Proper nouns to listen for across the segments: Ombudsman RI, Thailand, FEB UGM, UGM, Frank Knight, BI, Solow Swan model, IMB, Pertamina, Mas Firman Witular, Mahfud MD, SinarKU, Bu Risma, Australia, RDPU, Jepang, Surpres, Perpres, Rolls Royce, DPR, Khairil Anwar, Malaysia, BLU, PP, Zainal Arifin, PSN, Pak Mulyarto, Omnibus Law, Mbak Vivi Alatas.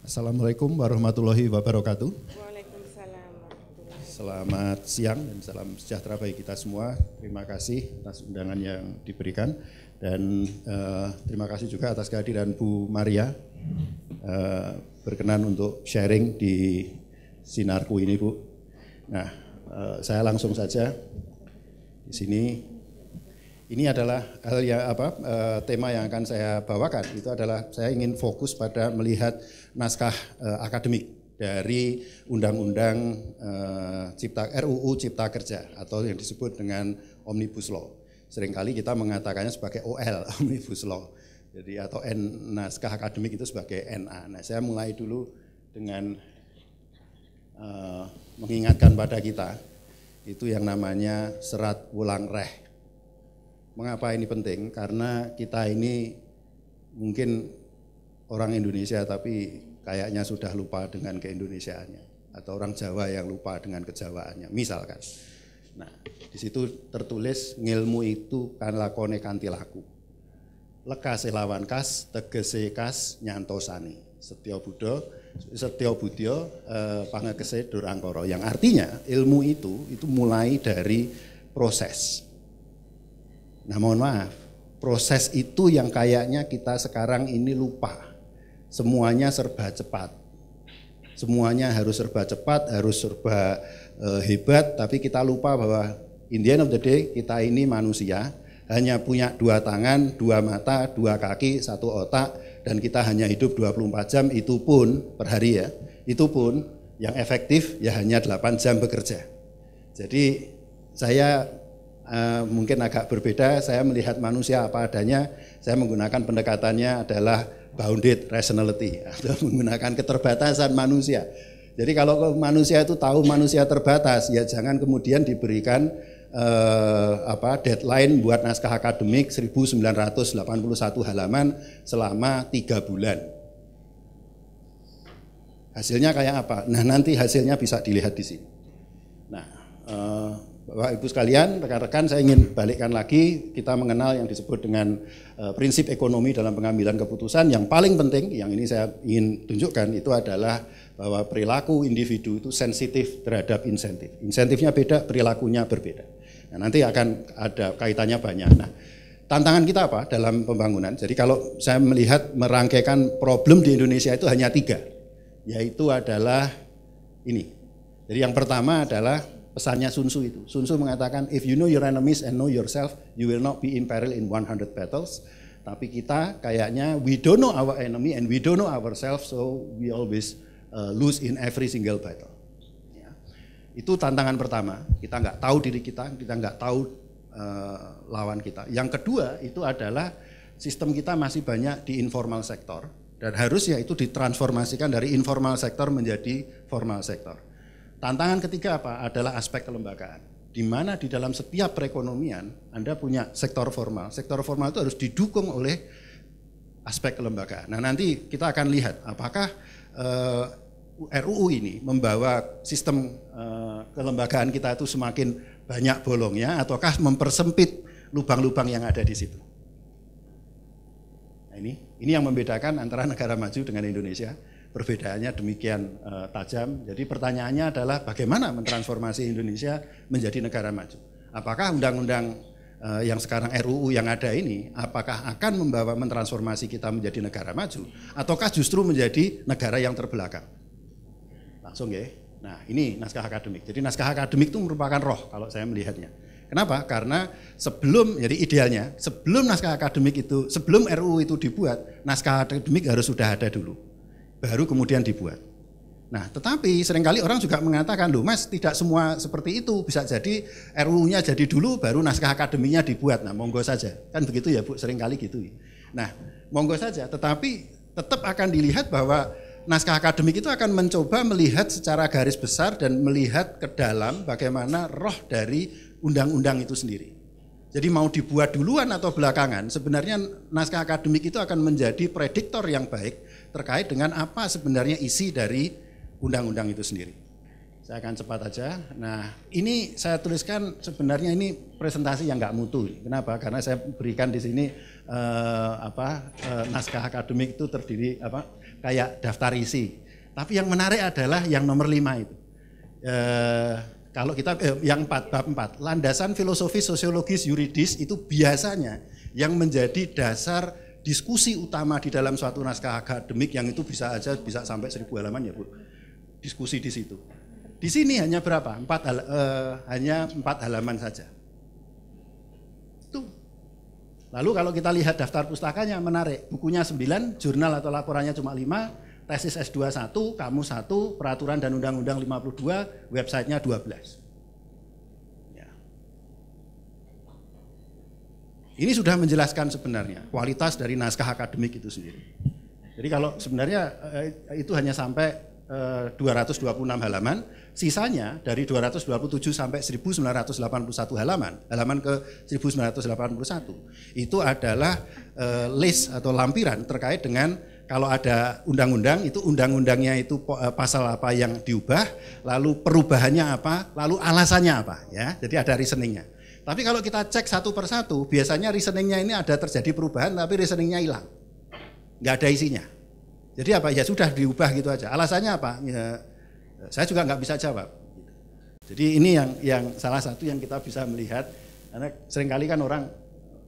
Assalamualaikum warahmatullahi wabarakatuh. Waalaikumsalam. Selamat siang dan salam sejahtera bagi kita semua. Terima kasih atas undangan yang diberikan dan terima kasih juga atas kehadiran Bu Maria berkenan untuk sharing di Sinarku ini, Bu. Nah, saya langsung saja di sini. Ini adalah tema yang akan saya bawakan. Itu adalah saya ingin fokus pada melihat naskah akademik dari Undang-Undang RUU Cipta Kerja atau yang disebut dengan Omnibus Law. Seringkali kita mengatakannya sebagai OL, Omnibus Law. Jadi atau naskah akademik itu sebagai NA. Nah, saya mulai dulu dengan mengingatkan pada kita itu yang namanya Serat Ulangreh. Mengapa ini penting? Karena kita ini mungkin orang Indonesia tapi kayaknya sudah lupa dengan keindonesiaannya, atau orang Jawa yang lupa dengan kejawaannya, misalkan. Nah, di situ tertulis ngilmu itu kan lakone kanthi laku. Lekase lawan kas, tegese kas nyantosani. Setyo budya pangekese durangkara. Yang artinya ilmu itu mulai dari proses. Nah, mohon maaf, proses itu yang kayaknya kita sekarang ini lupa. Semuanya serba cepat. Semuanya harus serba cepat, harus serba hebat, tapi kita lupa bahwa in the end of the day kita ini manusia, hanya punya 2 tangan, 2 mata, 2 kaki, 1 otak, dan kita hanya hidup 24 jam, itu pun per hari ya, itu pun yang efektif ya hanya 8 jam bekerja. Jadi saya mungkin agak berbeda, saya melihat manusia apa adanya, saya menggunakan pendekatannya adalah bounded rationality, atau menggunakan keterbatasan manusia. Jadi kalau manusia itu tahu manusia terbatas, ya jangan kemudian diberikan deadline buat naskah akademik 1981 halaman selama 3 bulan. Hasilnya kayak apa? Nah, nanti hasilnya bisa dilihat di sini. Nah, Bapak Ibu sekalian, rekan-rekan, saya ingin balikkan lagi, kita mengenal yang disebut dengan prinsip ekonomi dalam pengambilan keputusan. Yang paling penting, yang ini saya ingin tunjukkan, itu adalah bahwa perilaku individu itu sensitif terhadap insentif. Insentifnya beda, perilakunya berbeda. Nah, nanti akan ada kaitannya banyak. Nah, tantangan kita apa dalam pembangunan? Jadi kalau saya melihat merangkaikan problem di Indonesia itu hanya 3, yaitu adalah ini. Jadi yang pertama adalah pesannya Sun Tzu itu. Sun Tzu mengatakan, if you know your enemies and know yourself, you will not be in peril in 100 battles. Tapi kita kayaknya we don't know our enemy and we don't know ourselves, so we always lose in every single battle. Ya. Itu tantangan pertama. Kita nggak tahu diri kita nggak tahu lawan kita. Yang kedua itu adalah sistem kita masih banyak di informal sektor dan harusnya itu ditransformasikan dari informal sektor menjadi formal sektor. Tantangan ketiga apa? Adalah aspek kelembagaan. Di mana di dalam setiap perekonomian Anda punya sektor formal. Sektor formal itu harus didukung oleh aspek kelembagaan. Nah, nanti kita akan lihat apakah RUU ini membawa sistem kelembagaan kita itu semakin banyak bolongnya ataukah mempersempit lubang-lubang yang ada di situ. Nah, ini yang membedakan antara negara maju dengan Indonesia. Perbedaannya demikian tajam. Jadi pertanyaannya adalah bagaimana mentransformasi Indonesia menjadi negara maju. Apakah undang-undang yang sekarang RUU yang ada ini, apakah akan membawa mentransformasi kita menjadi negara maju, ataukah justru menjadi negara yang terbelakang? Langsung ya. Nah, ini naskah akademik. Jadi naskah akademik itu merupakan roh kalau saya melihatnya. Kenapa? Karena idealnya sebelum naskah akademik itu, sebelum RUU itu dibuat, naskah akademik harus sudah ada dulu. Baru kemudian dibuat. Nah, tetapi seringkali orang juga mengatakan, loh mas, tidak semua seperti itu, bisa jadi RUU-nya jadi dulu, baru naskah akademiknya dibuat. Nah, monggo saja, kan begitu ya Bu, seringkali gitu. Nah, monggo saja, tetapi tetap akan dilihat bahwa naskah akademik itu akan mencoba melihat secara garis besar dan melihat ke dalam bagaimana roh dari undang-undang itu sendiri. Jadi mau dibuat duluan atau belakangan, sebenarnya naskah akademik itu akan menjadi prediktor yang baik terkait dengan apa sebenarnya isi dari undang-undang itu sendiri. Saya akan cepat aja. Nah, ini saya tuliskan sebenarnya ini presentasi yang nggak mutu. Kenapa? Karena saya berikan di sini naskah akademik itu terdiri kayak daftar isi. Tapi yang menarik adalah yang nomor 5 itu. Kalau kita yang 4 bab 4, landasan filosofis, sosiologis, yuridis itu biasanya yang menjadi dasar diskusi utama di dalam suatu naskah akademik yang itu bisa aja bisa sampai 1000 halaman ya, Bu. Diskusi di situ. Di sini hanya berapa? Hanya 4 halaman saja. Tuh. Lalu kalau kita lihat daftar pustakanya menarik. Bukunya 9, jurnal atau laporannya cuma 5, tesis S2 1, kamus 1, peraturan dan undang-undang 52, websitenya 12. Ya. Ini sudah menjelaskan sebenarnya kualitas dari naskah akademik itu sendiri. Jadi kalau sebenarnya itu hanya sampai 226 halaman, sisanya dari 227 sampai 1981 halaman, halaman ke 1981, itu adalah list atau lampiran terkait dengan kalau ada undang-undang, itu undang-undangnya itu pasal apa yang diubah, lalu perubahannya apa, lalu alasannya apa, ya. Jadi ada reasoningnya. Tapi kalau kita cek satu persatu, biasanya reasoningnya ini ada terjadi perubahan, tapi reasoningnya hilang, nggak ada isinya. Jadi apa? Ya sudah diubah gitu aja. Alasannya apa? Ya, saya juga nggak bisa jawab. Jadi ini yang salah satu yang kita bisa melihat, karena seringkali kan orang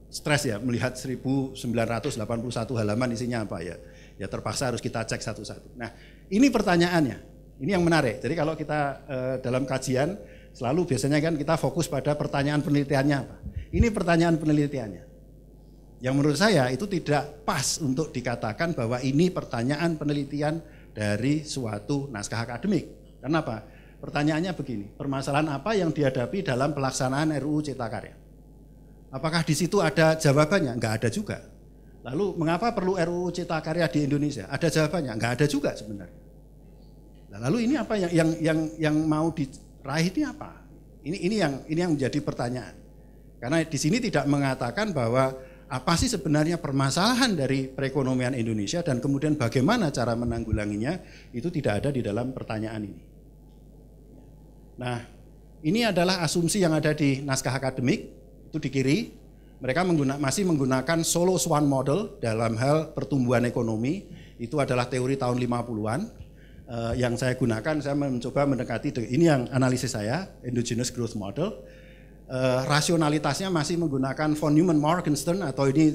stres ya melihat 1981 halaman isinya apa ya. Ya terpaksa harus kita cek satu-satu. Nah ini pertanyaannya, ini yang menarik. Jadi kalau kita dalam kajian selalu biasanya kan kita fokus pada pertanyaan penelitiannya apa. Ini pertanyaan penelitiannya. Yang menurut saya itu tidak pas untuk dikatakan bahwa ini pertanyaan penelitian dari suatu naskah akademik. Kenapa? Pertanyaannya begini, permasalahan apa yang dihadapi dalam pelaksanaan RUU Cipta Karya? Apakah di situ ada jawabannya? Enggak ada juga. Lalu mengapa perlu RUU Cipta Karya di Indonesia? Ada jawabannya? Enggak ada juga sebenarnya. Lalu ini apa yang mau diraih ini apa? Ini yang menjadi pertanyaan. Karena di sini tidak mengatakan bahwa apa sih sebenarnya permasalahan dari perekonomian Indonesia dan kemudian bagaimana cara menanggulanginya, itu tidak ada di dalam pertanyaan ini. Nah, ini adalah asumsi yang ada di naskah akademik, itu di kiri. Mereka masih menggunakan Solow Swan model dalam hal pertumbuhan ekonomi, itu adalah teori tahun 50-an. Yang saya gunakan, saya mencoba mendekati, ini yang analisis saya, Endogenous Growth Model. Rasionalitasnya masih menggunakan Von Neumann-Morgenstein atau ini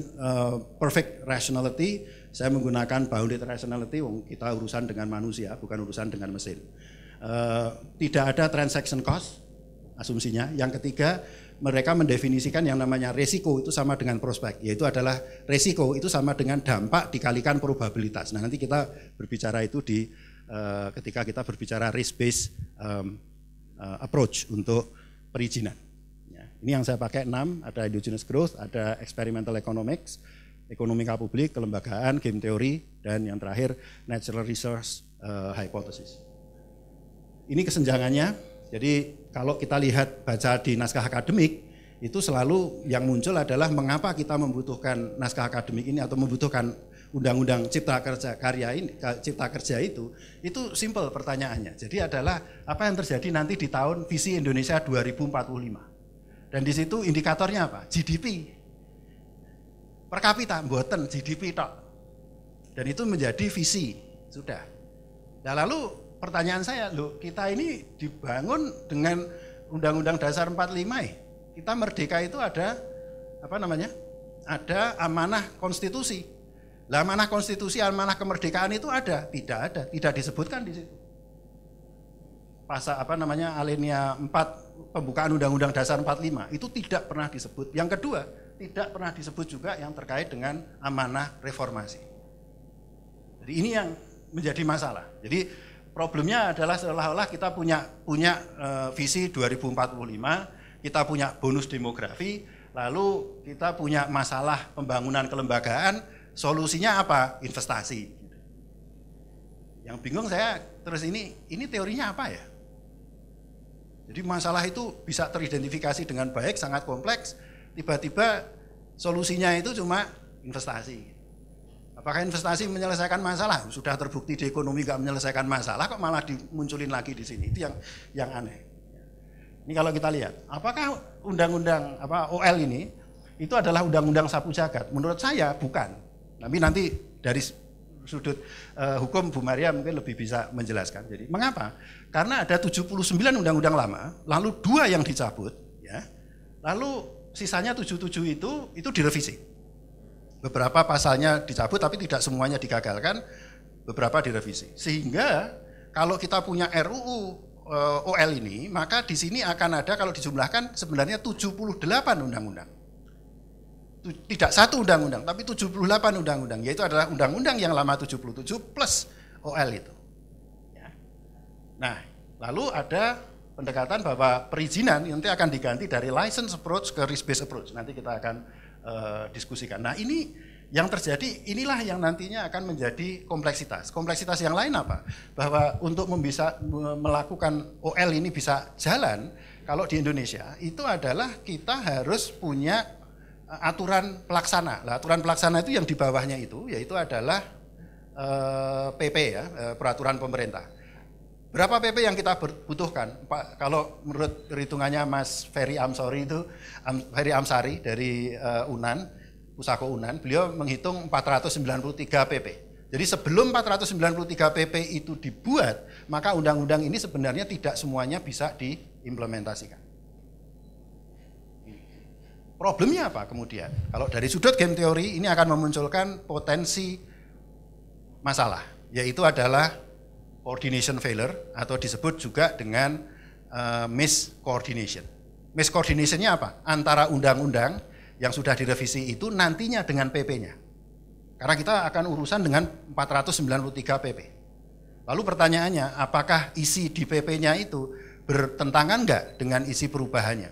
perfect rationality. Saya menggunakan bounded rationality, kita urusan dengan manusia bukan urusan dengan mesin. Tidak ada transaction cost asumsinya. Yang ketiga, mereka mendefinisikan yang namanya resiko itu sama dengan prospek, yaitu adalah resiko itu sama dengan dampak dikalikan probabilitas. Nah nanti kita berbicara itu di ketika kita berbicara risk based approach untuk perizinan. Ini yang saya pakai 6, ada endogenous growth, ada experimental economics, ekonomika publik, kelembagaan, game teori, dan yang terakhir natural resource hypothesis. Ini kesenjangannya, jadi kalau kita lihat baca di naskah akademik, itu selalu yang muncul adalah mengapa kita membutuhkan naskah akademik ini atau membutuhkan Undang-Undang Cipta Kerja itu simple pertanyaannya. Jadi adalah apa yang terjadi nanti di tahun visi Indonesia 2045. Dan di situ indikatornya apa? GDP. Per kapita, mboten GDP tok. Dan itu menjadi visi, sudah. Nah, lalu pertanyaan saya, loh, kita ini dibangun dengan Undang-Undang Dasar 45. Kita merdeka itu ada ada amanah konstitusi. Lah amanah konstitusi, amanah kemerdekaan itu ada? Tidak ada, tidak disebutkan di situ. Pasal alinea 4 pembukaan Undang-Undang Dasar 45 itu tidak pernah disebut. Yang kedua, tidak pernah disebut juga yang terkait dengan amanah reformasi. Jadi ini yang menjadi masalah. Jadi problemnya adalah seolah-olah kita punya visi 2045, kita punya bonus demografi, lalu kita punya masalah pembangunan kelembagaan, solusinya apa? Investasi. Yang bingung saya terus ini teorinya apa ya? Jadi masalah itu bisa teridentifikasi dengan baik, sangat kompleks, tiba-tiba solusinya itu cuma investasi. Apakah investasi menyelesaikan masalah? Sudah terbukti di ekonomi nggak menyelesaikan masalah, kok malah dimunculin lagi di sini. Itu yang aneh. Ini kalau kita lihat, apakah undang-undang OL ini itu adalah undang-undang sapu jagat? Menurut saya bukan. Tapi nanti dari sudut hukum Bu Maria mungkin lebih bisa menjelaskan. Jadi mengapa? Karena ada 79 undang-undang lama, lalu 2 yang dicabut, ya. Lalu sisanya 77 itu direvisi. Beberapa pasalnya dicabut tapi tidak semuanya digagalkan, beberapa direvisi. Sehingga kalau kita punya RUU OL ini, maka di sini akan ada kalau dijumlahkan sebenarnya 78 undang-undang. Tidak satu undang-undang, tapi 78 undang-undang, yaitu adalah undang-undang yang lama 77 plus OL itu. Nah, lalu ada pendekatan bahwa perizinan nanti akan diganti dari license approach ke risk-based approach. Nanti kita akan diskusikan. Nah, ini yang terjadi, inilah yang nantinya akan menjadi kompleksitas. Kompleksitas yang lain apa? Bahwa untuk melakukan OL ini bisa jalan, kalau di Indonesia itu adalah kita harus punya aturan pelaksana. Nah, aturan pelaksana itu yang di bawahnya itu, yaitu adalah PP ya, peraturan pemerintah. Berapa PP yang kita butuhkan? Pak, kalau menurut perhitungannya Mas Feri Amsari itu, Feri Amsari dari UNAN, Pusako UNAN, beliau menghitung 493 PP. Jadi sebelum 493 PP itu dibuat, maka undang-undang ini sebenarnya tidak semuanya bisa diimplementasikan. Problemnya apa kemudian? Kalau dari sudut game teori ini akan memunculkan potensi masalah, yaitu adalah coordination failure atau disebut juga dengan miscoordination. Miscoordinationnya apa? Antara undang-undang yang sudah direvisi itu nantinya dengan PP-nya. Karena kita akan urusan dengan 493 PP. Lalu pertanyaannya, apakah isi di PP-nya itu bertentangan enggak dengan isi perubahannya?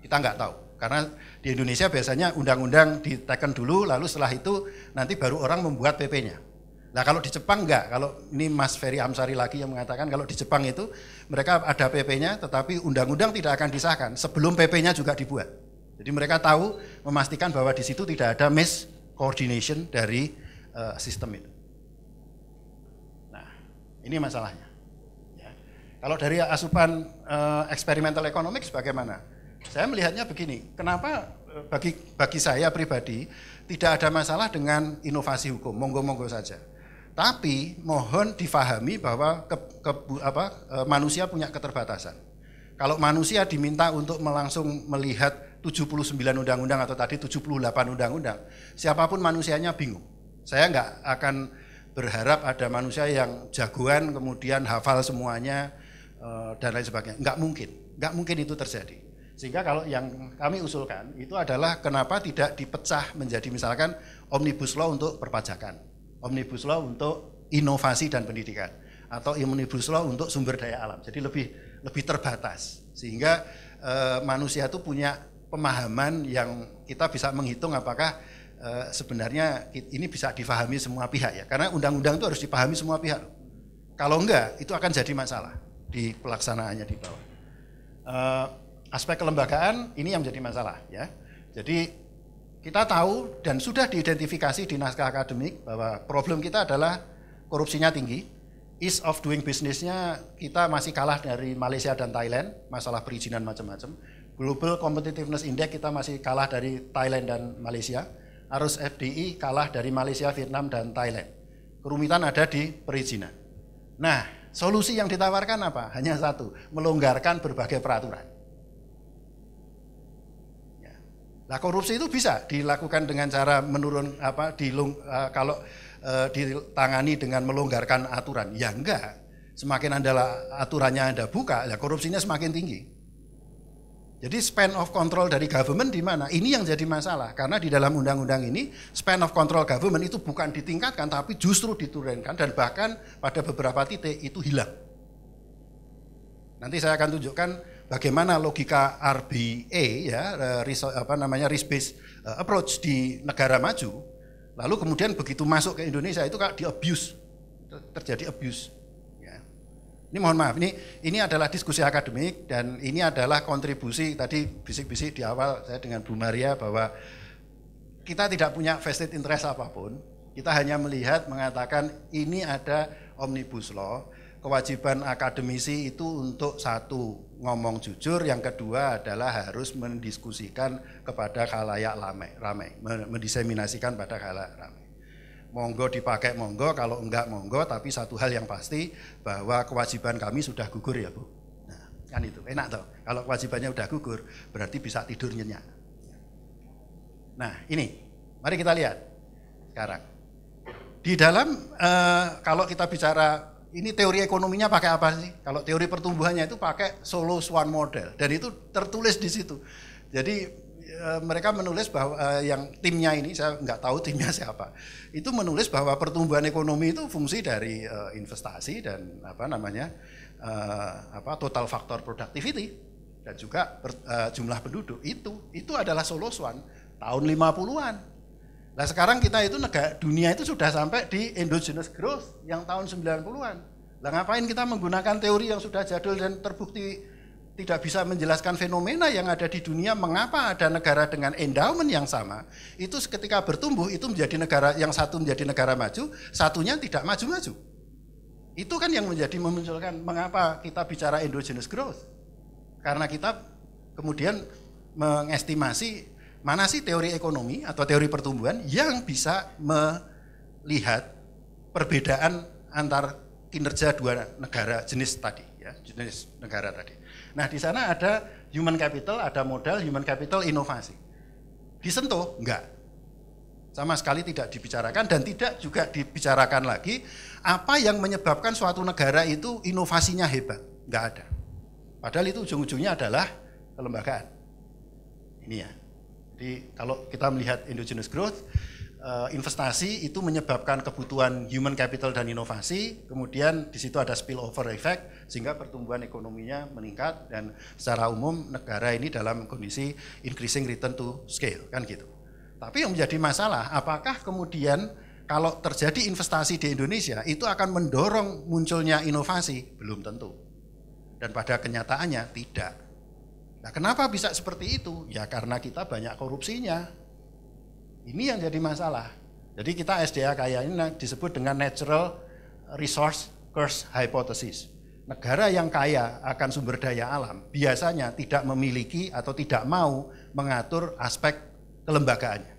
Kita enggak tahu. Karena di Indonesia biasanya undang-undang diteken dulu, lalu setelah itu nanti baru orang membuat PP-nya. Nah kalau di Jepang enggak, kalau ini Mas Feri Amsari lagi yang mengatakan kalau di Jepang itu mereka ada PP-nya tetapi undang-undang tidak akan disahkan sebelum PP-nya juga dibuat. Jadi mereka tahu memastikan bahwa di situ tidak ada miscoordination dari sistem itu. Nah ini masalahnya. Ya. Kalau dari asupan experimental economics bagaimana? Saya melihatnya begini, kenapa bagi saya pribadi tidak ada masalah dengan inovasi hukum, monggo-monggo saja. Tapi mohon difahami bahwa manusia punya keterbatasan. Kalau manusia diminta untuk langsung melihat 79 undang-undang atau tadi 78 undang-undang, siapapun manusianya bingung. Saya nggak akan berharap ada manusia yang jagoan kemudian hafal semuanya dan lain sebagainya. Nggak mungkin itu terjadi. Sehingga kalau yang kami usulkan itu adalah kenapa tidak dipecah menjadi misalkan Omnibus Law untuk perpajakan. Omnibus Law untuk inovasi dan pendidikan atau Omnibus Law untuk sumber daya alam. Jadi lebih terbatas sehingga manusia itu punya pemahaman yang kita bisa menghitung apakah sebenarnya ini bisa difahami semua pihak ya. Karena undang-undang itu harus dipahami semua pihak. Kalau enggak itu akan jadi masalah di pelaksanaannya di bawah. Aspek kelembagaan ini yang menjadi masalah ya. Jadi kita tahu dan sudah diidentifikasi di naskah akademik bahwa problem kita adalah korupsinya tinggi, ease of doing business-nya kita masih kalah dari Malaysia dan Thailand, masalah perizinan macam-macam. Global Competitiveness Index kita masih kalah dari Thailand dan Malaysia, arus FDI kalah dari Malaysia, Vietnam, dan Thailand. Kerumitan ada di perizinan. Nah, solusi yang ditawarkan apa? Hanya satu, melonggarkan berbagai peraturan. Nah, korupsi itu bisa dilakukan dengan cara ditangani dengan melonggarkan aturan. Ya enggak, semakin aturannya Anda buka, ya korupsinya semakin tinggi. Jadi span of control dari government di mana? Ini yang jadi masalah, karena di dalam undang-undang ini span of control government itu bukan ditingkatkan, tapi justru diturunkan dan bahkan pada beberapa titik itu hilang. Nanti saya akan tunjukkan bagaimana logika RBA ya, risk-based approach di negara maju, lalu kemudian begitu masuk ke Indonesia itu kalau terjadi abuse. Ya. Ini mohon maaf, ini adalah diskusi akademik dan ini adalah kontribusi tadi bisik-bisik di awal saya dengan Bu Maria bahwa kita tidak punya vested interest apapun, Kita hanya melihat mengatakan ini ada Omnibus Law, kewajiban akademisi itu untuk satu, ngomong jujur, yang kedua adalah harus mendiskusikan kepada khalayak ramai, mendiseminasikan pada khalayak ramai. Monggo dipakai monggo, kalau enggak monggo, tapi satu hal yang pasti bahwa kewajiban kami sudah gugur ya Bu. Nah, kan itu, enak toh, kalau kewajibannya sudah gugur berarti bisa tidur nyenyak. Nah ini, mari kita lihat sekarang. Di dalam, kalau kita bicara, ini teori ekonominya pakai apa sih? Kalau teori pertumbuhannya itu pakai Solow Swan model, dan itu tertulis di situ. Jadi mereka menulis bahwa, yang timnya ini, saya nggak tahu timnya siapa, itu menulis bahwa pertumbuhan ekonomi itu fungsi dari investasi dan apa namanya, total factor productivity, dan juga jumlah penduduk, itu adalah Solow Swan tahun 50-an. Nah sekarang kita itu negara dunia itu sudah sampai di Endogenous Growth yang tahun 90-an. Nah ngapain kita menggunakan teori yang sudah jadul dan terbukti tidak bisa menjelaskan fenomena yang ada di dunia, mengapa ada negara dengan endowment yang sama, itu ketika bertumbuh itu menjadi negara, yang satu menjadi negara maju, satunya tidak maju-maju. Itu kan yang menjadi memunculkan mengapa kita bicara Endogenous Growth. Karena kita kemudian mengestimasi mana sih teori ekonomi atau teori pertumbuhan yang bisa melihat perbedaan antar kinerja dua negara jenis tadi, ya, jenis negara tadi. Nah di sana ada human capital, ada modal, human capital inovasi. Disentuh? Enggak. Sama sekali tidak dibicarakan dan tidak juga dibicarakan lagi apa yang menyebabkan suatu negara itu inovasinya hebat. Enggak ada. Padahal itu ujung-ujungnya adalah kelembagaan. Ini ya. Jadi kalau kita melihat Endogenous Growth, investasi itu menyebabkan kebutuhan human capital dan inovasi, kemudian di situ ada spillover effect sehingga pertumbuhan ekonominya meningkat dan secara umum negara ini dalam kondisi increasing return to scale, kan gitu. Tapi yang menjadi masalah, apakah kemudian kalau terjadi investasi di Indonesia itu akan mendorong munculnya inovasi? Belum tentu. Dan pada kenyataannya tidak. Nah, kenapa bisa seperti itu? Ya karena kita banyak korupsinya. Ini yang jadi masalah. Jadi kita SDA kaya ini disebut dengan Natural Resource Curse Hypothesis. Negara yang kaya akan sumber daya alam biasanya tidak memiliki atau tidak mau mengatur aspek kelembagaannya.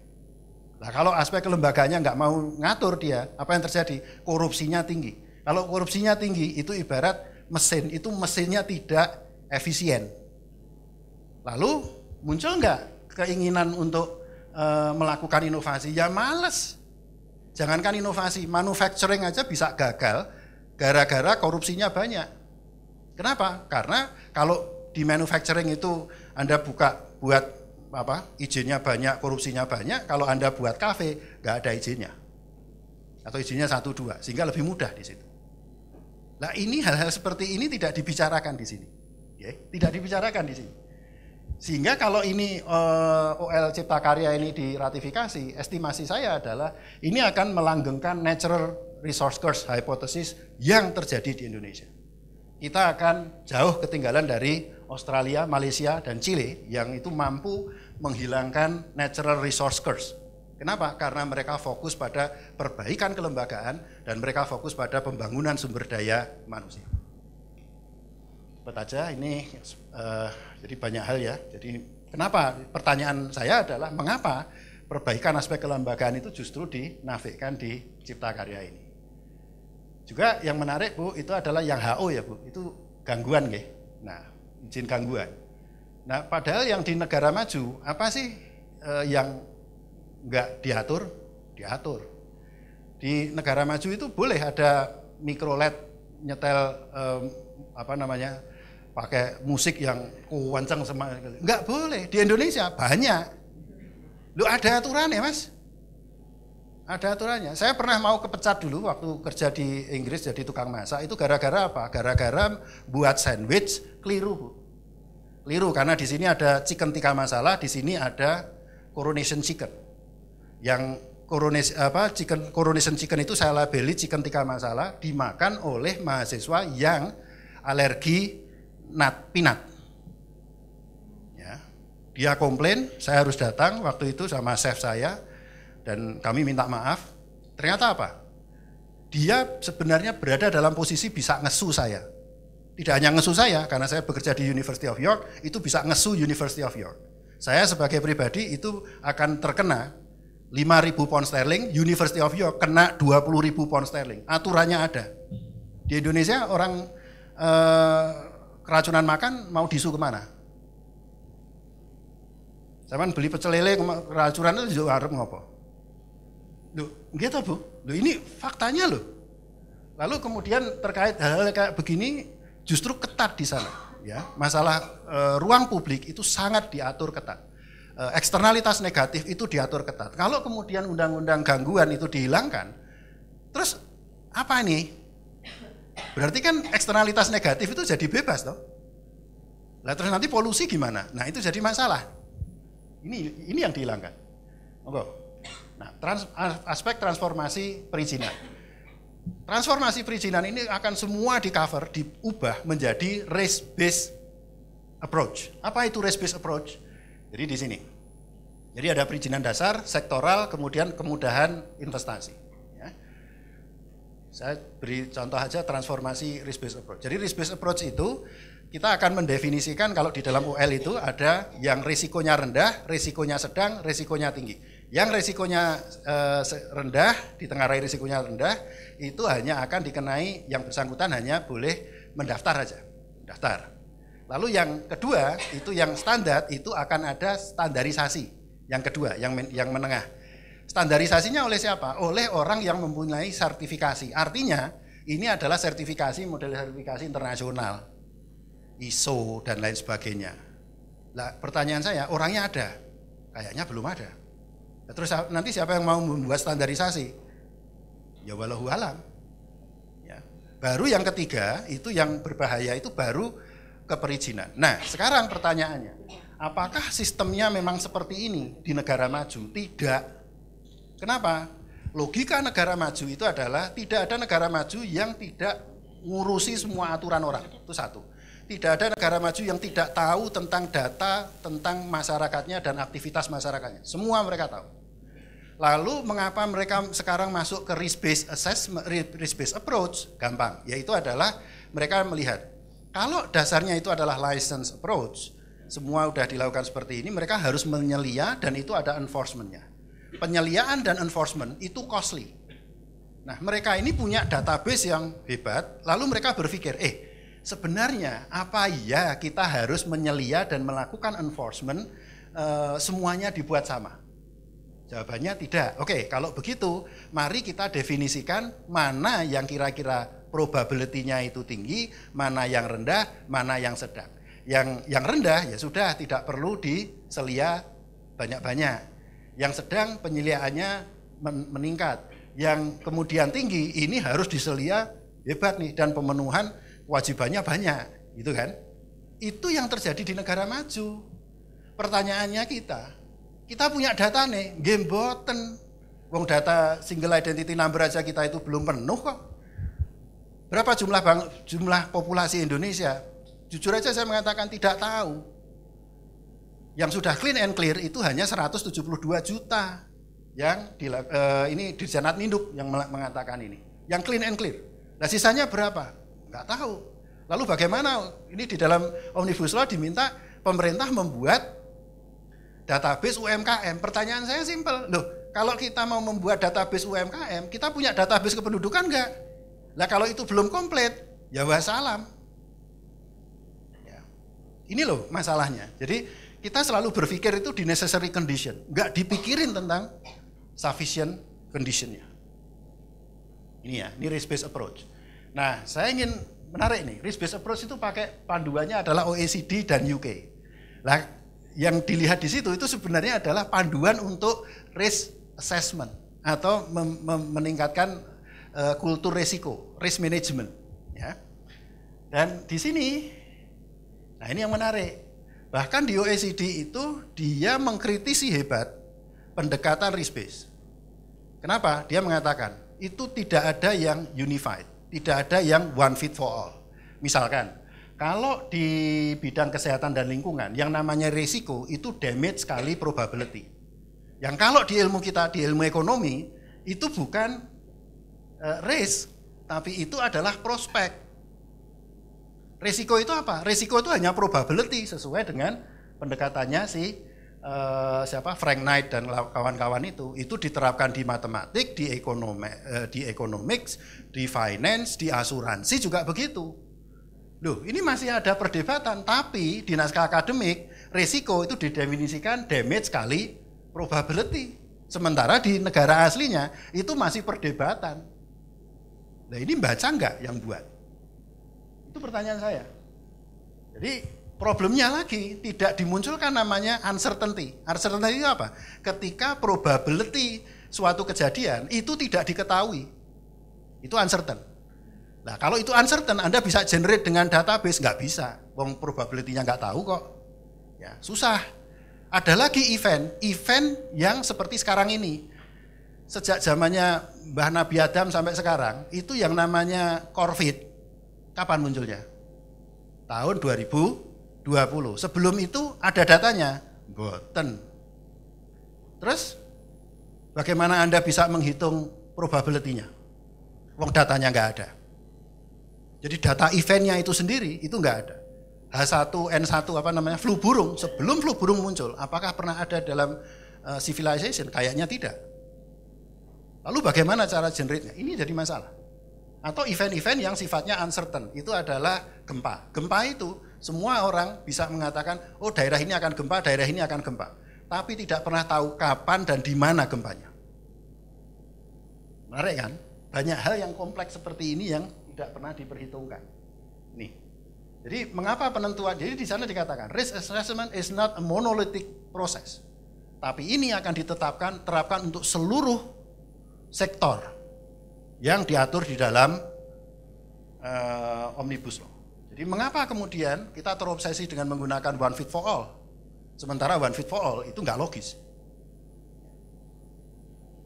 Nah, kalau aspek kelembagaannya nggak mau ngatur dia, apa yang terjadi? Korupsinya tinggi. Kalau korupsinya tinggi itu ibarat mesin, itu mesinnya tidak efisien. Lalu muncul nggak keinginan untuk melakukan inovasi? Ya males. Jangankan inovasi, manufacturing aja bisa gagal gara-gara korupsinya banyak. Kenapa? Karena kalau di manufacturing itu Anda buat apa? Izinnya banyak, korupsinya banyak. Kalau Anda buat kafe, nggak ada izinnya. Atau izinnya 1-2, sehingga lebih mudah di situ. Nah, ini hal-hal seperti ini tidak dibicarakan di sini. Tidak dibicarakan di sini. Sehingga kalau ini OL Cipta Karya ini diratifikasi, estimasi saya adalah ini akan melanggengkan Natural Resource Curse Hypothesis yang terjadi di Indonesia. Kita akan jauh ketinggalan dari Australia, Malaysia, dan Chile yang itu mampu menghilangkan Natural Resource Curse. Kenapa? Karena mereka fokus pada perbaikan kelembagaan dan mereka fokus pada pembangunan sumber daya manusia. Aja ini jadi banyak hal ya. Jadi kenapa pertanyaan saya adalah mengapa perbaikan aspek kelembagaan itu justru dinafikan di Cipta Karya ini. Juga yang menarik Bu itu adalah yang HO ya Bu, itu gangguan nggih. Nah, izin gangguan. Nah, padahal yang di negara maju apa sih yang nggak diatur? Diatur. Di negara maju itu boleh ada mikrolet nyetel apa namanya? Pakai musik yang kencang sama nggak boleh di Indonesia banyak. Lu ada aturannya mas, ada aturannya. Saya pernah mau kepecat dulu waktu kerja di Inggris jadi tukang masak itu gara-gara apa? Gara-gara buat sandwich keliru, keliru karena di sini ada chicken tikka masala, di sini ada coronation chicken. Yang coronation chicken itu saya labeli chicken tikka masala dimakan oleh mahasiswa yang alergi pinat. Ya. Dia komplain, saya harus datang waktu itu sama chef saya dan kami minta maaf. Ternyata apa? Dia sebenarnya berada dalam posisi bisa ngesu saya. Tidak hanya ngesu saya, karena saya bekerja di University of York, itu bisa ngesu University of York. Saya sebagai pribadi itu akan terkena 5.000 pound sterling, University of York kena 20.000 pound sterling. Aturannya ada. Di Indonesia orang keracunan makan mau disu kemana? Zaman beli pecel lele keracunan itu juga harap ngopo. Loh, gitu Bu. Loh, ini faktanya loh. Lalu kemudian terkait hal-hal kayak begini justru ketat di sana. Ya, masalah ruang publik itu sangat diatur ketat. Eksternalitas negatif itu diatur ketat. Kalau kemudian undang-undang gangguan itu dihilangkan, terus apa ini? Berarti kan eksternalitas negatif itu jadi bebas toh. Nah, terus nanti polusi gimana? Nah, itu jadi masalah. Ini yang dihilangkan. Nah, aspek transformasi perizinan. Transformasi perizinan ini akan semua di cover, diubah menjadi risk-based approach. Apa itu risk-based approach? Jadi di sini. Jadi ada perizinan dasar, sektoral, kemudian kemudahan investasi. Ya. Saya beri contoh aja transformasi risk-based approach. Jadi risk-based approach itu kita akan mendefinisikan kalau di dalam UL itu ada yang risikonya rendah, risikonya sedang, risikonya tinggi. Yang risikonya rendah, di tengah rai risikonya rendah, itu hanya akan dikenai, yang bersangkutan hanya boleh mendaftar saja, mendaftar. Lalu yang kedua, itu yang standar, itu akan ada standarisasi. Yang kedua, yang menengah. Standarisasinya oleh siapa? Oleh orang yang mempunyai sertifikasi. Artinya, ini adalah sertifikasi, model sertifikasi internasional. ISO dan lain sebagainya. Nah, pertanyaan saya, orangnya ada? Kayaknya belum ada. Terus nanti siapa yang mau membuat standarisasi? Ya walau alam. Ya. Baru yang ketiga, itu yang berbahaya itu baru keperizinan. Nah sekarang pertanyaannya, apakah sistemnya memang seperti ini di negara maju? Tidak. Kenapa? Logika negara maju itu adalah tidak ada negara maju yang tidak ngurusi semua aturan orang. Itu satu. Tidak ada negara maju yang tidak tahu tentang data, tentang masyarakatnya dan aktivitas masyarakatnya. Semua mereka tahu. Lalu mengapa mereka sekarang masuk ke risk-based assessment, risk-based approach? Gampang, yaitu adalah mereka melihat. Kalau dasarnya itu adalah license approach, semua sudah dilakukan seperti ini, mereka harus menyelia dan itu ada enforcement-nya. Penyeliaan dan enforcement itu costly. Nah, mereka ini punya database yang hebat, lalu mereka berpikir, sebenarnya apa ya kita harus menyelia dan melakukan enforcement semuanya dibuat sama? Jawabannya tidak. Oke, kalau begitu mari kita definisikan mana yang kira-kira probability-nya itu tinggi, mana yang rendah, mana yang sedang. Yang rendah ya sudah tidak perlu diselia banyak-banyak. Yang sedang penyeliaannya meningkat. Yang kemudian tinggi ini harus diselia hebat nih dan pemenuhan wajibannya banyak, gitu kan? Itu yang terjadi di negara maju. Pertanyaannya kita punya data nih, game boten. Wong data single identity number aja kita itu belum penuh kok. Berapa jumlah populasi Indonesia? Jujur aja saya mengatakan tidak tahu. Yang sudah clean and clear itu hanya 172 juta yang ini Dirjenat Ninduk yang mengatakan ini. Yang clean and clear. Nah sisanya berapa? Nggak tahu. Lalu bagaimana? Ini di dalam Omnibus Law diminta pemerintah membuat database UMKM. Pertanyaan saya simpel, loh kalau kita mau membuat database UMKM, kita punya database kependudukan nggak? Lah kalau itu belum komplit, ya wassalam. Ya. Ini loh masalahnya. Jadi kita selalu berpikir itu di necessary condition, nggak dipikirin tentang sufficient conditionnya. Ini ya, ini risk-based approach. Nah, saya ingin menarik nih, risk-based approach itu pakai panduannya adalah OECD dan UK. Nah, yang dilihat di situ itu sebenarnya adalah panduan untuk risk assessment atau meningkatkan kultur risiko, risk management. Ya. Dan di sini, nah ini yang menarik, bahkan di OECD itu dia mengkritisi hebat pendekatan risk-based. Kenapa? Dia mengatakan itu tidak ada yang unified. Tidak ada yang one fit for all. Misalkan, kalau di bidang kesehatan dan lingkungan, yang namanya risiko itu damage kali probability. Yang kalau di ilmu kita, di ilmu ekonomi, itu bukan risk, tapi itu adalah prospek. Risiko itu apa? Risiko itu hanya probability sesuai dengan pendekatannya si Frank Knight dan kawan-kawan itu. Itu diterapkan di matematik, di economics, di finance, di asuransi juga begitu. Loh, ini masih ada perdebatan, tapi di naskah akademik risiko itu didefinisikan damage kali probability. Sementara di negara aslinya itu masih perdebatan. Nah, ini baca nggak yang buat? Itu pertanyaan saya. Jadi problemnya lagi tidak dimunculkan namanya uncertainty. Uncertainty itu apa? Ketika probability suatu kejadian itu tidak diketahui. Itu uncertain. Nah, kalau itu uncertain Anda bisa generate dengan database, nggak bisa. Wong probability-nya nggak tahu kok. Ya, susah. Ada lagi event yang seperti sekarang ini. Sejak zamannya Mbah Nabi Adam sampai sekarang, itu yang namanya COVID. Kapan munculnya? Tahun 2020. Sebelum itu ada datanya? Boten. Terus, bagaimana Anda bisa menghitung probability-nya? Wong datanya nggak ada. Jadi data eventnya itu sendiri, itu nggak ada. H1N1 apa namanya, flu burung, sebelum flu burung muncul, apakah pernah ada dalam civilization? Kayaknya tidak. Lalu bagaimana cara generate-nya? Ini jadi masalah. Atau event-event yang sifatnya uncertain, itu adalah gempa. Gempa itu semua orang bisa mengatakan, oh daerah ini akan gempa, daerah ini akan gempa. Tapi tidak pernah tahu kapan dan di mana gempanya. Menarik kan? Banyak hal yang kompleks seperti ini yang tidak pernah diperhitungkan. Nih. Jadi mengapa penentuan, jadi di sana dikatakan risk assessment is not a monolithic process. Tapi ini akan ditetapkan, terapkan untuk seluruh sektor yang diatur di dalam Omnibus Law. Jadi mengapa kemudian kita terobsesi dengan menggunakan one fit for all, sementara one fit for all itu nggak logis.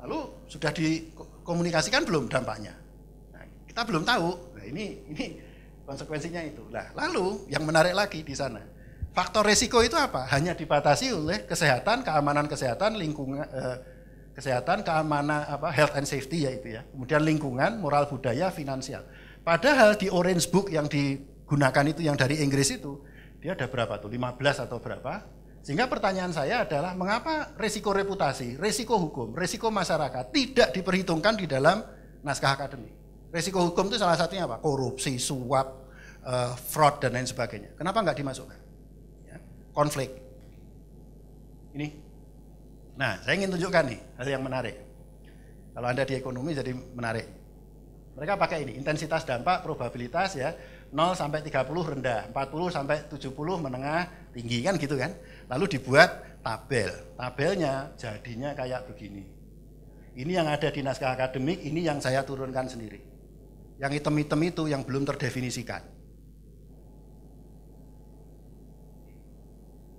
Lalu sudah dikomunikasikan belum dampaknya? Nah, kita belum tahu. Nah, ini konsekuensinya itu. Nah, lalu yang menarik lagi di sana, faktor resiko itu apa? Hanya dibatasi oleh kesehatan, keamanan kesehatan, lingkungan. Kesehatan, keamanan, health and safety ya itu ya. Kemudian lingkungan, moral budaya, finansial. Padahal di Orange Book yang digunakan itu, yang dari Inggris itu, dia ada berapa tuh? 15 atau berapa? Sehingga pertanyaan saya adalah mengapa risiko reputasi, risiko hukum, risiko masyarakat tidak diperhitungkan di dalam naskah akademik? Risiko hukum itu salah satunya apa? Korupsi, suap, fraud dan lain sebagainya. Kenapa nggak dimasukkan? Ya. Konflik. Ini. Nah, saya ingin tunjukkan nih, hal yang menarik. Kalau Anda di ekonomi jadi menarik. Mereka pakai ini, intensitas dampak, probabilitas ya, 0 sampai 30 rendah, 40 sampai 70 menengah, tinggi kan gitu kan. Lalu dibuat tabel, tabelnya jadinya kayak begini. Ini yang ada di naskah akademik, ini yang saya turunkan sendiri. Yang hitam-hitam itu yang belum terdefinisikan.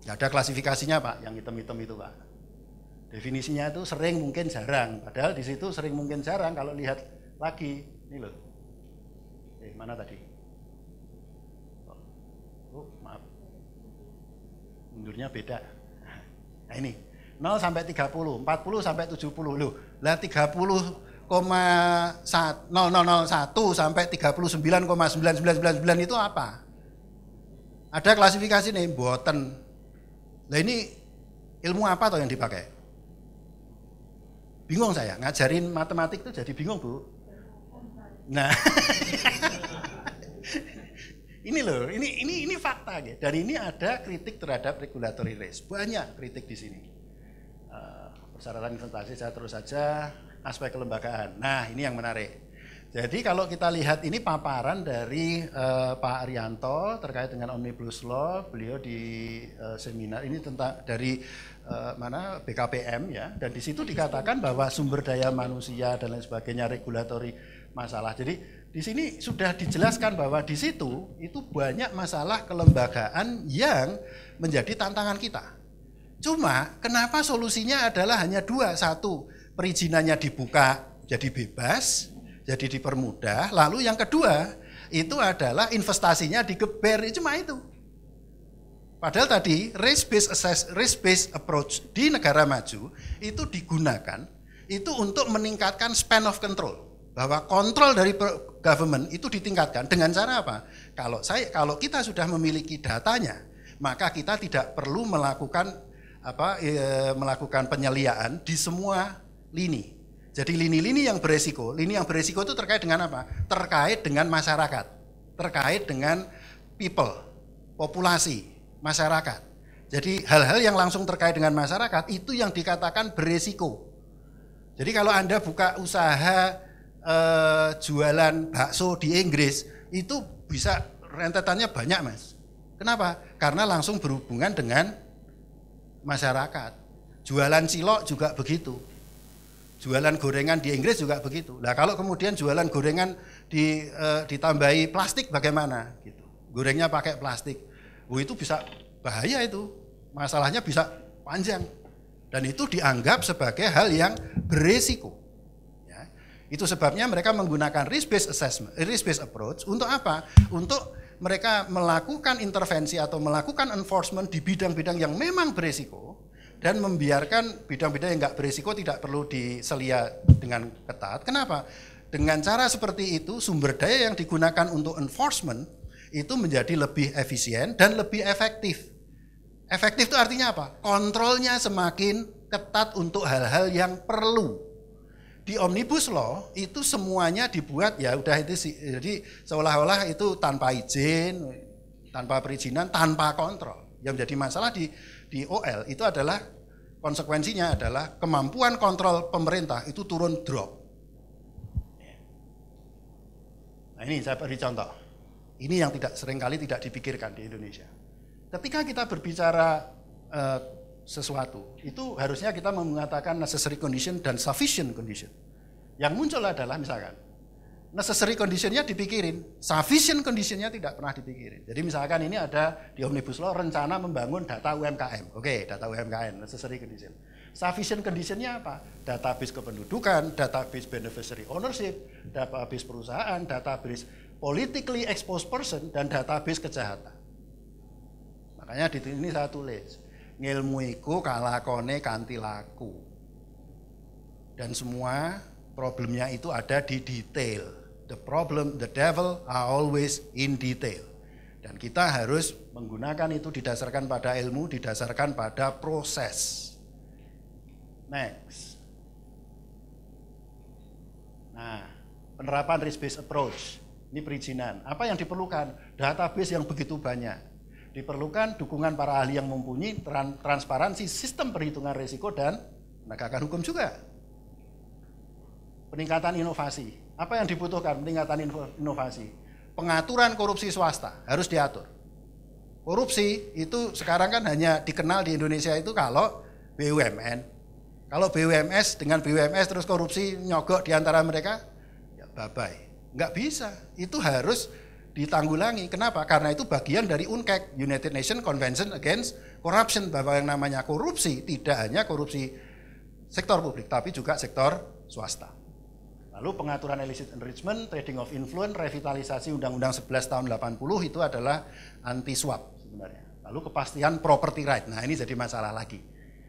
Nggak ada klasifikasinya Pak, yang hitam-hitam itu Pak. Definisinya itu sering mungkin jarang, padahal di situ sering mungkin jarang kalau lihat lagi, ini loh, mana tadi? Oh, maaf, mundurnya beda. Nah ini, 0 sampai 30, 40 sampai 70, loh, lah 30,0001 sampai 39,9999 itu apa? Ada klasifikasi nih, boten. Nah ini ilmu apa toh yang dipakai? Bingung saya, ngajarin matematik itu jadi bingung Bu. Nah, ini loh, ini fakta ya. Dan ini ada kritik terhadap regulatory risk, banyak kritik di sini. Persyaratan investasi saya terus saja, aspek kelembagaan. Nah, ini yang menarik. Jadi kalau kita lihat ini paparan dari Pak Arianto terkait dengan Omnibus Law, beliau di seminar ini tentang dari BKPM ya, dan di situ dikatakan bahwa sumber daya manusia dan lain sebagainya regulatory masalah. Jadi di sini sudah dijelaskan bahwa di situ itu banyak masalah kelembagaan yang menjadi tantangan kita. Cuma kenapa solusinya adalah hanya dua, satu perizinannya dibuka jadi bebas, jadi dipermudah, lalu yang kedua itu adalah investasinya digeber, cuma itu. Padahal tadi risk-based approach di negara maju itu digunakan itu untuk meningkatkan span of control, bahwa kontrol dari government itu ditingkatkan dengan cara apa? Kalau kita sudah memiliki datanya, maka kita tidak perlu melakukan penyeliaan di semua lini. Jadi lini yang beresiko itu terkait dengan apa? Terkait dengan masyarakat, terkait dengan people, populasi, masyarakat. Jadi hal-hal yang langsung terkait dengan masyarakat itu yang dikatakan beresiko. Jadi kalau Anda buka usaha jualan bakso di Inggris, itu bisa rentetannya banyak, Mas. Kenapa? Karena langsung berhubungan dengan masyarakat. Jualan cilok juga begitu. Jualan gorengan di Inggris juga begitu. Nah, kalau kemudian jualan gorengan ditambahi plastik bagaimana? Gitu. Gorengnya pakai plastik. Oh, itu bisa bahaya itu. Masalahnya bisa panjang. Dan itu dianggap sebagai hal yang beresiko. Ya. Itu sebabnya mereka menggunakan risk-based assessment, risk-based approach untuk apa? Untuk mereka melakukan intervensi atau melakukan enforcement di bidang-bidang yang memang beresiko, dan membiarkan bidang-bidang yang nggak berisiko tidak perlu diselia dengan ketat. Kenapa? Dengan cara seperti itu, sumber daya yang digunakan untuk enforcement itu menjadi lebih efisien dan lebih efektif. Efektif itu artinya apa? Kontrolnya semakin ketat untuk hal-hal yang perlu. Di Omnibus Law itu semuanya dibuat, ya udah itu sih, jadi seolah-olah itu tanpa izin, tanpa perizinan, tanpa kontrol. Yang menjadi masalah di OL itu adalah konsekuensinya adalah kemampuan kontrol pemerintah itu turun drop. Nah, ini saya beri contoh. Ini yang tidak seringkali tidak dipikirkan di Indonesia. Ketika kita berbicara sesuatu, itu harusnya kita mengatakan necessary condition dan sufficient condition. Yang muncul adalah misalkan necessary conditionnya dipikirin, sufficient conditionnya tidak pernah dipikirin. Jadi misalkan ini ada di Omnibus Law rencana membangun data UMKM. Oke, data UMKM, necessary condition. Sufficient conditionnya apa? Database kependudukan, database beneficiary ownership, database perusahaan, database politically exposed person, dan database kejahatan. Makanya di sini saya tulis, ngilmu iku kalakone kanthi laku. Dan semua problemnya itu ada di detail. The problem, the devil are always in detail. Dan kita harus menggunakan itu didasarkan pada ilmu, didasarkan pada proses. Next. Nah, penerapan risk-based approach. Ini perizinan. Apa yang diperlukan? Database yang begitu banyak. Diperlukan dukungan para ahli yang mempunyai transparansi sistem perhitungan risiko dan penegakan hukum juga. Peningkatan inovasi. Apa yang dibutuhkan? Peningkatan inovasi. Pengaturan korupsi swasta harus diatur. Korupsi itu sekarang kan hanya dikenal di Indonesia itu kalau BUMN. Kalau BUMS dengan BUMS terus korupsi nyogok di antara mereka, ya bye-bye. Nggak bisa. Itu harus ditanggulangi. Kenapa? Karena itu bagian dari UNCC, United Nations Convention Against Corruption, bahwa yang namanya korupsi tidak hanya korupsi sektor publik, tapi juga sektor swasta. Lalu pengaturan illicit enrichment, trading of influence, revitalisasi Undang-Undang 11 tahun 80 itu adalah anti swap sebenarnya. Lalu kepastian property right. Nah, ini jadi masalah lagi.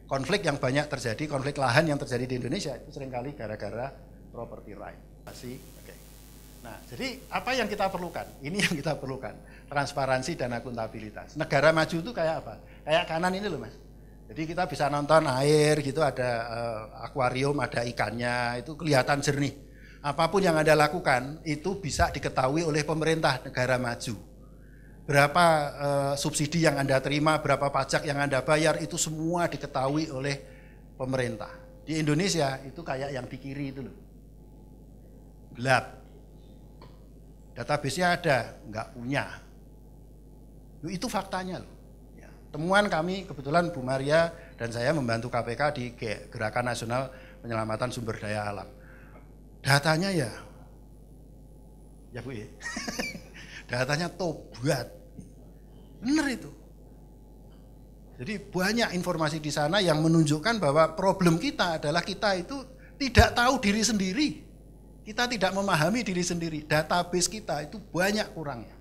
Konflik yang banyak terjadi, konflik lahan yang terjadi di Indonesia itu seringkali gara-gara property right. Masih, oke. Nah, jadi apa yang kita perlukan? Ini yang kita perlukan. Transparansi dan akuntabilitas. Negara maju itu kayak apa? Kayak kanan ini loh, Mas. Jadi kita bisa nonton air gitu, ada akuarium, ada ikannya, itu kelihatan jernih. Apapun yang Anda lakukan itu bisa diketahui oleh pemerintah negara maju. Berapa subsidi yang Anda terima, berapa pajak yang Anda bayar, itu semua diketahui oleh pemerintah. Di Indonesia itu kayak yang di kiri itu loh. Gelap. Database-nya ada, nggak punya. Itu faktanya loh. Temuan kami, kebetulan Bu Maria dan saya membantu KPK di Gerakan Nasional Penyelamatan Sumber Daya Alam. Datanya ya Bu ya, datanya tobat, bener itu. Jadi banyak informasi di sana yang menunjukkan bahwa problem kita adalah kita itu tidak tahu diri sendiri, kita tidak memahami diri sendiri, database kita itu banyak kurangnya.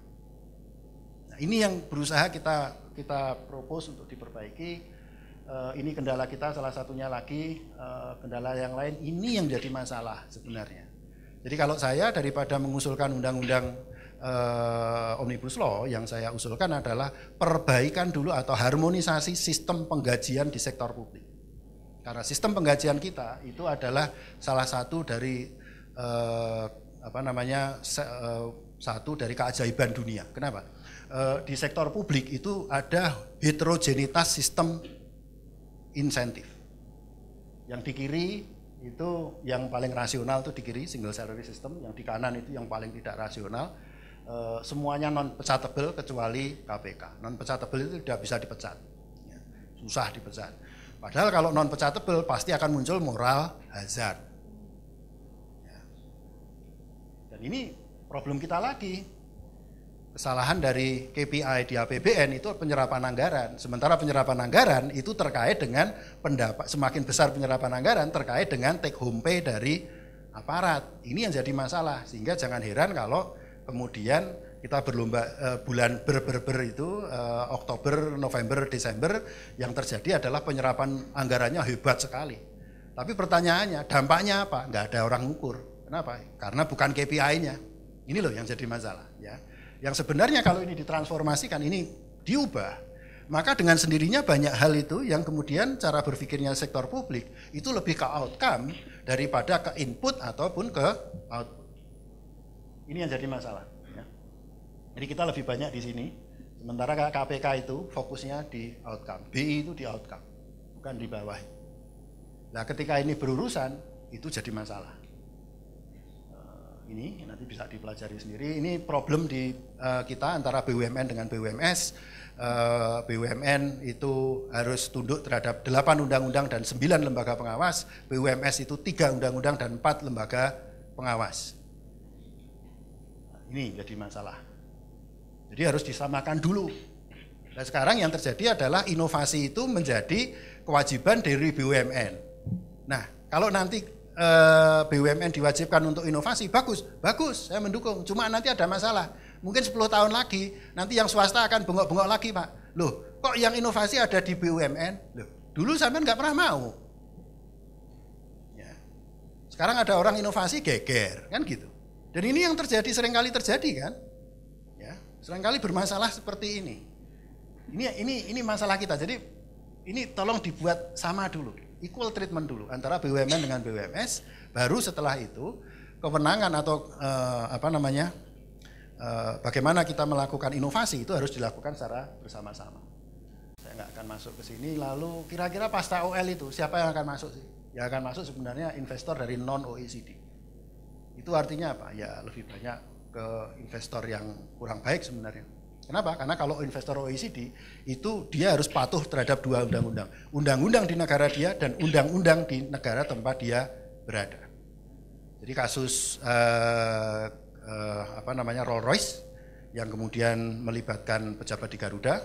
Nah, ini yang berusaha kita propose untuk diperbaiki. Ini kendala kita, salah satunya lagi. Kendala yang lain ini yang jadi masalah sebenarnya. Jadi kalau saya daripada mengusulkan undang-undang Omnibus Law, yang saya usulkan adalah perbaikan dulu atau harmonisasi sistem penggajian di sektor publik. Karena sistem penggajian kita itu adalah salah satu dari satu dari keajaiban dunia. Kenapa? Di sektor publik itu ada heterogenitas sistem insentif. Yang di kiri itu yang paling rasional, itu di kiri single salary system, yang di kanan itu yang paling tidak rasional. Semuanya non pecatable kecuali KPK. Non pecatable itu tidak bisa dipecat, susah dipecat. Padahal kalau non pecatable pasti akan muncul moral hazard. Dan ini problem kita lagi, kesalahan dari KPI di APBN itu penyerapan anggaran. Sementara penyerapan anggaran itu terkait dengan pendapat, semakin besar penyerapan anggaran terkait dengan take home pay dari aparat. Ini yang jadi masalah, sehingga jangan heran kalau kemudian kita berlomba bulan itu Oktober, November, Desember, yang terjadi adalah penyerapan anggarannya hebat sekali. Tapi pertanyaannya dampaknya apa? Nggak ada orang ngukur. Kenapa? Karena bukan KPI-nya. Ini loh yang jadi masalah, ya. Yang sebenarnya kalau ini ditransformasikan, ini diubah, maka dengan sendirinya banyak hal itu yang kemudian cara berpikirnya sektor publik itu lebih ke outcome daripada ke input ataupun ke output. Ini yang jadi masalah, ya. Jadi kita lebih banyak di sini, sementara KPK itu fokusnya di outcome, BI itu di outcome, bukan di bawah. Nah, ketika ini berurusan itu jadi masalah. Ini nanti bisa dipelajari sendiri. Ini problem di kita antara BUMN dengan BUMS. BUMN itu harus tunduk terhadap 8 undang-undang dan 9 lembaga pengawas. BUMS itu 3 undang-undang dan 4 lembaga pengawas. Ini jadi masalah. Jadi harus disamakan dulu. Dan sekarang yang terjadi adalah inovasi itu menjadi kewajiban dari BUMN. Nah, kalau nanti BUMN diwajibkan untuk inovasi, bagus, saya mendukung. Cuma nanti ada masalah, mungkin 10 tahun lagi nanti yang swasta akan bengok-bengok lagi, Pak. Loh, kok yang inovasi ada di BUMN? Loh, dulu sampean nggak pernah mau, ya. Sekarang ada orang inovasi geger, kan gitu. Dan ini yang terjadi, seringkali terjadi, kan, ya, seringkali bermasalah seperti ini. Ini masalah kita. Jadi ini tolong dibuat sama dulu. Equal treatment dulu antara BUMN dengan BUMS, baru setelah itu kewenangan atau bagaimana kita melakukan inovasi itu harus dilakukan secara bersama-sama. Saya nggak akan masuk ke sini. Lalu kira-kira pasca OL itu siapa yang akan masuk sih? Yang akan masuk sebenarnya investor dari non OECD. Itu artinya apa? Ya lebih banyak ke investor yang kurang baik sebenarnya. Kenapa? Karena kalau investor OECD itu dia harus patuh terhadap 2 undang-undang. Undang-undang di negara dia dan undang-undang di negara tempat dia berada. Jadi kasus Rolls Royce yang kemudian melibatkan pejabat di Garuda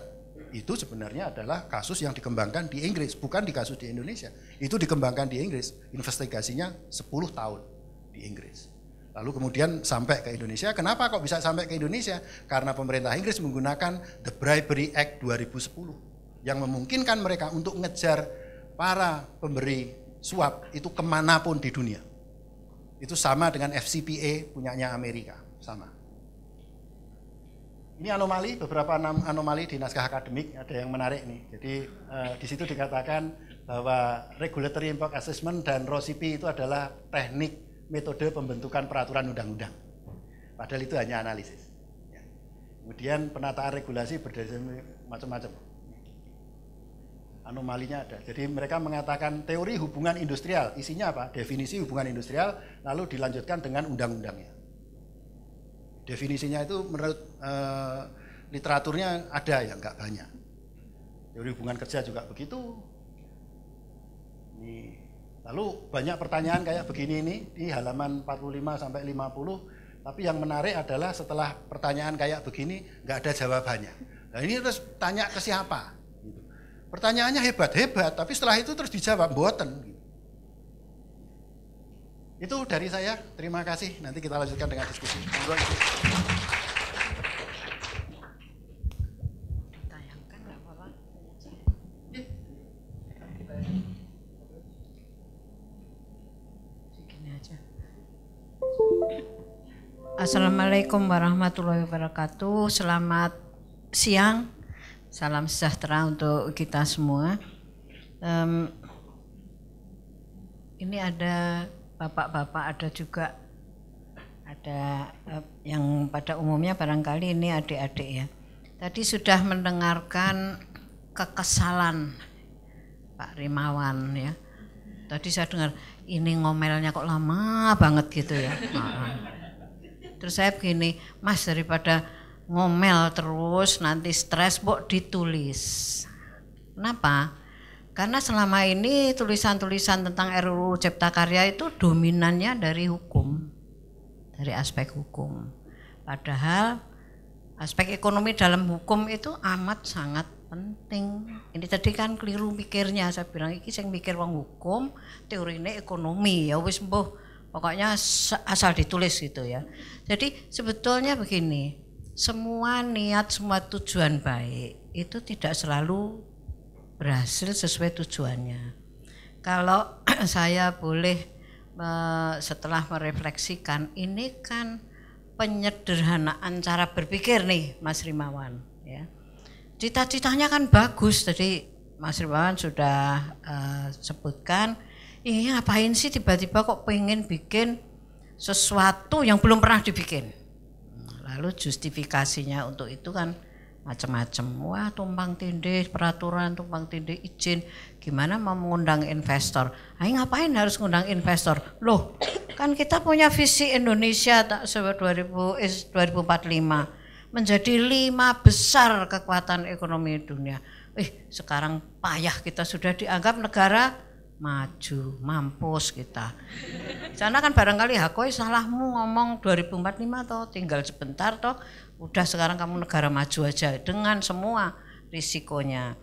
itu sebenarnya adalah kasus yang dikembangkan di Inggris, bukan di kasus di Indonesia. Itu dikembangkan di Inggris, investigasinya 10 tahun di Inggris. Lalu kemudian sampai ke Indonesia. Kenapa kok bisa sampai ke Indonesia? Karena pemerintah Inggris menggunakan The Bribery Act 2010 yang memungkinkan mereka untuk ngejar para pemberi suap itu kemanapun di dunia. Itu sama dengan FCPA punyanya Amerika, sama. Ini anomali, beberapa anomali di naskah akademik, ada yang menarik nih. Jadi di situ dikatakan bahwa regulatory impact assessment dan ROCP itu adalah teknik metode pembentukan peraturan undang-undang, padahal itu hanya analisis. Kemudian penataan regulasi berdasar macam-macam, anomalinya ada. Jadi mereka mengatakan teori hubungan industrial, isinya apa? Definisi hubungan industrial, lalu dilanjutkan dengan undang-undangnya. Definisinya itu menurut literaturnya ada yang nggak banyak. Teori hubungan kerja juga begitu. Ini. Lalu banyak pertanyaan kayak begini ini di halaman 45 sampai 50, tapi yang menarik adalah setelah pertanyaan kayak begini nggak ada jawabannya. Nah ini terus tanya ke siapa? Pertanyaannya hebat-hebat, tapi setelah itu terus dijawab boten. Itu dari saya. Terima kasih. Nanti kita lanjutkan dengan diskusi. Assalamualaikum warahmatullahi wabarakatuh. Selamat siang, salam sejahtera untuk kita semua. Ini ada bapak-bapak, ada juga ada yang pada umumnya barangkali ini adik-adik ya. Tadi sudah mendengarkan kekesalan Pak Rimawan ya. Tadi saya dengar ini ngomelnya kok lama banget gitu ya. Terus saya begini, Mas, daripada ngomel terus nanti stres, mbok ditulis. Kenapa? Karena selama ini tulisan-tulisan tentang RUU Cipta Karya itu dominannya dari hukum, dari aspek hukum. Padahal aspek ekonomi dalam hukum itu amat sangat penting. Ini tadi kan keliru mikirnya, saya bilang iki sing mikir wong hukum, teorine ekonomi ya wis mbuh. Pokoknya asal ditulis gitu ya. Jadi sebetulnya begini, semua niat, semua tujuan baik itu tidak selalu berhasil sesuai tujuannya. Kalau saya boleh setelah merefleksikan, ini kan penyederhanaan cara berpikir nih Mas Rimawan. Ya. Cita-citanya kan bagus, tadi Mas Rimawan sudah sebutkan. Iya, ngapain sih tiba-tiba kok pengen bikin sesuatu yang belum pernah dibikin? Lalu justifikasinya untuk itu kan macam-macam. Wah, tumpang tindih peraturan, tumpang tindih izin. Gimana mau mengundang investor? Ayo ngapain harus ngundang investor? Loh, kan kita punya visi Indonesia 2045 menjadi 5 besar kekuatan ekonomi dunia. Sekarang payah, kita sudah dianggap negara maju, mampus kita. Sana kan barangkali hakoi salahmu ngomong 2045 toh, tinggal sebentar toh, udah sekarang kamu negara maju aja dengan semua risikonya.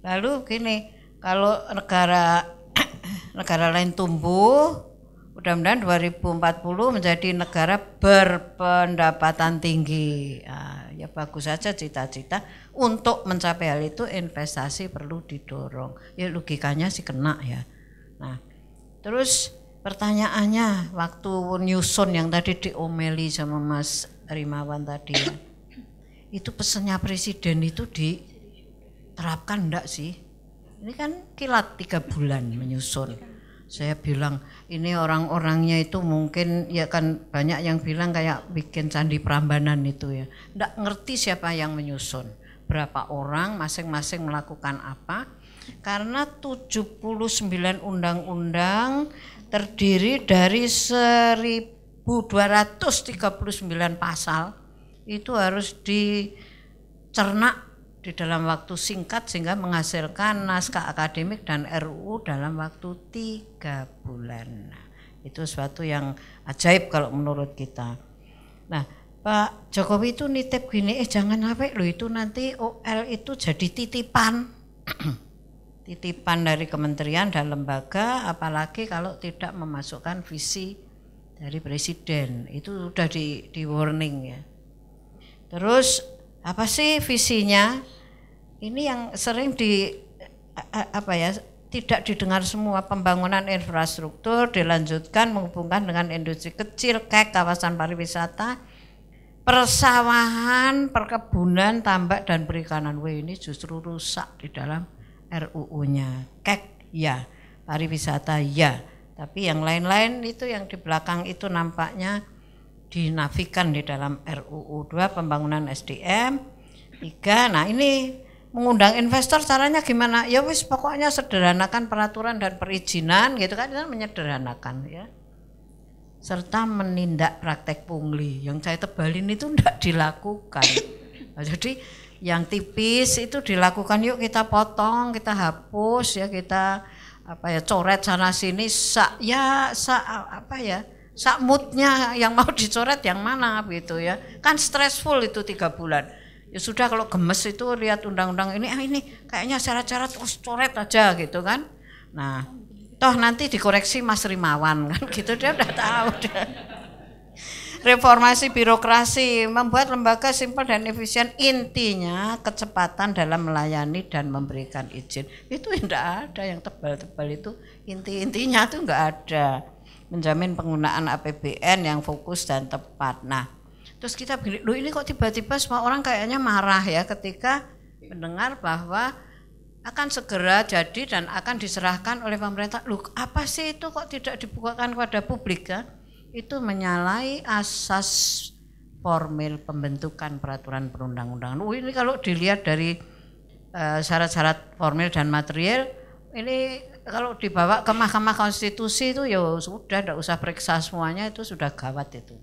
Lalu gini, kalau negara lain tumbuh, mudah-mudahan 2040 menjadi negara berpendapatan tinggi. Ya bagus saja cita-cita. Untuk mencapai hal itu investasi perlu didorong. Ya logikanya sih kena ya. Nah, terus pertanyaannya waktu nyusun yang tadi diomeli sama Mas Rimawan tadi ya, itu pesannya presiden itu diterapkan enggak sih? Ini kan kilat 3 bulan menyusun. Saya bilang ini orang-orangnya itu mungkin ya kan banyak yang bilang kayak bikin candi Prambanan itu ya, enggak ngerti siapa yang menyusun, berapa orang masing-masing melakukan apa. Karena 79 undang-undang terdiri dari 1239 pasal itu harus dicerna di dalam waktu singkat sehingga menghasilkan naskah akademik dan RUU dalam waktu 3 bulan. Nah, itu sesuatu yang ajaib kalau menurut kita. Nah, Pak Jokowi itu nitip gini, jangan sampai lo itu nanti OL itu jadi titipan. Titipan dari kementerian dan lembaga, apalagi kalau tidak memasukkan visi dari presiden. Itu sudah di warning ya. Terus apa sih visinya? Ini yang sering tidak didengar semua. Pembangunan infrastruktur dilanjutkan menghubungkan dengan industri kecil, kayak kawasan pariwisata, persawahan, perkebunan, tambak dan perikanan. Wah, ini justru rusak di dalam RUU-nya. Kek ya, pariwisata ya, tapi yang lain-lain itu yang di belakang itu nampaknya dinafikan di dalam RUU. 2, pembangunan SDM. 3, nah ini mengundang investor caranya gimana? Ya wis pokoknya sederhanakan peraturan dan perizinan gitu kan, itu menyederhanakan ya. Serta menindak praktek pungli, yang saya tebalin itu tidak dilakukan. Nah, jadi yang tipis itu dilakukan, yuk kita potong, kita hapus ya, kita coret sana sini moodnya yang mau dicoret yang mana gitu ya. Kan stressful itu 3 bulan. Ya sudah kalau gemes itu lihat undang-undang ini, ini kayaknya syarat-syarat terus coret aja gitu kan. Nah, toh nanti dikoreksi Mas Rimawan kan gitu, dia udah tahu dia. Reformasi birokrasi membuat lembaga simpel dan efisien, intinya kecepatan dalam melayani dan memberikan izin. Itu enggak ada yang tebal-tebal itu, intinya tuh enggak ada. Menjamin penggunaan APBN yang fokus dan tepat. Nah, Terus kita begini, loh ini kok tiba-tiba semua orang kayaknya marah ya ketika mendengar bahwa akan segera jadi dan akan diserahkan oleh pemerintah. Loh apa sih itu kok tidak dibukakan kepada publik ya? Itu menyalahi asas formil pembentukan peraturan perundang-undangan. Ini kalau dilihat dari syarat-syarat formil dan material, ini kalau dibawa ke Mahkamah Konstitusi itu ya sudah, tidak usah periksa semuanya, itu sudah gawat itu.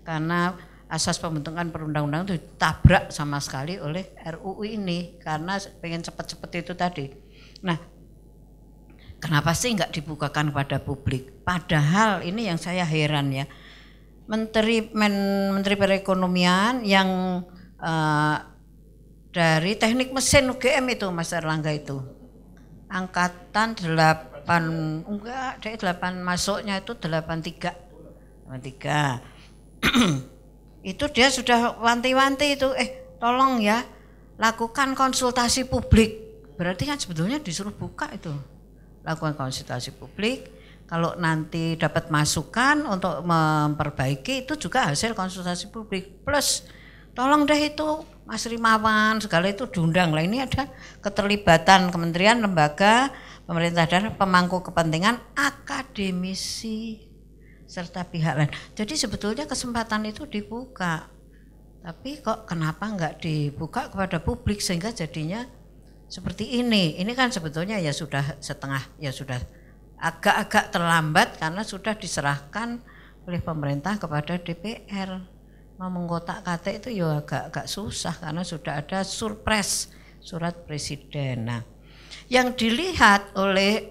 Karena asas pembentukan perundang-undangan itu ditabrak sama sekali oleh RUU ini, karena pengen cepat-cepat itu tadi. Nah, kenapa sih nggak dibukakan pada publik? Padahal ini yang saya heran ya, Menteri Perekonomian yang dari teknik mesin UGM itu, Mas Erlangga itu, angkatan 8, enggak, dari 8 masuknya itu 83. Itu dia sudah wanti-wanti itu, tolong ya lakukan konsultasi publik. Berarti kan sebetulnya disuruh buka itu, lakukan konsultasi publik. Kalau nanti dapat masukan untuk memperbaiki itu juga hasil konsultasi publik. Plus tolong deh itu Mas Rimawan segala itu diundang lah. Ini ada keterlibatan kementerian, lembaga, pemerintah daerah, pemangku kepentingan, akademisi, serta pihak lain. Jadi sebetulnya kesempatan itu dibuka, tapi kok kenapa nggak dibuka kepada publik sehingga jadinya seperti ini. Ini kan sebetulnya ya sudah setengah, ya sudah agak-agak terlambat karena sudah diserahkan oleh pemerintah kepada DPR. Mau mengkotak kata itu ya agak-agak susah karena sudah ada surpres, surat presiden. Nah, yang dilihat oleh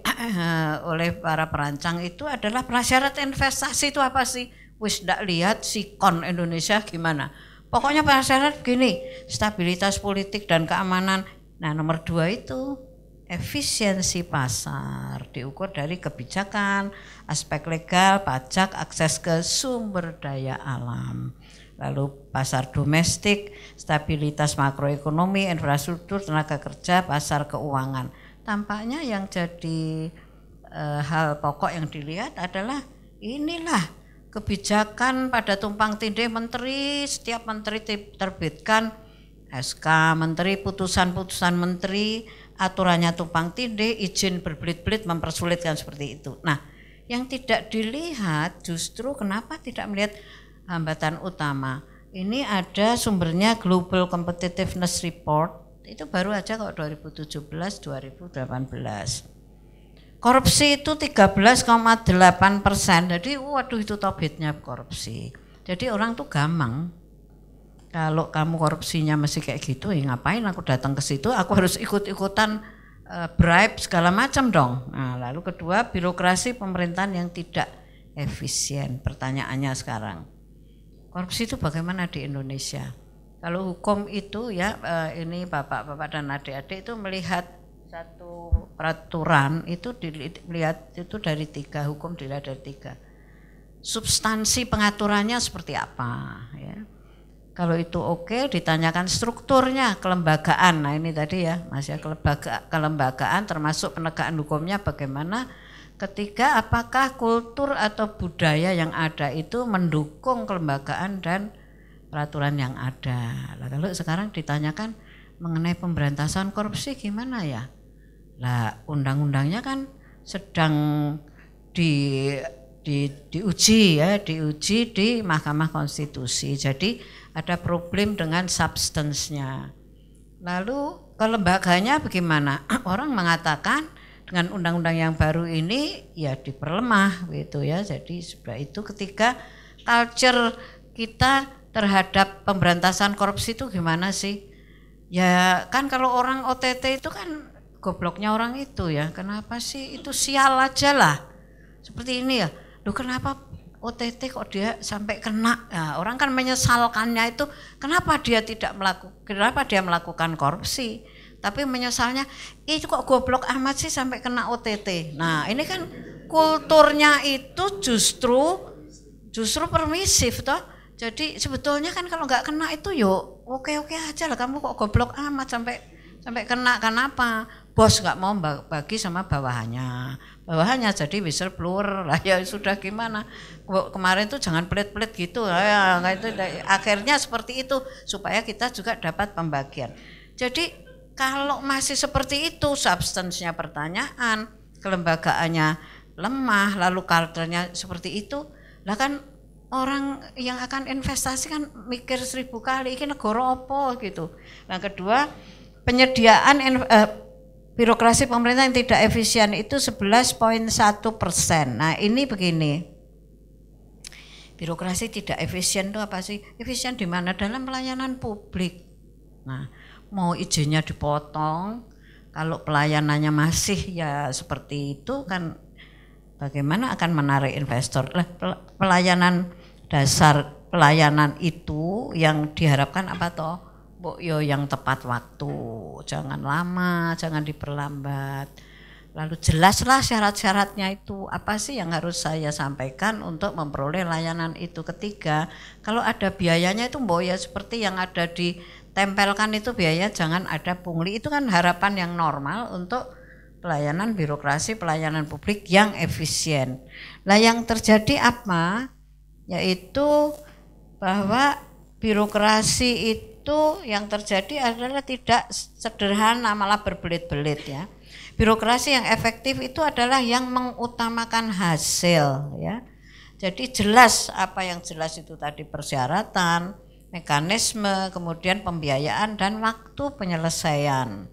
para perancang itu adalah prasyarat investasi itu apa sih? Wis ndak lihat sikon Indonesia gimana. Pokoknya prasyarat begini, stabilitas politik dan keamanan. Nah, nomor 2 itu efisiensi pasar diukur dari kebijakan, aspek legal, pajak, akses ke sumber daya alam. Lalu pasar domestik, stabilitas makroekonomi, infrastruktur, tenaga kerja, pasar keuangan. Tampaknya yang jadi hal pokok yang dilihat adalah inilah kebijakan pada tumpang tindih menteri, setiap menteri terbitkan SK menteri, putusan-putusan menteri, aturannya tumpang tindih, izin berbelit-belit, mempersulitkan seperti itu. Nah, yang tidak dilihat justru kenapa tidak melihat hambatan utama. Ini ada sumbernya Global Competitiveness Report, itu baru aja kok 2017-2018. Korupsi itu 13,8%, jadi waduh itu topiknya korupsi. Jadi orang tuh gamang, kalau kamu korupsinya masih kayak gitu, ya ngapain aku datang ke situ, aku harus ikut-ikutan bribe segala macam dong. Nah, lalu kedua, birokrasi pemerintahan yang tidak efisien. Pertanyaannya sekarang, korupsi itu bagaimana di Indonesia? Kalau hukum itu ya ini bapak-bapak dan adik-adik itu melihat satu peraturan itu dilihat itu dari 3 hukum, dilihat dari 3 substansi pengaturannya seperti apa ya. Kalau itu oke, ditanyakan strukturnya, kelembagaan. Nah ini tadi ya Mas ya, kelembagaan termasuk penegakan hukumnya bagaimana. Ketiga, apakah kultur atau budaya yang ada itu mendukung kelembagaan dan peraturan yang ada. Nah, kalau sekarang ditanyakan mengenai pemberantasan korupsi gimana ya? Lah, undang-undangnya kan sedang diuji ya, diuji di Mahkamah Konstitusi. Jadi ada problem dengan substance-nya. Lalu kelembaganya bagaimana? Orang mengatakan dengan undang-undang yang baru ini ya diperlemah gitu ya. Jadi setelah itu ketika culture kita terhadap pemberantasan korupsi itu gimana sih? Ya kan kalau orang OTT itu kan gobloknya orang itu ya. Kenapa sih itu sial aja lah. Seperti ini ya. Loh kenapa OTT kok dia sampai kena? Nah, orang kan menyesalkannya itu kenapa dia tidak melakukan, kenapa dia melakukan korupsi? Tapi menyesalnya, itu kok goblok amat sih sampai kena OTT. Nah ini kan kulturnya itu justru permisif toh. Jadi sebetulnya kan kalau nggak kena itu yuk oke-oke aja lah, kamu kok goblok amat sampai kena, kenapa? bos nggak mau bagi sama bawahannya, jadi whistleblower lah ya sudah gimana. Kemarin tuh jangan pelit-pelit gitu ya, itu akhirnya seperti itu supaya kita juga dapat pembagian. Jadi kalau masih seperti itu, substansinya pertanyaan, kelembagaannya lemah, lalu karakternya seperti itu, lah kan orang yang akan investasi kan mikir 1000 kali, ini negara apa gitu. Nah kedua, penyediaan birokrasi pemerintah yang tidak efisien itu 11,1%. Nah ini begini, birokrasi tidak efisien itu apa sih? Efisien di mana? Dalam pelayanan publik. Nah mau izinnya dipotong, kalau pelayanannya masih ya seperti itu kan bagaimana akan menarik investor? Pelayanan dasar, pelayanan itu yang diharapkan apa toh? Yo yang tepat waktu, jangan lama, jangan diperlambat. Lalu jelaslah syarat-syaratnya itu, apa sih yang harus saya sampaikan untuk memperoleh layanan itu. Ketiga, kalau ada biayanya itu mbok ya seperti yang ada ditempelkan itu biaya, jangan ada pungli. Itu kan harapan yang normal untuk pelayanan birokrasi, pelayanan publik yang efisien. Nah yang terjadi apa? Yaitu bahwa birokrasi itu yang terjadi adalah tidak sederhana, malah berbelit-belit ya. Birokrasi yang efektif itu adalah yang mengutamakan hasil ya. Jadi jelas apa yang jelas itu tadi, persyaratan, mekanisme, kemudian pembiayaan dan waktu penyelesaian.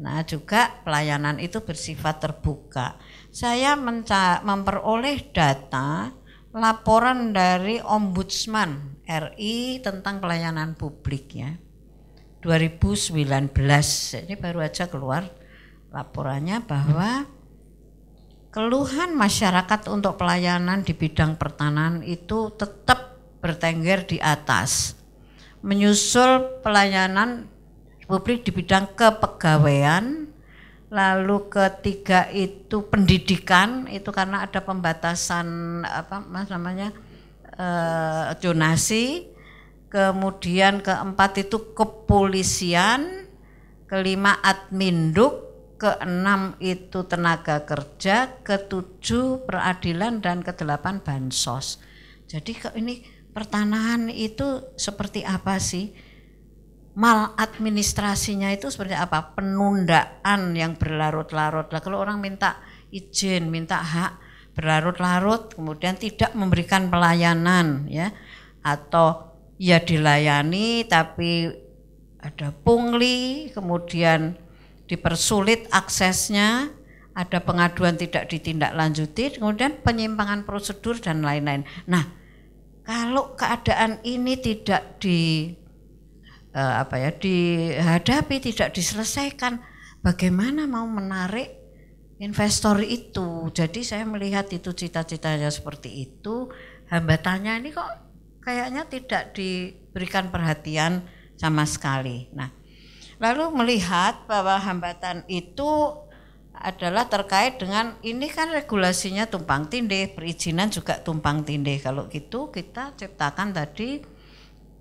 Nah juga pelayanan itu bersifat terbuka. Saya memperoleh data laporan dari Ombudsman RI tentang pelayanan publik ya 2019, ini baru aja keluar laporannya, bahwa keluhan masyarakat untuk pelayanan di bidang pertanahan itu tetap bertengger di atas, menyusul pelayanan publik di bidang kepegawaian, lalu ketiga itu pendidikan, itu karena ada pembatasan apa mas namanya zonasi, kemudian keempat itu kepolisian, kelima adminduk, keenam itu tenaga kerja, ketujuh peradilan dan kedelapan bansos. Jadi ini pertanahan itu seperti apa sih? Maladministrasinya itu seperti apa? Penundaan yang berlarut-larut. Lah kalau orang minta izin, minta hak berlarut-larut, kemudian tidak memberikan pelayanan ya, atau ya dilayani tapi ada pungli, kemudian dipersulit aksesnya, ada pengaduan tidak ditindaklanjuti, kemudian penyimpangan prosedur dan lain-lain. Nah kalau keadaan ini tidak dihadapi, tidak diselesaikan, bagaimana mau menarik investor itu? Jadi saya melihat itu cita-citanya seperti itu, hambatannya ini kok kayaknya tidak diberikan perhatian sama sekali. Nah, lalu melihat bahwa hambatan itu adalah terkait dengan ini kan regulasinya tumpang tindih, perizinan juga tumpang tindih. Kalau gitu kita ciptakan tadi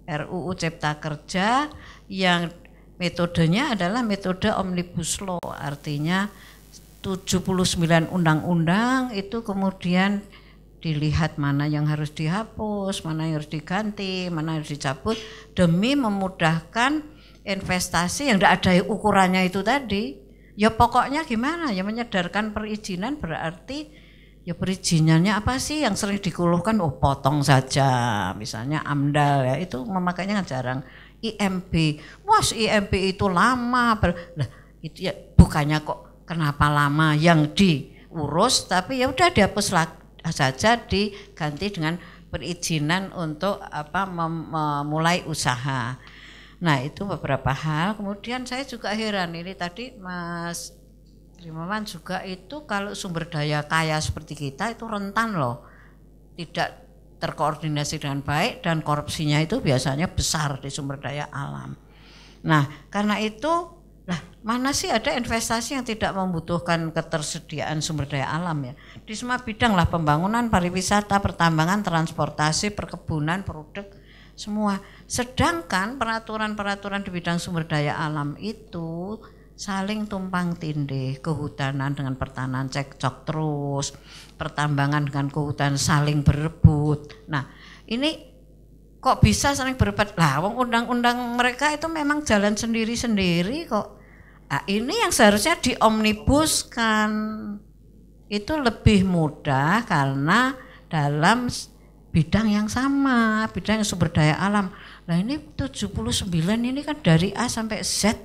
RUU Cipta Kerja yang metodenya adalah metode Omnibus Law, artinya 79 undang-undang itu kemudian dilihat mana yang harus dihapus, mana yang harus diganti, mana yang harus dicabut, demi memudahkan investasi yang tidak ada ukurannya itu tadi. Ya pokoknya gimana ya, menyedarkan perizinan, berarti ya perizinannya apa sih yang sering dikeluhkan? Oh potong saja, misalnya AMDAL ya, itu memakainya jarang. IMB, was IMB itu lama, nah, itu ya bukannya kok kenapa lama yang diurus, tapi ya udah dihapus saja, diganti dengan perizinan untuk apa memulai usaha. Nah itu beberapa hal. Kemudian saya juga heran ini tadi Mas Rimawan juga itu, kalau sumber daya kaya seperti kita itu rentan loh, tidak terkoordinasi dengan baik dan korupsinya itu biasanya besar di sumber daya alam. Nah karena itu, lah mana sih ada investasi yang tidak membutuhkan ketersediaan sumber daya alam ya? Di semua bidang lah, pembangunan, pariwisata, pertambangan, transportasi, perkebunan, produk, semua. Sedangkan peraturan-peraturan di bidang sumber daya alam itu saling tumpang tindih, kehutanan dengan pertanahan cekcok terus, pertambangan dengan kehutanan saling berebut. Nah, ini kok bisa saling berebut? Lah, wong undang-undang mereka itu memang jalan sendiri-sendiri kok. Nah, ini yang seharusnya diomnibuskan. Itu lebih mudah karena dalam bidang yang sama, bidang sumber daya alam. Nah, ini 79 ini kan dari A sampai Z.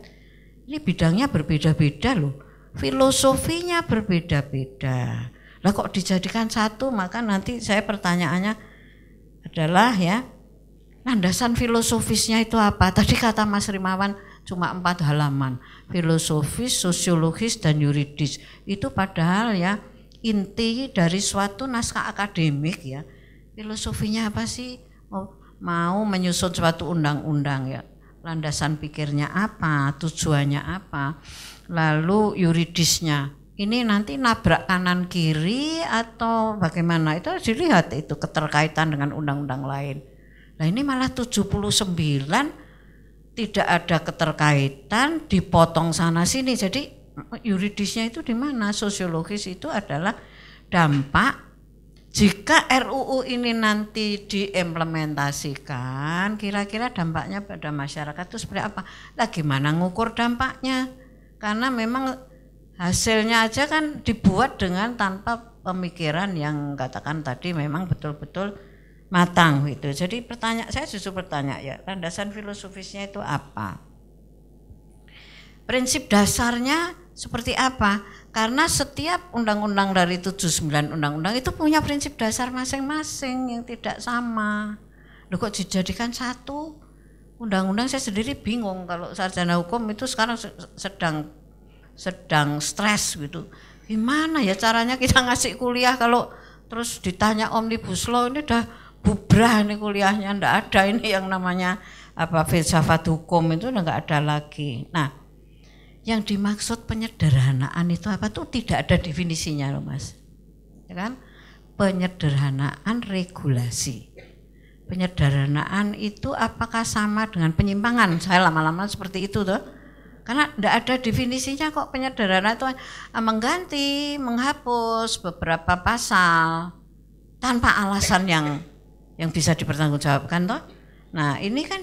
Ini bidangnya berbeda-beda loh, filosofinya berbeda-beda. Lah kok dijadikan satu, maka nanti saya pertanyaannya adalah ya, landasan filosofisnya itu apa? Tadi kata Mas Rimawan cuma 4 halaman, filosofis, sosiologis, dan yuridis. Itu padahal ya inti dari suatu naskah akademik ya, filosofinya apa sih? Mau menyusun suatu undang-undang ya. Landasan pikirnya apa, tujuannya apa, lalu yuridisnya ini nanti nabrak kanan kiri atau bagaimana, itu harus dilihat itu keterkaitan dengan undang-undang lain. Nah ini malah 79 tidak ada keterkaitan, dipotong sana sini. Jadi yuridisnya itu di mana? Sosiologis itu adalah dampak. Jika RUU ini nanti diimplementasikan, kira-kira dampaknya pada masyarakat itu seperti apa? Lah gimana ngukur dampaknya? Karena memang hasilnya aja kan dibuat dengan tanpa pemikiran yang katakan tadi memang betul-betul matang gitu. Jadi saya justru bertanya ya, landasan filosofisnya itu apa? Prinsip dasarnya seperti apa? Karena setiap undang-undang dari 79 undang-undang itu punya prinsip dasar masing-masing yang tidak sama. Loh kok dijadikan satu undang-undang? Saya sendiri bingung kalau sarjana hukum itu sekarang sedang stres gitu. Gimana ya caranya kita ngasih kuliah kalau terus ditanya Omnibus Law, ini udah bubrah nih kuliahnya, ndak ada ini yang namanya apa filsafat hukum itu udah nggak ada lagi. Nah, yang dimaksud penyederhanaan itu apa tuh tidak ada definisinya loh Mas, ya kan? Penyederhanaan regulasi. Penyederhanaan itu apakah sama dengan penyimpangan? Saya lama-lama seperti itu tuh, karena tidak ada definisinya kok. Penyederhanaan itu mengganti, menghapus beberapa pasal tanpa alasan yang bisa dipertanggungjawabkan toh. Nah ini kan.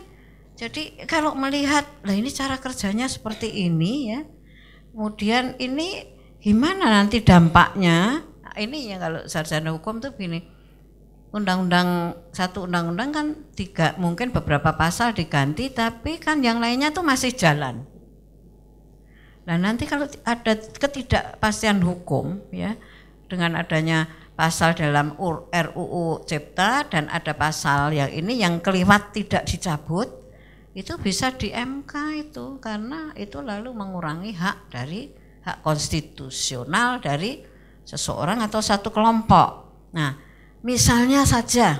Jadi kalau melihat, lah ini cara kerjanya seperti ini ya, kemudian ini gimana nanti dampaknya, nah, ini ya kalau sarjana hukum tuh gini, satu undang-undang kan 3, mungkin beberapa pasal diganti, tapi kan yang lainnya tuh masih jalan. Nah nanti kalau ada ketidakpastian hukum ya, dengan adanya pasal dalam RUU Cipta dan ada pasal yang ini yang kelewat tidak dicabut, itu bisa di MK itu, karena itu lalu mengurangi hak konstitusional dari seseorang atau satu kelompok. Nah, misalnya saja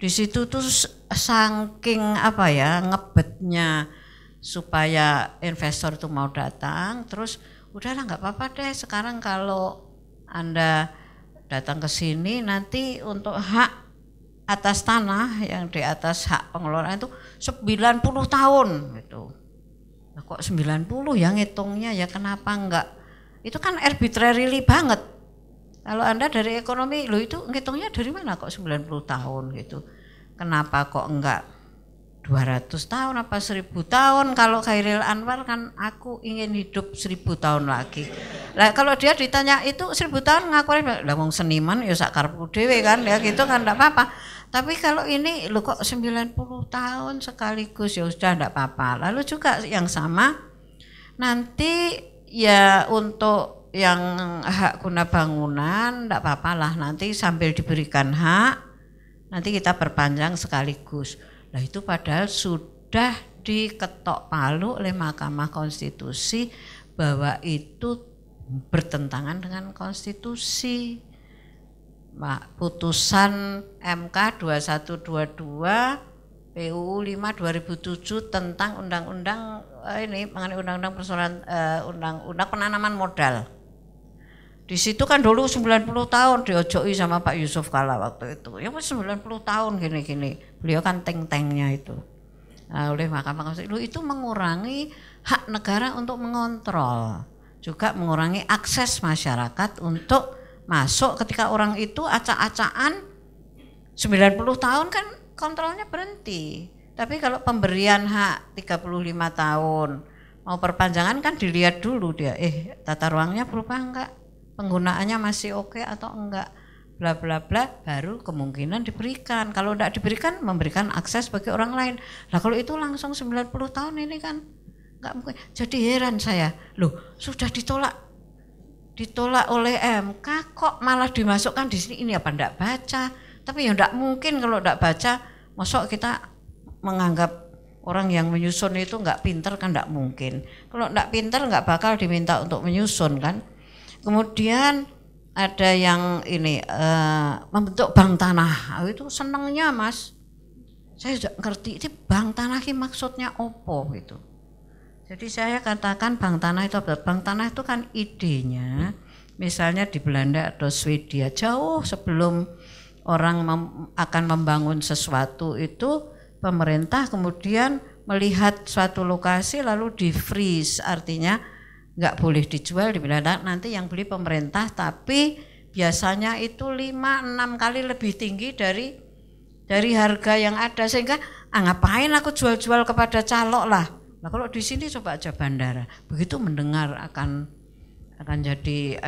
di situ tuh saking apa ya ngebetnya supaya investor itu mau datang, terus udahlah nggak apa-apa deh sekarang kalau Anda datang ke sini nanti untuk hak atas tanah yang di atas hak pengelolaan itu 90 tahun gitu. Nah, kok 90 ya ngitungnya ya, kenapa enggak? Itu kan arbitrarily banget. Kalau Anda dari ekonomi, lo itu ngitungnya dari mana kok 90 tahun gitu? Kenapa kok enggak 200 tahun apa 1000 tahun? Kalau Khairil Anwar kan aku ingin hidup 1000 tahun lagi. Nah, kalau dia ditanya itu 1000 tahun ngakuin, lah wong seniman ya sak karepku dhewe kan ya gitu kan enggak apa-apa. Tapi kalau ini lho kok 90 tahun sekaligus ya sudah enggak apa-apa. Lalu juga yang sama nanti ya untuk yang hak guna bangunan enggak apa-apalah, nanti sambil diberikan hak nanti kita perpanjang sekaligus. Nah itu padahal sudah diketok palu oleh Mahkamah Konstitusi bahwa itu bertentangan dengan konstitusi. Pak, putusan MK 2122 PUU 5 2007 tentang undang-undang ini mengenai undang-undang persoalan undang-undang penanaman modal. Di situ kan dulu 90 tahun diojoi sama Pak Yusuf Kalla waktu itu. Ya 90 tahun gini-gini. Beliau kan teng-tengnya itu. Nah, oleh Mahkamah Konstitusi itu mengurangi hak negara untuk mengontrol, juga mengurangi akses masyarakat untuk masuk ketika orang itu acak-acakan 90 tahun kan kontrolnya berhenti. Tapi kalau pemberian hak 35 tahun mau perpanjangan kan dilihat dulu dia, tata ruangnya berubah enggak, penggunaannya masih oke atau enggak, bla bla bla, baru kemungkinan diberikan. Kalau enggak diberikan, memberikan akses bagi orang lain. Nah kalau itu langsung 90 tahun ini kan enggak mungkin. Jadi heran saya, loh sudah ditolak oleh MK kok malah dimasukkan di sini, ini apa enggak baca. Tapi ya enggak mungkin kalau enggak baca, mosok kita menganggap orang yang menyusun itu nggak pinter kan, nggak mungkin. Kalau nggak pinter nggak bakal diminta untuk menyusun kan. Kemudian ada yang ini membentuk bank tanah. Itu senangnya mas. Saya sudah ngerti itu bank tanah ini maksudnya opo gitu. Jadi saya katakan bank tanah itu apa? Bank tanah itu kan idenya, misalnya di Belanda atau Swedia jauh sebelum orang akan membangun sesuatu itu. Pemerintah kemudian melihat suatu lokasi lalu di freeze, artinya nggak boleh dijual di Belanda, nanti yang beli pemerintah, tapi biasanya itu 5-6 kali lebih tinggi dari harga yang ada, sehingga ngapain aku jual-jual kepada calok lah. Nah kalau di sini coba aja bandara, begitu mendengar akan jadi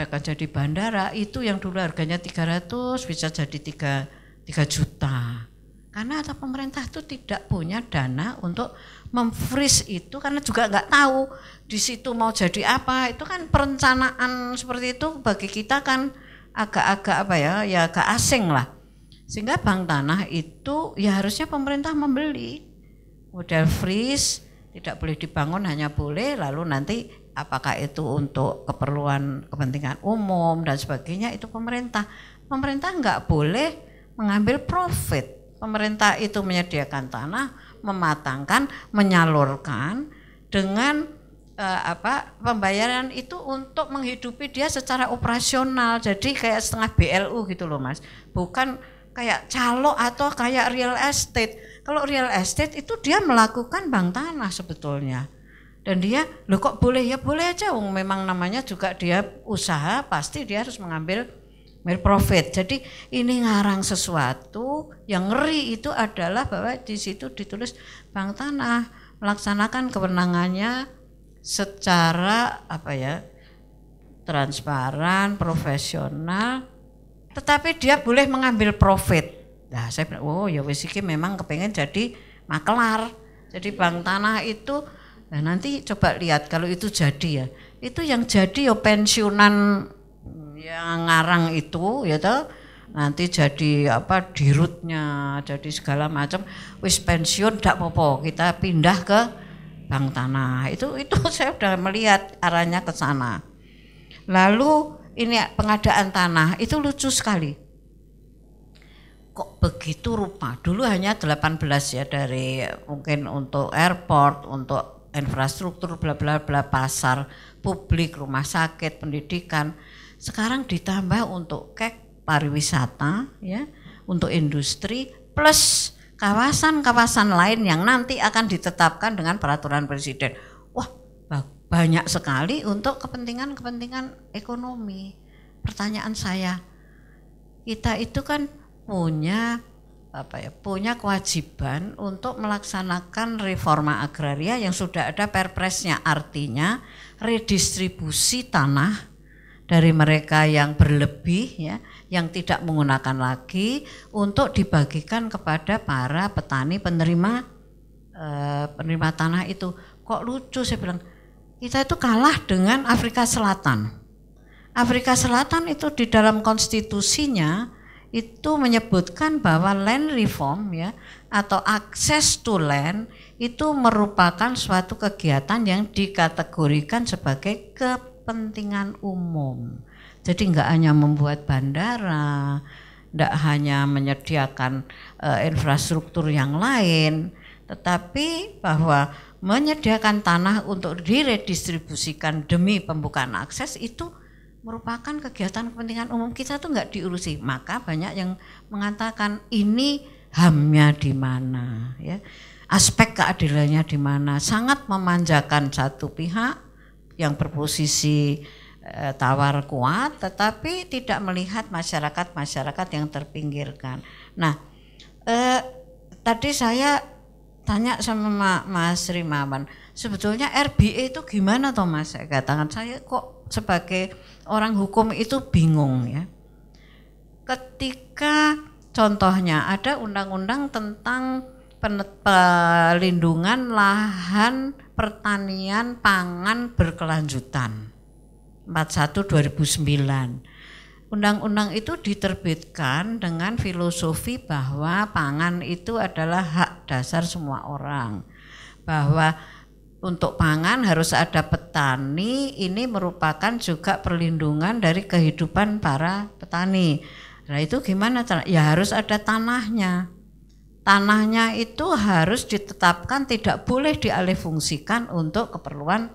bandara itu yang dulu harganya 300 bisa jadi 3 juta. Karena atau pemerintah itu tidak punya dana untuk memfreeze itu, karena juga nggak tahu di situ mau jadi apa. Itu kan perencanaan seperti itu bagi kita kan agak-agak apa ya, ya agak asing lah. Sehingga bank tanah itu ya harusnya pemerintah membeli model freeze, tidak boleh dibangun, hanya boleh lalu nanti apakah itu untuk keperluan kepentingan umum dan sebagainya itu pemerintah. Pemerintah nggak boleh mengambil profit. Pemerintah itu menyediakan tanah, mematangkan, menyalurkan dengan pembayaran itu untuk menghidupi dia secara operasional. Jadi kayak setengah BLU gitu loh mas, bukan kayak calo atau kayak real estate. Kalau real estate itu dia melakukan bank tanah sebetulnya. Dan dia, loh kok boleh? Ya boleh aja, memang namanya juga dia usaha, pasti dia harus mengambil profit. Jadi ini ngarang sesuatu yang ngeri itu adalah bahwa di situ ditulis bank tanah melaksanakan kewenangannya secara apa ya, transparan, profesional, tetapi dia boleh mengambil profit. Nah, saya bilang, oh ya wis iki memang kepengen jadi makelar. Jadi bank tanah itu, nah nanti coba lihat kalau itu jadi ya. Itu yang jadi ya pensiunan yang ngarang itu ya toh, nanti jadi apa dirutnya, jadi segala macam, wis pensiun ndak apa-apa, kita pindah ke bank tanah. Itu saya sudah melihat arahnya ke sana. Lalu ini pengadaan tanah itu lucu sekali. Kok begitu rupa? Dulu hanya 18 ya, dari mungkin untuk airport, untuk infrastruktur bla bla bla, pasar publik, rumah sakit, pendidikan. Sekarang ditambah untuk kek pariwisata ya, untuk industri plus kawasan-kawasan lain yang nanti akan ditetapkan dengan peraturan presiden. Wah, banyak sekali untuk kepentingan-kepentingan ekonomi. Pertanyaan saya, kita itu kan punya apa ya? Punya kewajiban untuk melaksanakan reforma agraria yang sudah ada perpresnya, artinya redistribusi tanah dari mereka yang berlebih ya, yang tidak menggunakan lagi, untuk dibagikan kepada para petani penerima tanah itu. Kok lucu, saya bilang kita itu kalah dengan Afrika Selatan. Afrika Selatan itu di dalam konstitusinya itu menyebutkan bahwa land reform ya, atau access to land itu merupakan suatu kegiatan yang dikategorikan sebagai kepentingan umum. Jadi nggak hanya membuat bandara, nggak hanya menyediakan infrastruktur yang lain, tetapi bahwa menyediakan tanah untuk diredistribusikan demi pembukaan akses itu merupakan kegiatan kepentingan umum. Kita tuh nggak diurusi. Maka banyak yang mengatakan ini HAM-nya di mana ya. aspek keadilannya di mana, sangat memanjakan satu pihak yang berposisi tawar kuat tetapi tidak melihat masyarakat-masyarakat yang terpinggirkan. Nah, tadi saya tanya sama Mas Rimawan, sebetulnya RBE itu gimana toh Mas? Saya katakan, saya kok sebagai orang hukum itu bingung ya. Ketika contohnya ada undang-undang tentang pelindungan lahan pertanian pangan berkelanjutan 41/2009. Undang-undang itu diterbitkan dengan filosofi bahwa pangan itu adalah hak dasar semua orang. Bahwa untuk pangan harus ada petani, ini merupakan juga perlindungan dari kehidupan para petani. Nah itu gimana? Ya harus ada tanahnya. Tanahnya itu harus ditetapkan tidak boleh dialihfungsikan untuk keperluan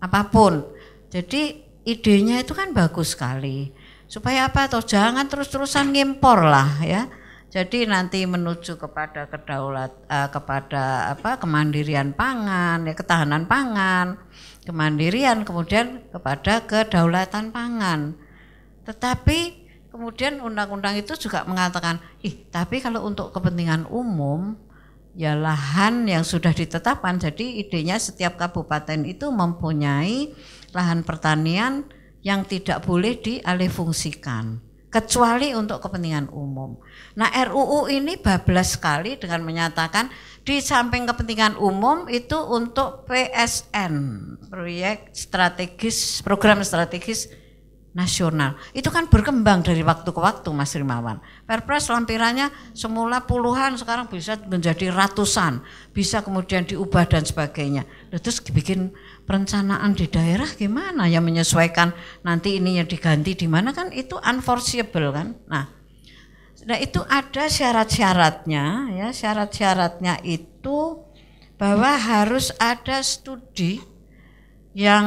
apapun. Jadi idenya itu kan bagus sekali. Supaya apa? Atau jangan terus-terusan ngimpor lah ya. Jadi nanti menuju kepada kemandirian pangan, ya, ketahanan pangan, kemandirian, kemudian kepada kedaulatan pangan. Tetapi kemudian undang-undang itu juga mengatakan, tapi kalau untuk kepentingan umum, ya lahan yang sudah ditetapkan, jadi idenya setiap kabupaten itu mempunyai lahan pertanian yang tidak boleh dialihfungsikan kecuali untuk kepentingan umum. Nah, RUU ini bablas sekali dengan menyatakan di samping kepentingan umum itu untuk PSN, proyek strategis, program strategis nasional. Itu kan berkembang dari waktu ke waktu, Mas Rimawan. Perpres lampirannya semula puluhan, sekarang bisa menjadi ratusan, bisa kemudian diubah dan sebagainya. Terus dibikin perencanaan di daerah gimana yang menyesuaikan nanti ininya diganti di mana, kan itu unforeseeable kan. Nah itu ada syarat-syaratnya ya, syarat-syaratnya itu bahwa harus ada studi yang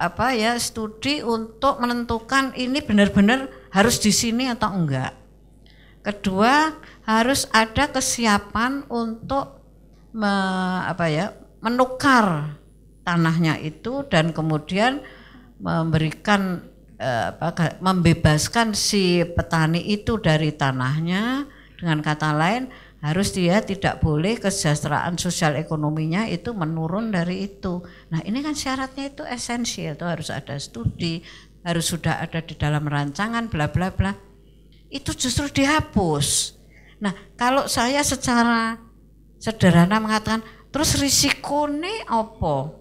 apa ya, studi untuk menentukan ini benar-benar harus di sini atau enggak. Kedua, harus ada kesiapan untuk menukar tanahnya itu dan kemudian memberikan membebaskan si petani itu dari tanahnya. Dengan kata lain, harus dia tidak boleh kesejahteraan sosial ekonominya itu menurun dari itu. Nah ini kan syaratnya itu esensial, itu harus ada studi, harus sudah ada di dalam rancangan bla bla bla. Itu justru dihapus. Nah kalau saya secara sederhana mengatakan, terus risikonya apa?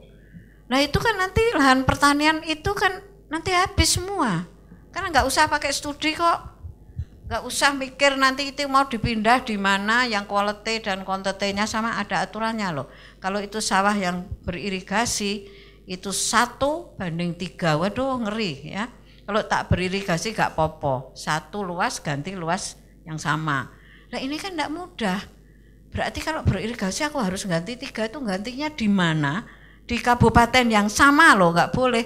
Nah itu kan nanti lahan pertanian itu kan nanti habis semua, karena nggak usah pakai studi kok, nggak usah mikir nanti itu mau dipindah di mana, yang quality dan quantity-nya sama, ada aturannya loh. Kalau itu sawah yang beririgasi itu 1/3, waduh ngeri ya. Kalau tak beririgasi nggak popo, satu luas ganti luas yang sama. Nah ini kan nggak mudah. Berarti kalau beririgasi aku harus ganti 3, itu gantinya di mana? Di kabupaten yang sama loh, nggak boleh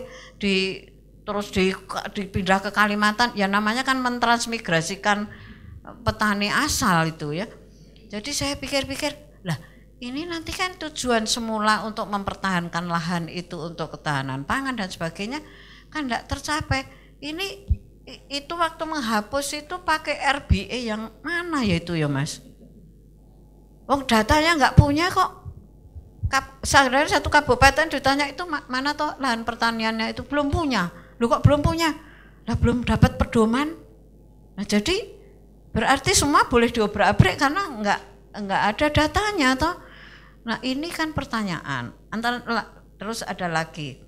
dipindah ke Kalimantan. Ya namanya kan mentransmigrasikan petani asal itu ya. Jadi saya pikir-pikir, lah ini nanti kan tujuan semula untuk mempertahankan lahan itu untuk ketahanan pangan dan sebagainya kan nggak tercapai. Ini itu waktu menghapus itu pakai RBE yang mana ya itu ya Mas? Wong datanya nggak punya kok. Dari satu kabupaten ditanya itu mana toh lahan pertaniannya itu, belum punya. Lu kok belum punya? Lah belum dapat pedoman. Nah jadi berarti semua boleh diobrak-abrik karena nggak ada datanya toh. Nah ini kan pertanyaan. Terus ada lagi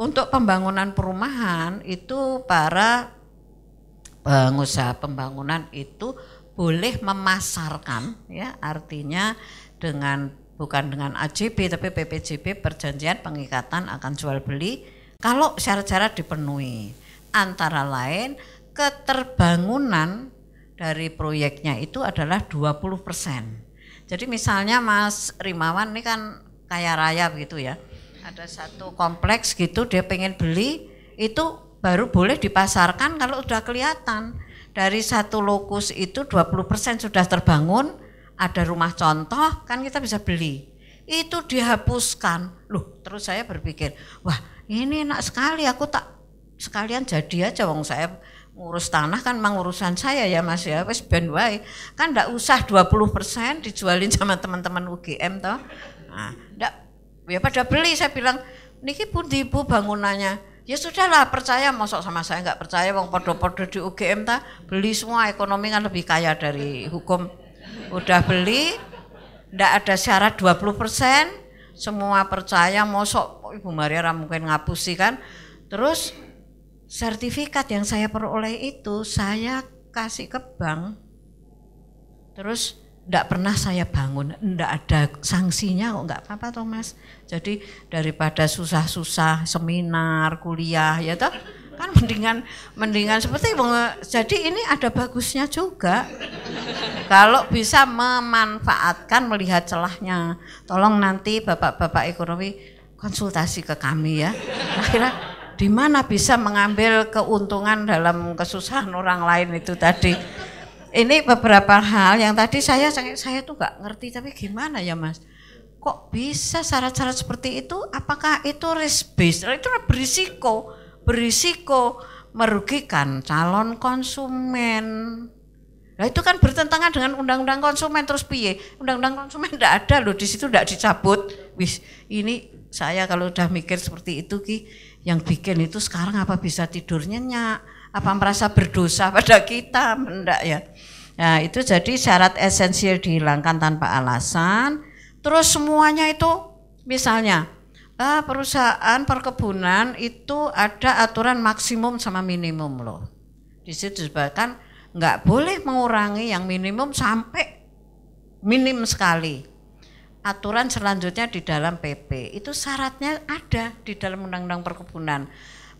untuk pembangunan perumahan itu para pengusaha pembangunan itu boleh memasarkan ya, artinya dengan bukan dengan AJB tapi PPJB, perjanjian pengikatan akan jual beli, kalau syarat-syarat dipenuhi. Antara lain keterbangunan dari proyeknya itu adalah 20%. Jadi misalnya Mas Rimawan ini kan kaya raya gitu ya. Ada satu kompleks gitu dia pengen beli, itu baru boleh dipasarkan kalau sudah kelihatan dari satu lokus itu 20% sudah terbangun, ada rumah contoh, kan kita bisa beli. Itu dihapuskan. Loh, terus saya berpikir, wah ini enak sekali, aku tak sekalian jadi aja, wong saya ngurus tanah kan memang urusan saya ya Mas ya, wis ben wae. Kan ndak usah 20% dijualin sama teman-teman UGM toh. Nah, ndak ya pada beli, saya bilang, niki pundi Bu bangunannya? Ya sudahlah, percaya, mosok sama saya nggak percaya, wong podo-podo di UGM ta, beli semua, ekonomi kan lebih kaya dari hukum. Udah beli, ndak ada syarat 20%, semua percaya, mosok Ibu Maria ra mungkin ngapusi kan. Terus sertifikat yang saya peroleh itu saya kasih ke bank, terus enggak pernah saya bangun, enggak ada sanksinya kok, enggak apa-apa toh Mas. Jadi daripada susah-susah seminar, kuliah ya toh, kan mendingan seperti itu. Jadi ini ada bagusnya juga. Kalau bisa memanfaatkan, melihat celahnya. Tolong nanti bapak-bapak ekonomi konsultasi ke kami ya. Akhirnya di mana bisa mengambil keuntungan dalam kesusahan orang lain itu tadi. Ini beberapa hal yang tadi saya tuh nggak ngerti, tapi gimana ya Mas? Kok bisa syarat-syarat seperti itu? Apakah itu risk based? Itu berisiko merugikan calon konsumen. Nah itu kan bertentangan dengan undang-undang konsumen, terus piye? Undang-undang konsumen enggak ada loh, di situ enggak dicabut. Wis, ini saya kalau udah mikir seperti itu Ki, yang bikin itu sekarang apa bisa tidur nyenyak, apa merasa berdosa pada kita, enggak ya. Nah itu jadi syarat esensial dihilangkan tanpa alasan. Terus semuanya itu misalnya perusahaan perkebunan itu ada aturan maksimum sama minimum loh. Di situ disebutkan nggak boleh mengurangi yang minimum sampai minim sekali. Aturan selanjutnya di dalam PP itu syaratnya ada di dalam undang-undang perkebunan,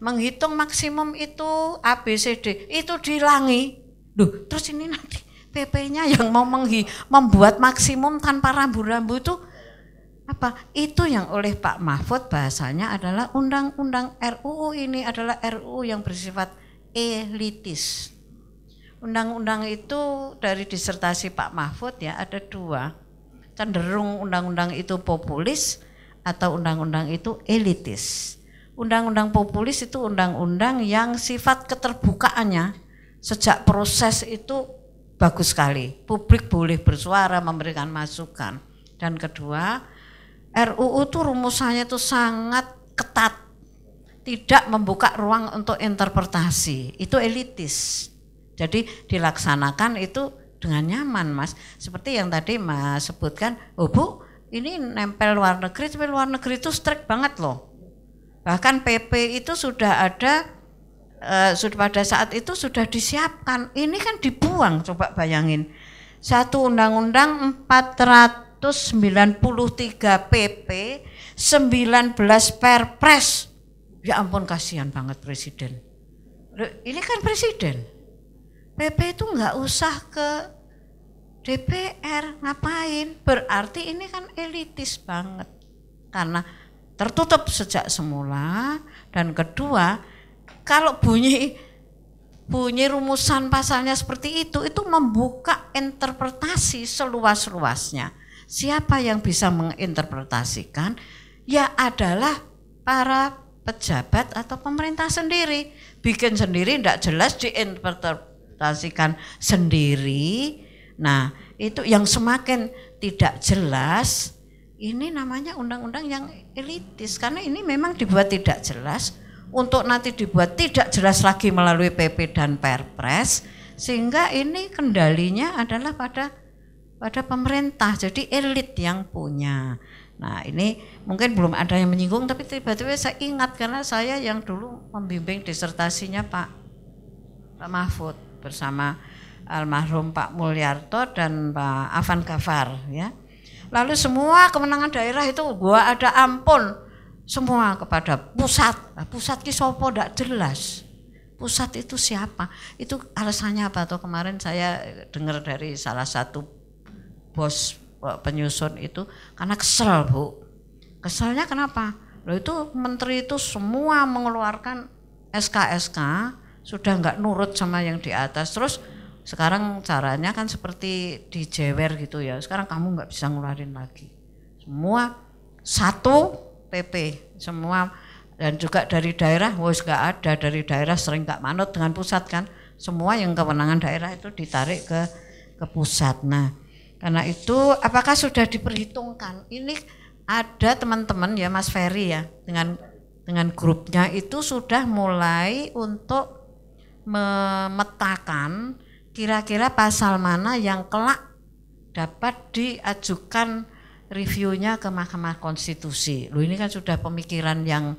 menghitung maksimum itu ABCD itu dihilangi. Duh, terus ini nanti PP-nya yang mau membuat maksimum tanpa rambu-rambu itu apa? Itu yang oleh Pak Mahfud bahasanya adalah undang-undang RUU ini adalah RUU yang bersifat elitis. Undang-undang itu dari disertasi Pak Mahfud ya ada dua. Cenderung undang-undang itu populis atau undang-undang itu elitis. Undang-undang populis itu undang-undang yang sifat keterbukaannya sejak proses itu bagus sekali. Publik boleh bersuara, memberikan masukan. Dan kedua, RUU itu rumusannya itu sangat ketat, tidak membuka ruang untuk interpretasi. Itu elitis. Jadi dilaksanakan itu dengan nyaman Mas, seperti yang tadi Mas sebutkan, oh Bu ini nempel luar negeri, tapi luar negeri itu strict banget loh, bahkan PP itu sudah ada, sudah pada saat itu sudah disiapkan, ini kan dibuang, coba bayangin, satu undang-undang 493 PP, 19 Perpres, ya ampun kasihan banget Presiden, ini kan Presiden. PP itu nggak usah ke DPR, ngapain? Berarti ini kan elitis banget. Karena tertutup sejak semula, dan kedua, kalau bunyi rumusan pasalnya seperti itu membuka interpretasi seluas-luasnya. Siapa yang bisa menginterpretasikan? Ya adalah para pejabat atau pemerintah sendiri. Bikin sendiri nggak jelas, diinterpretasikan sendiri. Nah itu yang semakin tidak jelas, ini namanya undang-undang yang elitis, karena ini memang dibuat tidak jelas untuk nanti dibuat tidak jelas lagi melalui PP dan Perpres, sehingga ini kendalinya adalah pada pemerintah, jadi elit yang punya. Nah ini mungkin belum ada yang menyinggung, tapi tiba-tiba saya ingat karena saya yang dulu membimbing disertasinya Pak Mahfud bersama almarhum Pak Mulyarto dan Pak Afan Ghaffar ya. Lalu semua kemenangan daerah itu gua ada ampun semua kepada pusat. Pusat ki sapa ndak jelas. Pusat itu siapa? Itu alasannya apa tuh, kemarin saya dengar dari salah satu bos penyusun itu karena kesel Bu. Keselnya kenapa? Loh itu menteri itu semua mengeluarkan SK-SK sudah nggak nurut sama yang di atas, terus Sekarang caranya kan seperti dijewer gitu ya, sekarang kamu nggak bisa ngeluarin lagi. Semua satu PP, semua, dan juga dari daerah, wos nggak ada, dari daerah sering nggak manut dengan pusat kan, semua yang kewenangan daerah itu ditarik ke pusat. Nah, karena itu apakah sudah diperhitungkan? Ini ada teman-teman ya Mas Ferry ya, dengan grupnya itu sudah mulai untuk memetakan kira-kira pasal mana yang kelak dapat diajukan reviewnya ke Mahkamah Konstitusi. Loh, ini kan sudah pemikiran yang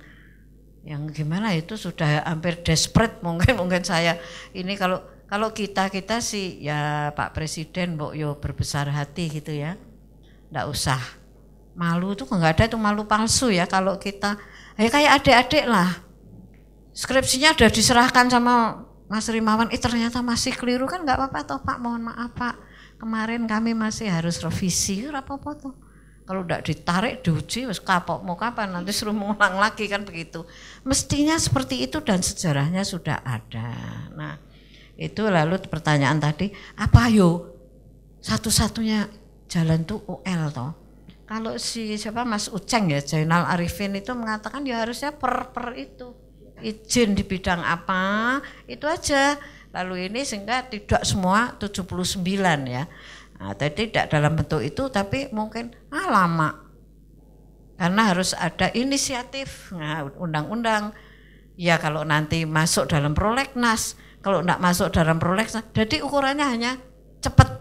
gimana itu sudah hampir desperate mungkin saya ini kalau kita sih ya Pak Presiden mbok yo berbesar hati gitu ya, ndak usah malu tuh, nggak ada tuh malu palsu ya. Kalau kita ya kayak adik-adik lah, skripsinya udah diserahkan sama Mas Rimawan, ternyata masih keliru kan nggak apa-apa toh Pak, mohon maaf Pak, kemarin kami masih harus revisi, apa-apa toh. Kalau nggak ditarik diuji, wes kapok mau kapan, nanti suruh mengulang lagi kan begitu. Mestinya seperti itu dan sejarahnya sudah ada. Nah itu lalu pertanyaan tadi, apa yo satu-satunya jalan tuh UL toh. Kalau si siapa Mas Uceng ya, Zainal Arifin itu mengatakan ya harusnya per itu. Izin di bidang apa itu aja, lalu ini sehingga tidak semua 79 ya, nah, tidak dalam bentuk itu tapi mungkin lama karena harus ada inisiatif. Nah, undang-undang ya kalau nanti masuk dalam prolegnas, kalau enggak masuk dalam prolegnas jadi ukurannya hanya cepat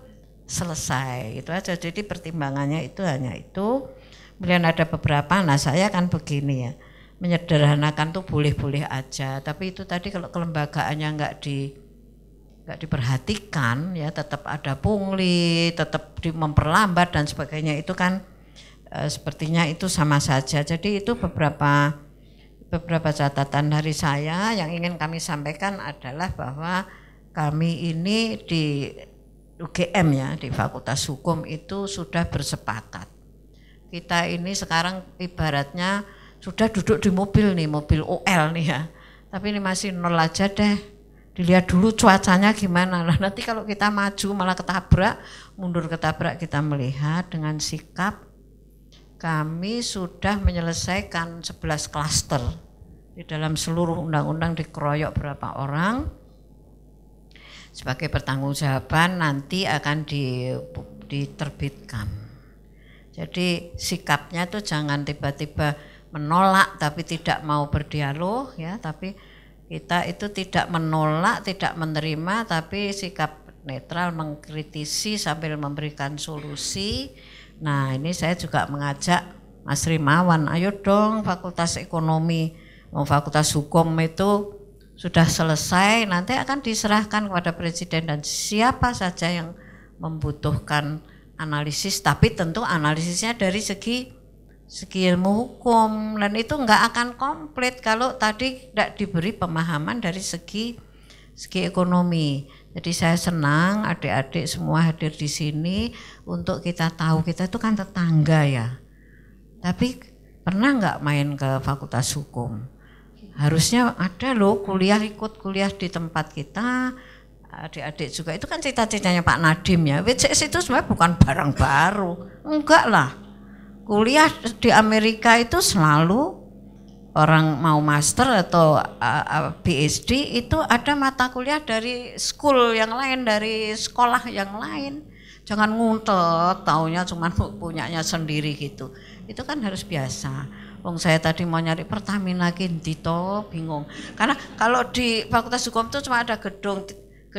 selesai itu aja, jadi pertimbangannya itu hanya itu. Kemudian ada beberapa, nah saya kan begini ya, menyederhanakan tuh boleh-boleh aja, tapi itu tadi kalau kelembagaannya nggak diperhatikan ya, tetap ada pungli, tetap memperlambat dan sebagainya, itu kan sepertinya itu sama saja. Jadi itu beberapa catatan dari saya yang ingin kami sampaikan adalah bahwa kami ini di UGM ya, di Fakultas Hukum itu sudah bersepakat. Kita ini sekarang ibaratnya sudah duduk di mobil nih, mobil OL nih ya, tapi ini masih nol aja deh, dilihat dulu cuacanya gimana lah, nanti kalau kita maju malah ketabrak, mundur ketabrak. Kita melihat dengan sikap kami sudah menyelesaikan 11 klaster di dalam seluruh undang-undang, dikeroyok berapa orang, sebagai pertanggungjawaban nanti akan diterbitkan. Jadi sikapnya tuh jangan tiba-tiba menolak tapi tidak mau berdialog ya, tapi kita itu tidak menolak, tidak menerima, tapi sikap netral mengkritisi sambil memberikan solusi. Nah ini saya juga mengajak Mas Rimawan, ayo dong Fakultas Ekonomi, mau Fakultas Hukum itu sudah selesai, nanti akan diserahkan kepada Presiden dan siapa saja yang membutuhkan analisis, tapi tentu analisisnya dari segi ilmu hukum, dan itu nggak akan komplit kalau tadi tidak diberi pemahaman dari segi ekonomi. Jadi saya senang adik-adik semua hadir di sini untuk kita tahu, kita itu kan tetangga ya, tapi pernah nggak main ke Fakultas Hukum? Harusnya ada loh kuliah, ikut kuliah di tempat kita, adik-adik juga, itu kan cita-citanya Pak Nadiem ya, WCS itu sebenarnya bukan barang baru, enggak lah. Kuliah di Amerika itu selalu orang mau master atau PhD itu ada mata kuliah dari school yang lain, dari sekolah yang lain. Jangan nguntel, taunya cuma punyanya sendiri gitu. Itu kan harus biasa. Wong saya tadi mau nyari Pertamina Kindito, bingung. Karena kalau di Fakultas Hukum itu cuma ada gedung 3,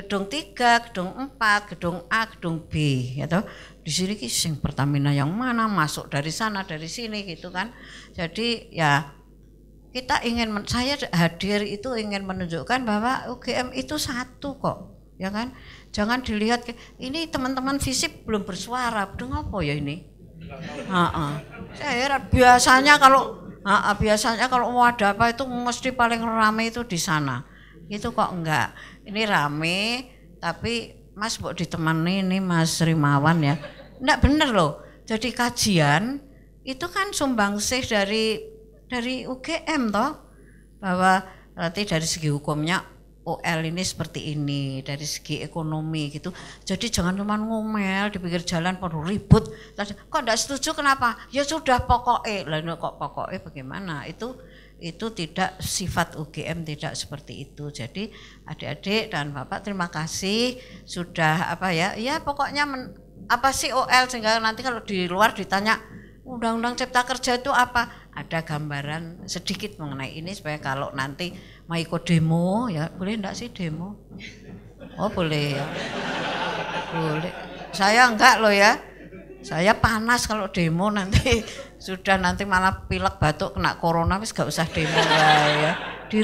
gedung 4, gedung A, gedung B gitu. Di sini sing Pertamina yang mana, masuk dari sana dari sini gitu kan. Jadi ya kita ingin, saya hadir itu ingin menunjukkan bahwa UGM itu satu kok ya kan. Jangan dilihat ini teman-teman FISIP belum bersuara, udah apa ya ini. Saya biasanya kalau mau ada apa itu mesti paling ramai itu di sana. Itu kok enggak. Ini rame, tapi Mas mbok ditemani ini Mas Rimawan ya. Enggak bener loh. Jadi kajian itu kan sumbangsih dari UGM toh, bahwa nanti dari segi hukumnya OL ini seperti ini dari segi ekonomi gitu. Jadi jangan cuma ngomel di pinggir jalan perlu ribut. Kok enggak setuju kenapa? Ya sudah pokoknya. Lah kok pokoknya bagaimana? Itu tidak sifat UGM tidak seperti itu. Jadi adik-adik dan Bapak terima kasih sudah apa ya? Ya pokoknya apa sih OL sehingga nanti kalau di luar ditanya Undang-Undang Cipta Kerja itu apa? Ada gambaran sedikit mengenai ini supaya kalau nanti mau ikut demo ya boleh enggak sih demo? Oh boleh ya. Boleh. Saya enggak loh ya. Saya panas kalau demo nanti sudah nanti malah pilek batuk kena corona wis gak usah demo ya. Di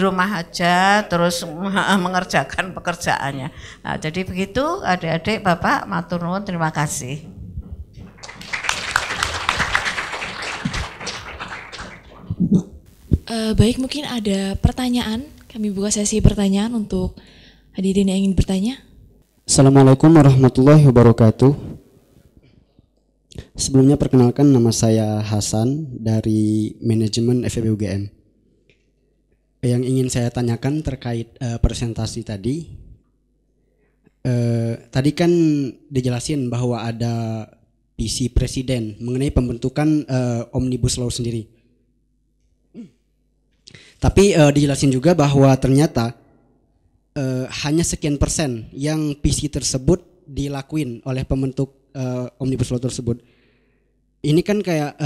rumah aja terus mengerjakan pekerjaannya. Nah, jadi begitu adik-adik Bapak matur nuwun terima kasih. Baik, mungkin ada pertanyaan. Kami buka sesi pertanyaan untuk hadirin yang ingin bertanya. Assalamualaikum warahmatullahi wabarakatuh. Sebelumnya perkenalkan nama saya Hasan dari manajemen FEB UGM. Yang ingin saya tanyakan terkait presentasi tadi. Tadi kan dijelasin bahwa ada visi presiden mengenai pembentukan Omnibus Law sendiri. Tapi dijelasin juga bahwa ternyata hanya sekian persen yang visi tersebut dilakuin oleh pembentuk Omnibus Law tersebut. Ini kan kayak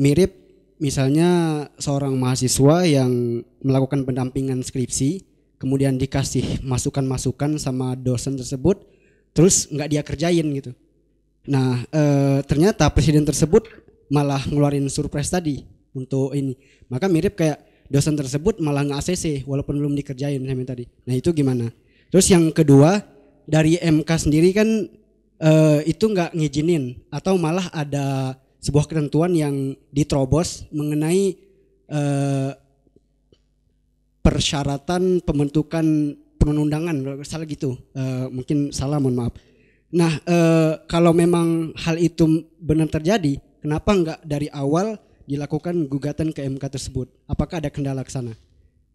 mirip misalnya seorang mahasiswa yang melakukan pendampingan skripsi, kemudian dikasih masukan-masukan sama dosen tersebut, terus nggak dia kerjain gitu. Nah ternyata presiden tersebut malah ngeluarin surprise tadi untuk ini, maka mirip kayak dosen tersebut malah nge-ACC walaupun belum dikerjain sampai tadi. Nah itu gimana? Terus yang kedua dari MK sendiri kan itu nggak ngizinin atau malah ada sebuah ketentuan yang diterobos mengenai persyaratan pembentukan perundangan, salah gitu, mungkin salah, mohon maaf. Nah kalau memang hal itu benar terjadi, kenapa nggak dari awal dilakukan gugatan ke MK tersebut? Apakah ada kendala ke sana?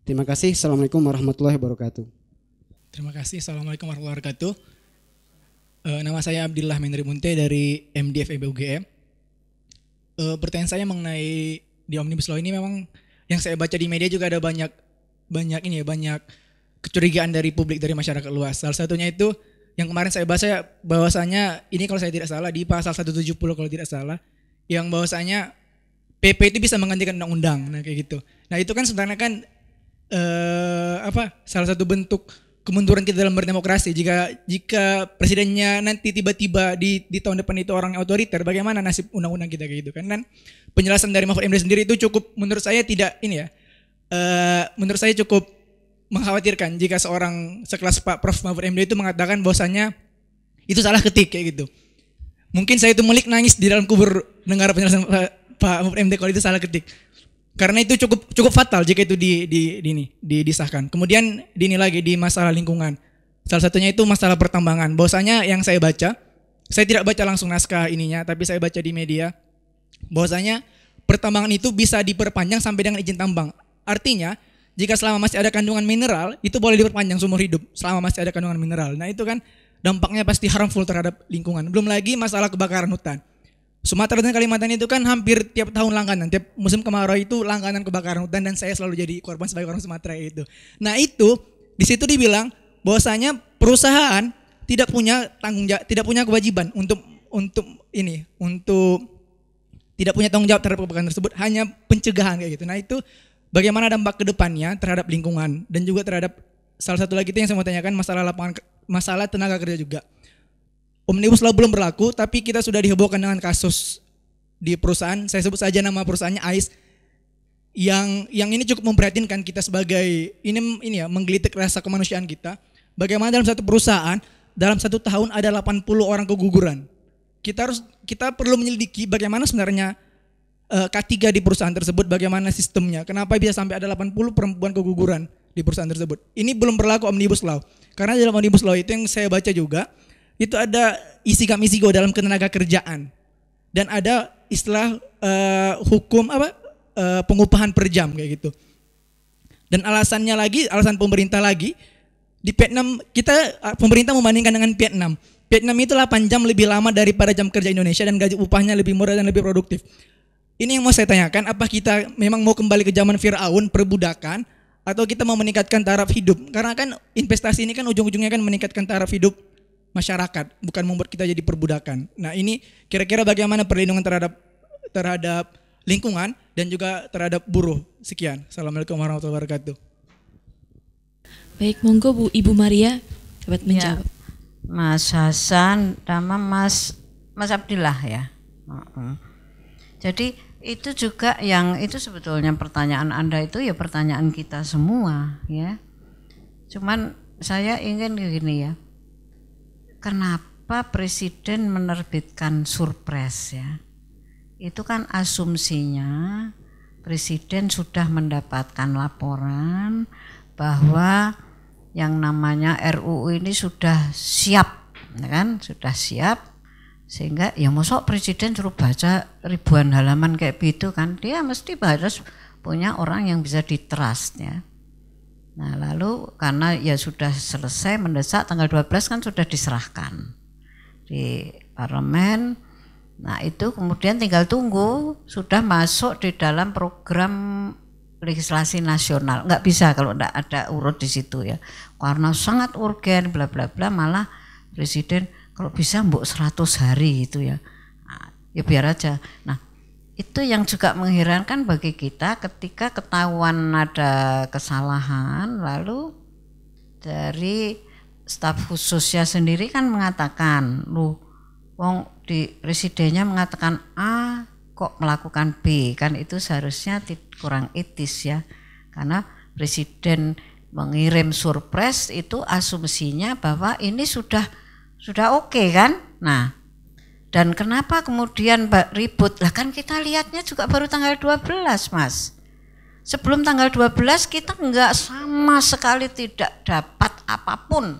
Terima kasih. Assalamualaikum warahmatullahi wabarakatuh. Terima kasih. Assalamualaikum warahmatullahi wabarakatuh. Nama saya Abdillah Mendri Munte dari MDFEB UGM. Pertanyaan saya mengenai di Omnibus Law ini, memang yang saya baca di media juga ada banyak ini ya, banyak kecurigaan dari publik, dari masyarakat luas. Salah satunya itu yang kemarin saya baca bahwasanya ini kalau saya tidak salah di pasal 170 kalau tidak salah, yang bahwasanya PP itu bisa menggantikan undang-undang, nah kayak gitu. Nah itu kan sebenarnya kan salah satu bentuk kemunduran kita dalam berdemokrasi. Jika presidennya nanti tiba-tiba di tahun depan itu orang otoriter, bagaimana nasib undang-undang kita kayak gitu kan? Dan penjelasan dari Mahfud MD sendiri itu cukup, menurut saya tidak ini ya. Menurut saya cukup mengkhawatirkan jika seorang sekelas Pak Prof Mahfud MD itu mengatakan bahwasanya itu salah ketik kayak gitu. Mungkin saya itu melik nangis di dalam kubur dengar penjelasan Pak Mahfud MD kalau itu salah ketik, karena itu cukup fatal jika itu disahkan. Kemudian ini lagi di masalah lingkungan, salah satunya itu masalah pertambangan. Bahwasanya yang saya baca, saya tidak baca langsung naskah ininya, tapi saya baca di media, bahwasanya pertambangan itu bisa diperpanjang sampai dengan izin tambang. Artinya jika selama masih ada kandungan mineral itu boleh diperpanjang seumur hidup selama masih ada kandungan mineral. Nah itu kan dampaknya pasti harmful terhadap lingkungan. Belum lagi masalah kebakaran hutan. Sumatera dan Kalimantan itu kan hampir tiap tahun langganan, tiap musim kemarau itu langganan kebakaran hutan, dan saya selalu jadi korban sebagai orang Sumatera itu. Nah itu di situ dibilang bahwasanya perusahaan tidak punya tanggung jawab, tidak punya kewajiban untuk tidak punya tanggung jawab terhadap kebakaran tersebut, hanya pencegahan kayak gitu. Nah itu bagaimana dampak kedepannya terhadap lingkungan, dan juga terhadap salah satu lagi itu yang saya mau tanyakan masalah lapangan, masalah tenaga kerja juga. Omnibus Law belum berlaku, tapi kita sudah dihebohkan dengan kasus di perusahaan, saya sebut saja nama perusahaannya AIS, yang ini cukup memprihatinkan kita sebagai, ini ya, menggelitik rasa kemanusiaan kita. Bagaimana dalam satu perusahaan, dalam satu tahun ada 80 orang keguguran. Kita perlu menyelidiki bagaimana sebenarnya K3 di perusahaan tersebut, bagaimana sistemnya, kenapa bisa sampai ada 80 perempuan keguguran di perusahaan tersebut. Ini belum berlaku Omnibus Law, karena dalam Omnibus Law itu yang saya baca juga, itu ada isigo dalam ketenaga kerjaan, dan ada istilah hukum pengupahan per jam kayak gitu. Dan alasannya lagi, alasan pemerintah lagi, di Vietnam, pemerintah membandingkan dengan Vietnam. Vietnam itu 8 jam lebih lama daripada jam kerja Indonesia dan gaji upahnya lebih murah dan lebih produktif. Ini yang mau saya tanyakan, apa kita memang mau kembali ke zaman Firaun, perbudakan, atau kita mau meningkatkan taraf hidup? Karena kan investasi ini kan ujung-ujungnya kan meningkatkan taraf hidup masyarakat, bukan membuat kita jadi perbudakan. Nah ini kira-kira bagaimana perlindungan terhadap lingkungan dan juga terhadap buruh. Sekian. Assalamualaikum warahmatullahi wabarakatuh. Baik, monggo Bu Ibu Maria dapat menjawab. Ya, Mas Hasan sama Mas Abdillah ya. Jadi itu juga yang itu sebetulnya pertanyaan Anda itu ya pertanyaan kita semua ya. Cuman saya ingin begini ya, kenapa Presiden menerbitkan Surpres ya? Itu kan asumsinya Presiden sudah mendapatkan laporan bahwa yang namanya RUU ini sudah siap, kan? Sudah siap. Sehingga ya mosok presiden suruh baca ribuan halaman kayak begitu kan, dia mesti harus punya orang yang bisa ditrust ya. Nah lalu karena ya sudah selesai mendesak, tanggal 12 kan sudah diserahkan di parlemen. Nah itu kemudian tinggal tunggu, sudah masuk di dalam program legislasi nasional. Nggak bisa kalau enggak ada urut di situ ya, karena sangat urgen bla bla bla, malah presiden kalau bisa mbok 100 hari itu ya, nah, ya biar aja. Nah itu yang juga mengherankan bagi kita ketika ketahuan ada kesalahan, lalu dari staf khususnya sendiri kan mengatakan, lu wong di presidennya mengatakan A kok melakukan B, kan itu seharusnya kurang etis ya, karena presiden mengirim surpres itu asumsinya bahwa ini sudah oke kan. Nah dan kenapa kemudian ribut lah, kan kita lihatnya juga baru tanggal 12 Mas. Sebelum tanggal 12 kita nggak sama sekali tidak dapat apapun,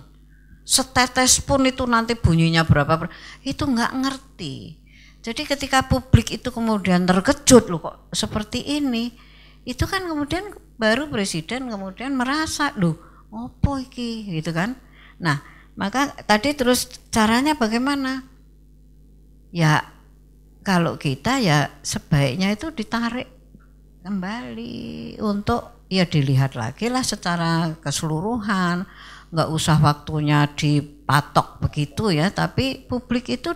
setetes pun itu nanti bunyinya berapa itu nggak ngerti. Jadi ketika publik itu kemudian terkejut loh kok seperti ini, itu kan kemudian baru presiden kemudian merasa loh ngopo iki gitu kan. Nah maka tadi terus caranya bagaimana? Ya kalau kita ya sebaiknya itu ditarik kembali untuk ya dilihat lagi lah secara keseluruhan, nggak usah waktunya dipatok begitu ya, tapi publik itu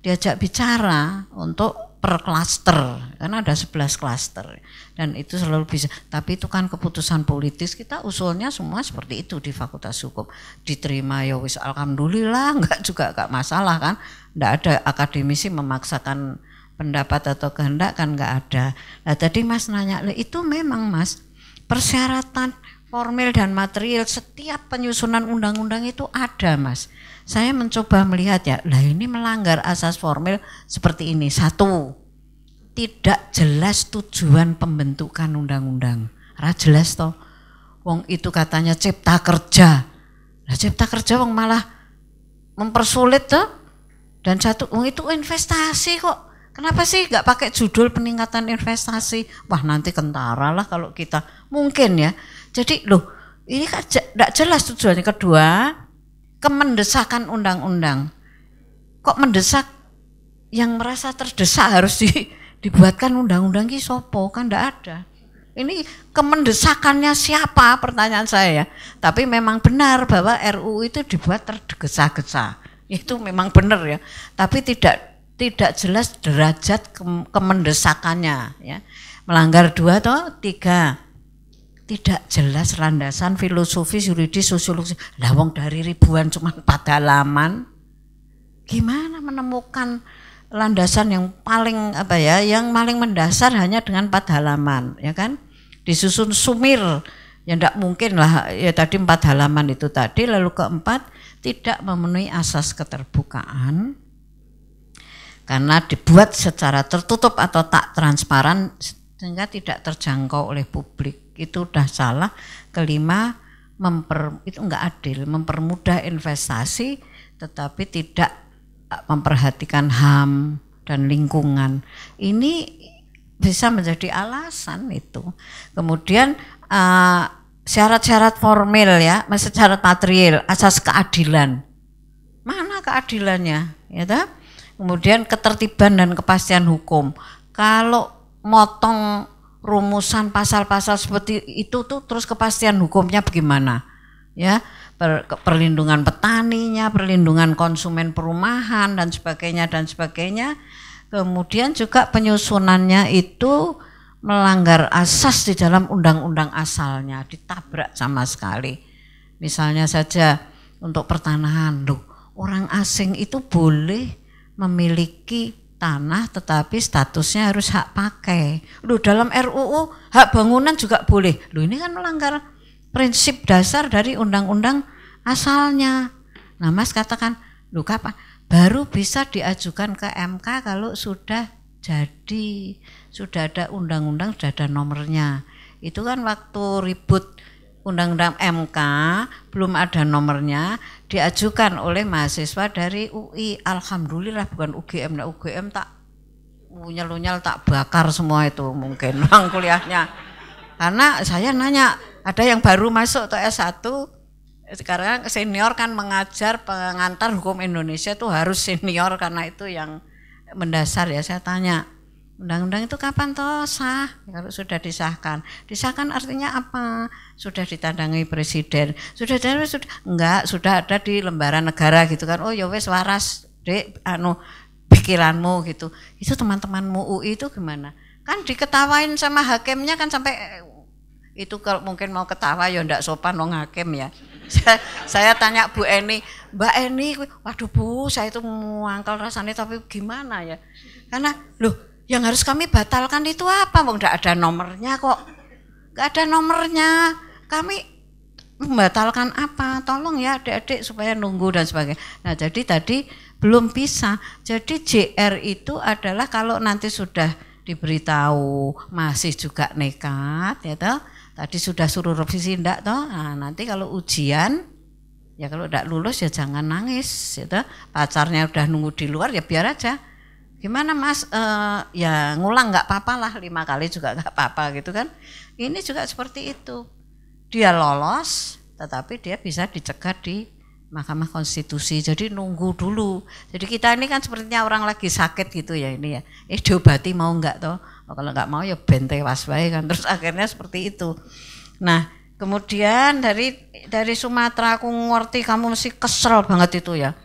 diajak bicara untuk per klaster, karena ada 11 klaster dan itu selalu bisa. Tapi itu kan keputusan politis, kita usulnya semua seperti itu di Fakultas Hukum, diterima ya wis alhamdulillah, enggak juga enggak masalah kan, enggak ada akademisi memaksakan pendapat atau kehendak kan enggak ada. Nah tadi Mas nanya, itu memang Mas persyaratan formil dan material setiap penyusunan undang-undang itu ada Mas. Saya mencoba melihat ya, lah ini melanggar asas formil seperti ini. Satu, tidak jelas tujuan pembentukan undang-undang. Ra jelas toh. Wong itu katanya cipta kerja. Nah, cipta kerja wong malah mempersulit toh. Dan satu, wong itu investasi kok. Kenapa sih nggak pakai judul peningkatan investasi? Wah, nanti kentara lah kalau kita. Mungkin ya. Jadi loh, ini kan nggak jelas tujuannya. Kedua, kemendesakan undang-undang. Kok mendesak? Yang merasa terdesak harus dibuatkan undang-undang ki sopo, kan ndak ada. Ini kemendesakannya siapa, pertanyaan saya. Tapi memang benar bahwa RUU itu dibuat tergesa-gesa. Itu memang benar ya. Tapi tidak jelas derajat kemendesakannya ya. Melanggar dua atau tiga. Tidak jelas landasan filosofis, yuridis, sosiologis. Lah wong dari ribuan cuma 4 halaman. Gimana menemukan landasan yang paling apa ya, yang paling mendasar hanya dengan 4 halaman, ya kan? Disusun sumir, ya tidak mungkin lah. Ya tadi 4 halaman itu tadi, lalu keempat tidak memenuhi asas keterbukaan karena dibuat secara tertutup atau tak transparan sehingga tidak terjangkau oleh publik. Itu udah salah. Kelima, itu enggak adil, mempermudah investasi tetapi tidak memperhatikan HAM dan lingkungan. Ini bisa menjadi alasan itu. Kemudian syarat-syarat formal ya, syarat material, asas keadilan. Mana keadilannya? Ya tak? Kemudian ketertiban dan kepastian hukum. Kalau motong rumusan pasal-pasal seperti itu tuh, terus kepastian hukumnya bagaimana? Ya, perlindungan petaninya, perlindungan konsumen perumahan dan sebagainya dan sebagainya. Kemudian juga penyusunannya itu melanggar asas di dalam undang-undang asalnya, ditabrak sama sekali. Misalnya saja untuk pertanahan, loh, orang asing itu boleh memiliki tanah tetapi statusnya harus hak pakai. Loh, dalam RUU hak bangunan juga boleh. Loh, ini kan melanggar prinsip dasar dari undang-undang asalnya. Nah, Mas katakan, loh, kapan? Baru bisa diajukan ke MK kalau sudah jadi, sudah ada undang-undang, sudah ada nomornya. Itu kan waktu ribut undang-undang MK, belum ada nomornya, diajukan oleh mahasiswa dari UI. Alhamdulillah bukan UGM, nah UGM tak nyel-nyel tak bakar semua itu mungkin ruang kuliahnya. Karena saya nanya, ada yang baru masuk atau S1, sekarang senior kan mengajar pengantar hukum Indonesia itu harus senior karena itu yang mendasar ya. Saya tanya, undang-undang itu kapan toh sah? Kalau sudah disahkan. Disahkan artinya apa? Sudah ditandangi presiden. Sudah enggak, sudah ada di lembaran negara gitu kan. Oh ya wis waras, Dek, pikiranmu gitu. Itu teman-temanmu UI itu gimana? Kan diketawain sama hakimnya kan sampai itu, kalau mungkin mau ketawa ya ndak sopan wong hakim ya. Saya tanya Bu Eni, Mbak Eni, waduh Bu, saya itu muangkel rasanya tapi gimana ya? Karena loh, yang harus kami batalkan itu apa? Wong ndak ada nomornya kok. Enggak ada nomornya. Kami membatalkan apa? Tolong ya adik-adik supaya nunggu dan sebagainya. Nah, jadi tadi belum bisa. Jadi JR itu adalah kalau nanti sudah diberitahu masih juga nekat ya toh. Tadi sudah suruh revisi ndak toh? Nah, nanti kalau ujian ya kalau ndak lulus ya jangan nangis gitu. Pacarnya udah nunggu di luar ya biar aja. Gimana Mas? Ya ngulang nggak apa-apa lah, 5 kali juga nggak apa-apa gitu kan. Ini juga seperti itu. Dia lolos tetapi dia bisa dicegat di Mahkamah Konstitusi. Jadi nunggu dulu. Jadi kita ini kan sepertinya orang lagi sakit gitu ya ini ya. Diobati mau nggak toh? Oh, kalau nggak mau ya bente waswai kan, terus akhirnya seperti itu. Nah kemudian dari Sumatera aku ngerti kamu mesti kesel banget itu ya.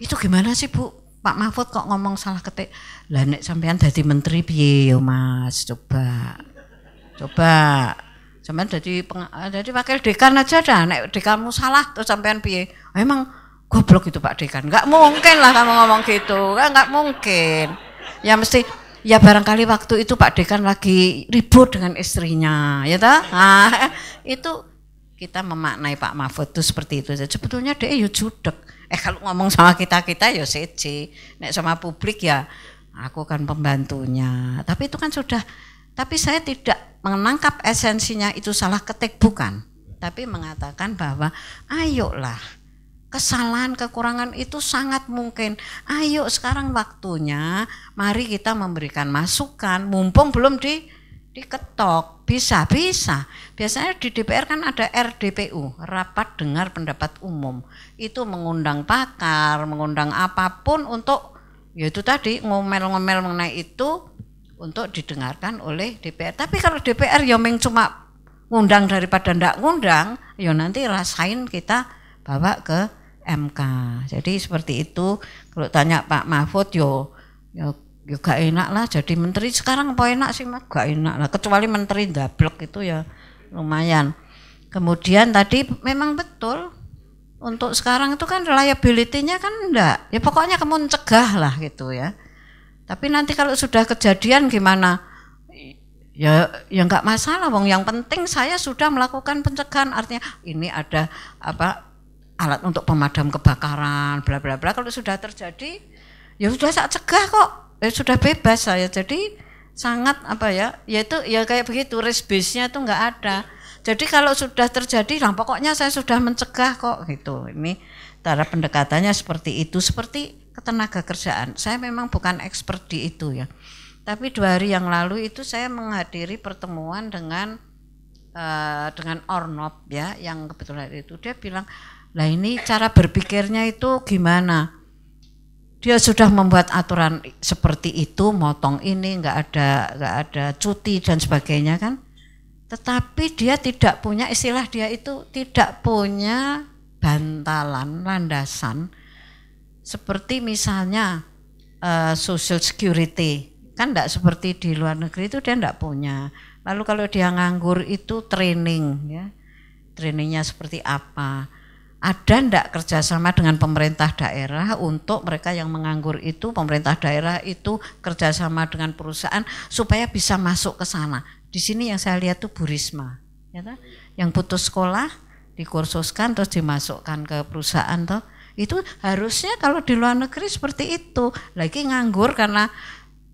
Itu gimana sih Bu? Pak Mahfud kok ngomong salah ketik? Lah nek sampean jadi menteri piye Mas? Coba. Sampean jadi wakil dekan aja dah. Nek dekanmu salah terus sampean piye? Emang goblok itu Pak Dekan? Nggak mungkin lah kamu ngomong gitu. Nggak mungkin. Ya mesti, ya barangkali waktu itu Pak Dekan lagi ribut dengan istrinya, ya toh? Nah, itu kita memaknai Pak Mahfud itu seperti itu. Sebetulnya dia ya judeg. Kalau ngomong sama kita ya seje. Nek sama publik ya aku kan pembantunya. Tapi itu kan sudah. Tapi saya tidak menangkap esensinya itu salah ketik bukan. Tapi mengatakan bahwa ayolah, kesalahan, kekurangan itu sangat mungkin. Ayo sekarang waktunya, mari kita memberikan masukan, mumpung belum diketok, bisa. Biasanya di DPR kan ada RDPU, rapat dengar pendapat umum. Itu mengundang pakar, mengundang apapun untuk, yaitu tadi ngomel-ngomel mengenai itu untuk didengarkan oleh DPR. Tapi kalau DPR yang cuma ngundang daripada ndak ngundang, ya nanti rasain kita bawa ke MK. Jadi seperti itu. Kalau tanya Pak Mahfud yo gak enak lah jadi menteri sekarang, apa enak sih Mas? Gak enak lah, kecuali menteri dablek itu ya lumayan. Kemudian tadi memang betul untuk sekarang itu kan reliability-nya kan enggak. Ya pokoknya kamu mencegah lah gitu ya. Tapi nanti kalau sudah kejadian gimana? Ya enggak masalah wong, yang penting saya sudah melakukan pencegahan, artinya ini ada apa alat untuk pemadam kebakaran, bla bla bla. Kalau sudah terjadi, ya sudah saya cegah kok. Ya sudah bebas saya. Jadi sangat apa ya? Yaitu ya kayak begitu, risk base-nya itu enggak ada. Jadi kalau sudah terjadi, lah pokoknya saya sudah mencegah kok gitu. Ini cara pendekatannya seperti itu, seperti ketenaga kerjaan. Saya memang bukan expert di itu ya. Tapi 2 hari yang lalu itu saya menghadiri pertemuan dengan Ornop ya, yang kebetulan itu dia bilang, lah ini cara berpikirnya itu gimana? Dia sudah membuat aturan seperti itu, motong ini, nggak ada cuti dan sebagainya kan. Tetapi dia tidak punya istilah, dia itu tidak punya bantalan landasan. Seperti misalnya social security kan tidak seperti di luar negeri itu dia tidak punya. Lalu kalau dia nganggur itu training ya, trainingnya seperti apa? Ada ndak kerjasama dengan pemerintah daerah untuk mereka yang menganggur itu, pemerintah daerah itu kerjasama dengan perusahaan supaya bisa masuk ke sana. Di sini yang saya lihat tuh Bu Risma, ya toh? Yang putus sekolah dikursuskan terus dimasukkan ke perusahaan toh. Itu harusnya kalau di luar negeri seperti itu. Lagi nganggur karena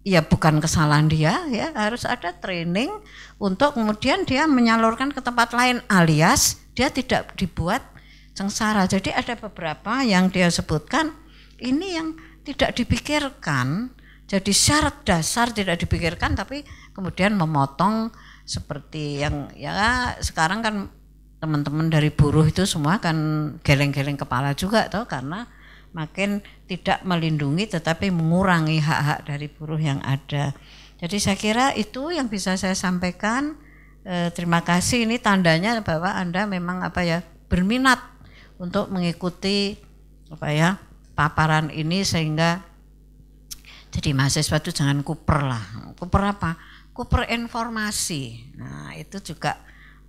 ya bukan kesalahan dia ya, harus ada training untuk kemudian dia menyalurkan ke tempat lain, alias dia tidak dibuat sengsara. Jadi ada beberapa yang dia sebutkan ini yang tidak dipikirkan, jadi syarat dasar tidak dipikirkan tapi kemudian memotong seperti yang ya sekarang kan teman-teman dari buruh itu semua kan geleng-geleng kepala juga toh, karena makin tidak melindungi tetapi mengurangi hak-hak dari buruh yang ada. Jadi saya kira itu yang bisa saya sampaikan. Terima kasih, ini tandanya bahwa Anda memang apa ya, berminat untuk mengikuti apa ya paparan ini, sehingga jadi mahasiswa itu jangan kuper lah. Kuper apa? Kuper informasi. Nah itu juga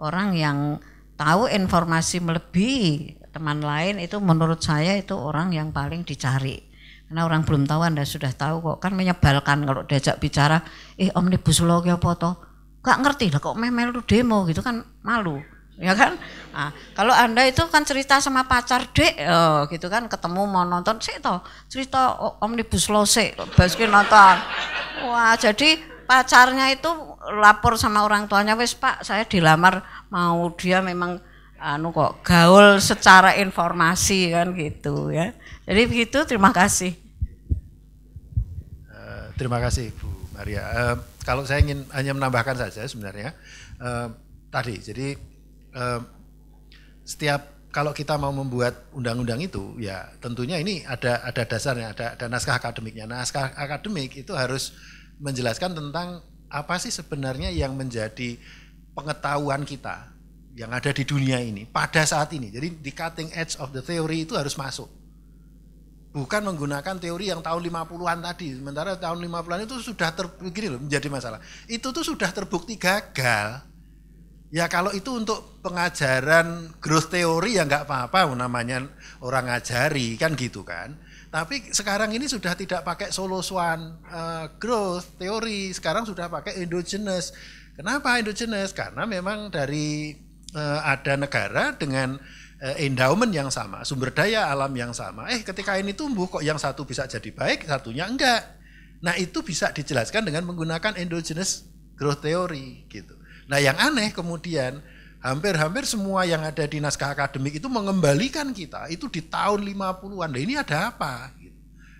orang yang tahu informasi melebihi teman lain itu menurut saya itu orang yang paling dicari. Karena orang belum tahu Anda sudah tahu kok, kan menyebalkan kalau diajak bicara, Omnibus Law ya apa toh? Gak ngerti lah kok melu demo gitu kan, malu. Ya kan, nah, kalau Anda itu kan cerita sama pacar dek, oh, gitu kan, ketemu mau nonton sih toh cerita Omnibus Law sih, baskin nonton, wah jadi pacarnya itu lapor sama orang tuanya, wes Pak saya dilamar, mau dia memang anu kok gaul secara informasi kan gitu ya, jadi begitu. Terima kasih. Terima kasih Bu Maria. Kalau saya ingin hanya menambahkan saja sebenarnya tadi, jadi setiap kalau kita mau membuat undang-undang itu ya tentunya ini ada dasarnya, ada naskah akademiknya. Naskah akademik itu harus menjelaskan tentang apa sih sebenarnya yang menjadi pengetahuan kita yang ada di dunia ini pada saat ini. Jadi di cutting edge of the theory itu harus masuk. Bukan menggunakan teori yang tahun 50-an tadi, sementara tahun 50-an itu sudah gini loh, menjadi masalah. Itu tuh sudah terbukti gagal. Ya kalau itu untuk pengajaran growth teori ya nggak apa-apa, namanya orang ngajari kan gitu kan. Tapi sekarang ini sudah tidak pakai Solow Swan growth teori, sekarang sudah pakai endogenous. Kenapa endogenous? Karena memang dari ada negara dengan endowment yang sama, sumber daya alam yang sama. Ketika ini tumbuh kok yang satu bisa jadi baik, satunya enggak. Nah itu bisa dijelaskan dengan menggunakan endogenous growth teori gitu. Nah yang aneh kemudian hampir-hampir semua yang ada di naskah akademik itu mengembalikan kita itu di tahun 50-an. Nah, ini ada apa?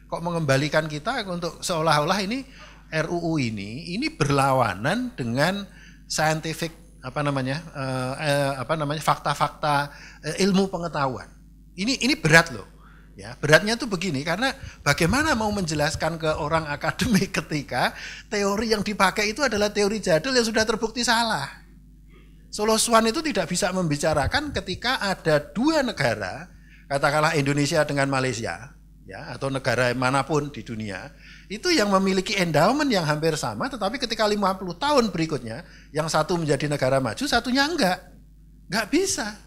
Kok mengembalikan kita untuk seolah-olah ini RUU ini berlawanan dengan scientific fakta-fakta ilmu pengetahuan. Ini berat loh. Ya, beratnya tuh begini, karena bagaimana mau menjelaskan ke orang akademik ketika teori yang dipakai itu adalah teori jadul yang sudah terbukti salah. Solow Swan itu tidak bisa membicarakan ketika ada 2 negara, katakanlah Indonesia dengan Malaysia, ya, atau negara manapun di dunia, itu yang memiliki endowment yang hampir sama, tetapi ketika 50 tahun berikutnya, yang satu menjadi negara maju, satunya enggak bisa.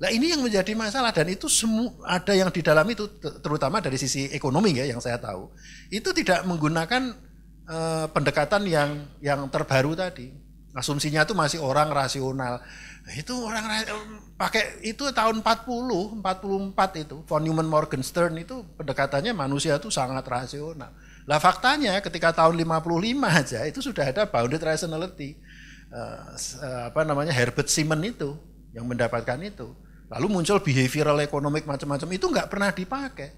Nah ini yang menjadi masalah, dan itu semua ada yang di dalam itu, terutama dari sisi ekonomi ya yang saya tahu. Itu tidak menggunakan pendekatan yang terbaru tadi. Asumsinya itu masih orang rasional. Itu orang pakai itu tahun 40, 44 itu. Von Neumann-Morgenstein itu pendekatannya manusia itu sangat rasional. Lah faktanya ketika tahun 55 aja itu sudah ada bounded rationality. Herbert Simon itu yang mendapatkan itu. Lalu muncul behavioral economic macam-macam, itu nggak pernah dipakai.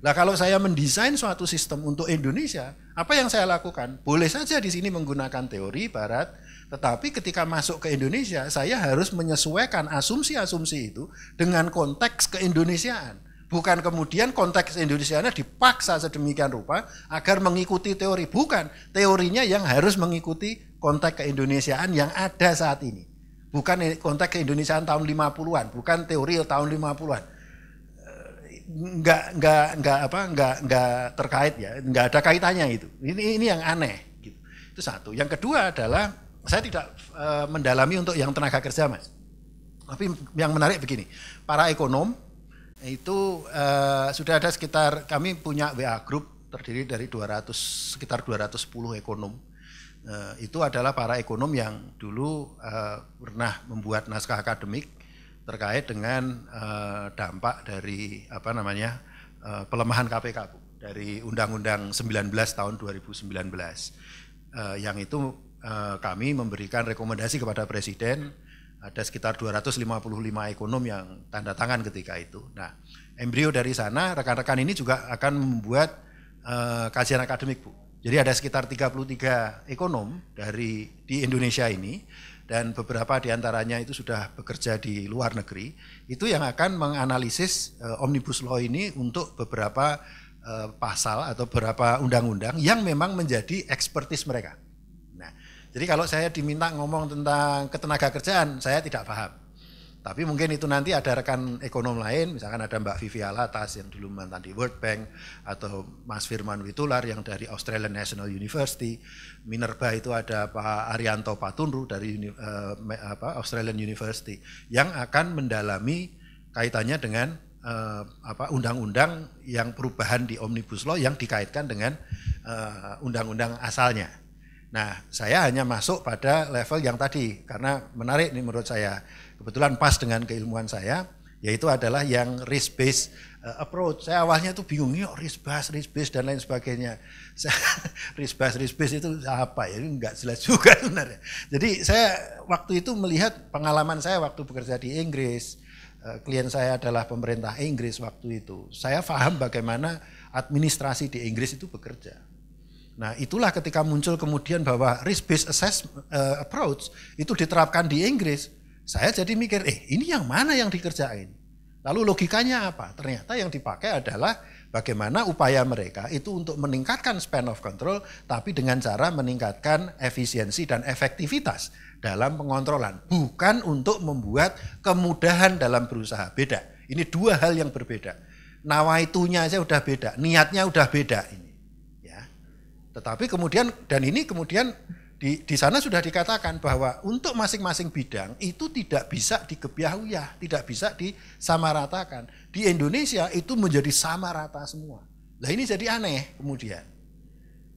Nah, kalau saya mendesain suatu sistem untuk Indonesia, apa yang saya lakukan? Boleh saja di sini menggunakan teori barat, tetapi ketika masuk ke Indonesia, saya harus menyesuaikan asumsi-asumsi itu dengan konteks keindonesiaan. Bukan kemudian konteks Indonesianya dipaksa sedemikian rupa agar mengikuti teori. Bukan, teorinya yang harus mengikuti konteks keindonesiaan yang ada saat ini. Bukan konteks keindonesiaan tahun 50-an, bukan teori tahun 50-an. Enggak terkait ya, enggak ada kaitannya itu. Ini yang aneh gitu. Itu satu. Yang kedua adalah saya tidak mendalami untuk yang tenaga kerja, Mas. Tapi yang menarik begini, para ekonom itu sudah ada sekitar, kami punya WA group terdiri dari sekitar 210 ekonom. Itu adalah para ekonom yang dulu pernah membuat naskah akademik terkait dengan dampak dari pelemahan KPK, Bu, dari Undang-Undang 19 tahun 2019. Yang itu kami memberikan rekomendasi kepada Presiden. Ada sekitar 255 ekonom yang tanda tangan ketika itu. Nah, embrio dari sana, rekan-rekan ini juga akan membuat kajian akademik, Bu. Jadi ada sekitar 33 ekonom di Indonesia ini, dan beberapa diantaranya itu sudah bekerja di luar negeri, itu yang akan menganalisis Omnibus Law ini untuk beberapa pasal atau beberapa undang-undang yang memang menjadi ekspertis mereka. Jadi kalau saya diminta ngomong tentang ketenagakerjaan, saya tidak paham. Tapi mungkin itu nanti ada rekan ekonom lain, misalkan ada Mbak Vivi Alatas yang dulu mantan di World Bank, atau Mas Firman Witular yang dari Australian National University, Minerba itu ada Pak Arianto Patunru dari Australian University, yang akan mendalami kaitannya dengan undang-undang yang perubahan di Omnibus Law yang dikaitkan dengan undang-undang asalnya. Nah, saya hanya masuk pada level yang tadi, karena menarik nih menurut saya, kebetulan pas dengan keilmuan saya, yaitu adalah yang risk-based approach. Saya awalnya itu bingung, yuk risk-based dan lain sebagainya. Risk-based itu apa ya, nggak jelas juga sebenarnya. Jadi saya waktu itu melihat pengalaman saya waktu bekerja di Inggris, klien saya adalah pemerintah Inggris waktu itu. Saya paham bagaimana administrasi di Inggris itu bekerja. Nah, itulah ketika muncul kemudian bahwa risk-based assessment approach itu diterapkan di Inggris, saya jadi mikir, ini yang mana yang dikerjain? Lalu logikanya apa? Ternyata yang dipakai adalah bagaimana upaya mereka itu untuk meningkatkan span of control, tapi dengan cara meningkatkan efisiensi dan efektivitas dalam pengontrolan, bukan untuk membuat kemudahan dalam berusaha. Beda. Ini dua hal yang berbeda. Nawaitunya aja udah beda, niatnya udah beda ini. Tetapi kemudian, dan ini kemudian di sana sudah dikatakan bahwa untuk masing-masing bidang itu tidak bisa digebyahuyah, tidak bisa disamaratakan. Di Indonesia itu menjadi sama rata semua. Nah, ini jadi aneh kemudian.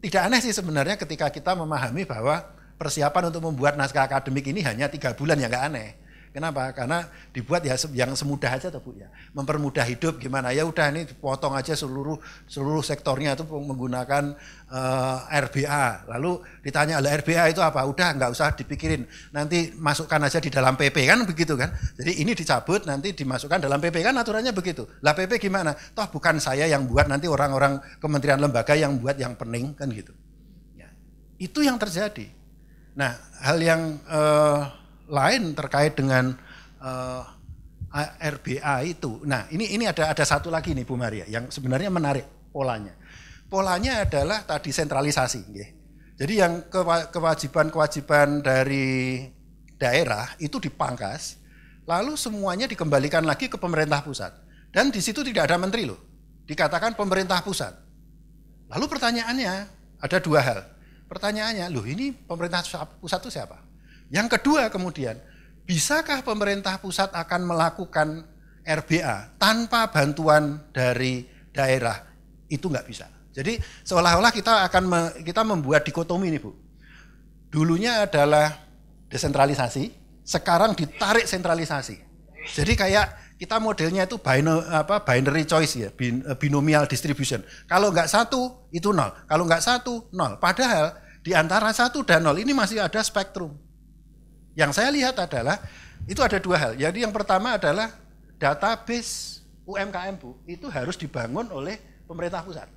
Tidak aneh sih sebenarnya ketika kita memahami bahwa persiapan untuk membuat naskah akademik ini hanya 3 bulan, ya nggak aneh. Kenapa? Karena dibuat ya yang semudah aja, Bu, ya. Mempermudah hidup gimana? Ya udah, ini potong aja seluruh sektornya itu menggunakan RBA. Lalu ditanya, "Lah RBA itu apa?" Udah, nggak usah dipikirin. Nanti masukkan aja di dalam PP, kan begitu kan? Jadi ini dicabut, nanti dimasukkan dalam PP, kan aturannya begitu. Lah PP gimana? Toh bukan saya yang buat, nanti orang-orang kementerian lembaga yang buat yang pening, kan gitu. Ya. Itu yang terjadi. Nah, hal yang lain terkait dengan RBA itu. Nah, ini ada satu lagi nih, Bu Maria, yang sebenarnya menarik polanya. Polanya adalah tadi sentralisasi. Ya. Jadi yang kewajiban-kewajiban dari daerah itu dipangkas, lalu semuanya dikembalikan lagi ke pemerintah pusat. Dan di situ tidak ada menteri loh, dikatakan pemerintah pusat. Lalu pertanyaannya, ada dua hal. Pertanyaannya, loh ini pemerintah pusat itu siapa? Yang kedua kemudian, bisakah pemerintah pusat akan melakukan RBA tanpa bantuan dari daerah? Itu nggak bisa. Jadi seolah-olah kita membuat dikotomi ini, Bu. Dulunya adalah desentralisasi, sekarang ditarik sentralisasi. Jadi kayak kita modelnya itu binary choice ya, binomial distribution. Kalau nggak satu itu nol, kalau nggak satu nol. Padahal di antara 1 dan 0 ini masih ada spektrum. Yang saya lihat adalah, itu ada dua hal. Jadi yang pertama adalah database UMKM, Bu, itu harus dibangun oleh pemerintah pusat.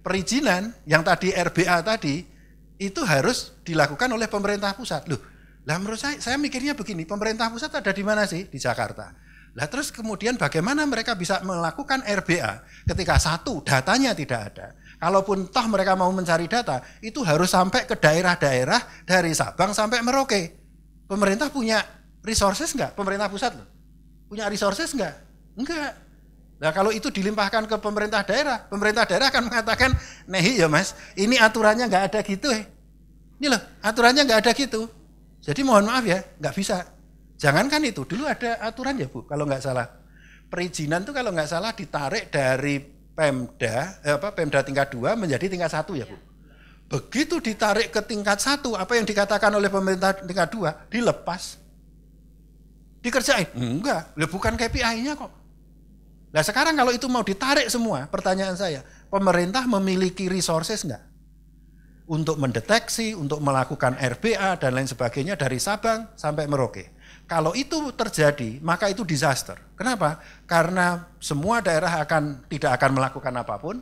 Perizinan yang tadi RBA tadi itu harus dilakukan oleh pemerintah pusat. Loh, lah menurut saya mikirnya begini, pemerintah pusat ada di mana sih? Di Jakarta. Lah terus kemudian bagaimana mereka bisa melakukan RBA ketika satu datanya tidak ada. Kalaupun toh mereka mau mencari data, itu harus sampai ke daerah-daerah dari Sabang sampai Merauke. Pemerintah punya resources enggak? Pemerintah pusat loh. Punya resources enggak? Enggak. Nah kalau itu dilimpahkan ke pemerintah daerah akan mengatakan, "Nehi ya mas, ini aturannya enggak ada gitu Ini loh, aturannya enggak ada gitu. Jadi mohon maaf ya, enggak bisa." Jangankan itu, dulu ada aturan ya Bu, kalau enggak salah. Perizinan itu kalau enggak salah ditarik dari Pemda tingkat 2 menjadi tingkat 1 ya Bu. Begitu ditarik ke tingkat 1, apa yang dikatakan oleh pemerintah tingkat 2 dilepas. Dikerjain? Enggak, bukan KPI-nya kok. Nah sekarang kalau itu mau ditarik semua, pertanyaan saya, pemerintah memiliki resources enggak? Untuk mendeteksi, untuk melakukan RBA dan lain sebagainya dari Sabang sampai Merauke. Kalau itu terjadi, maka itu disaster. Kenapa? Karena semua daerah tidak akan melakukan apapun,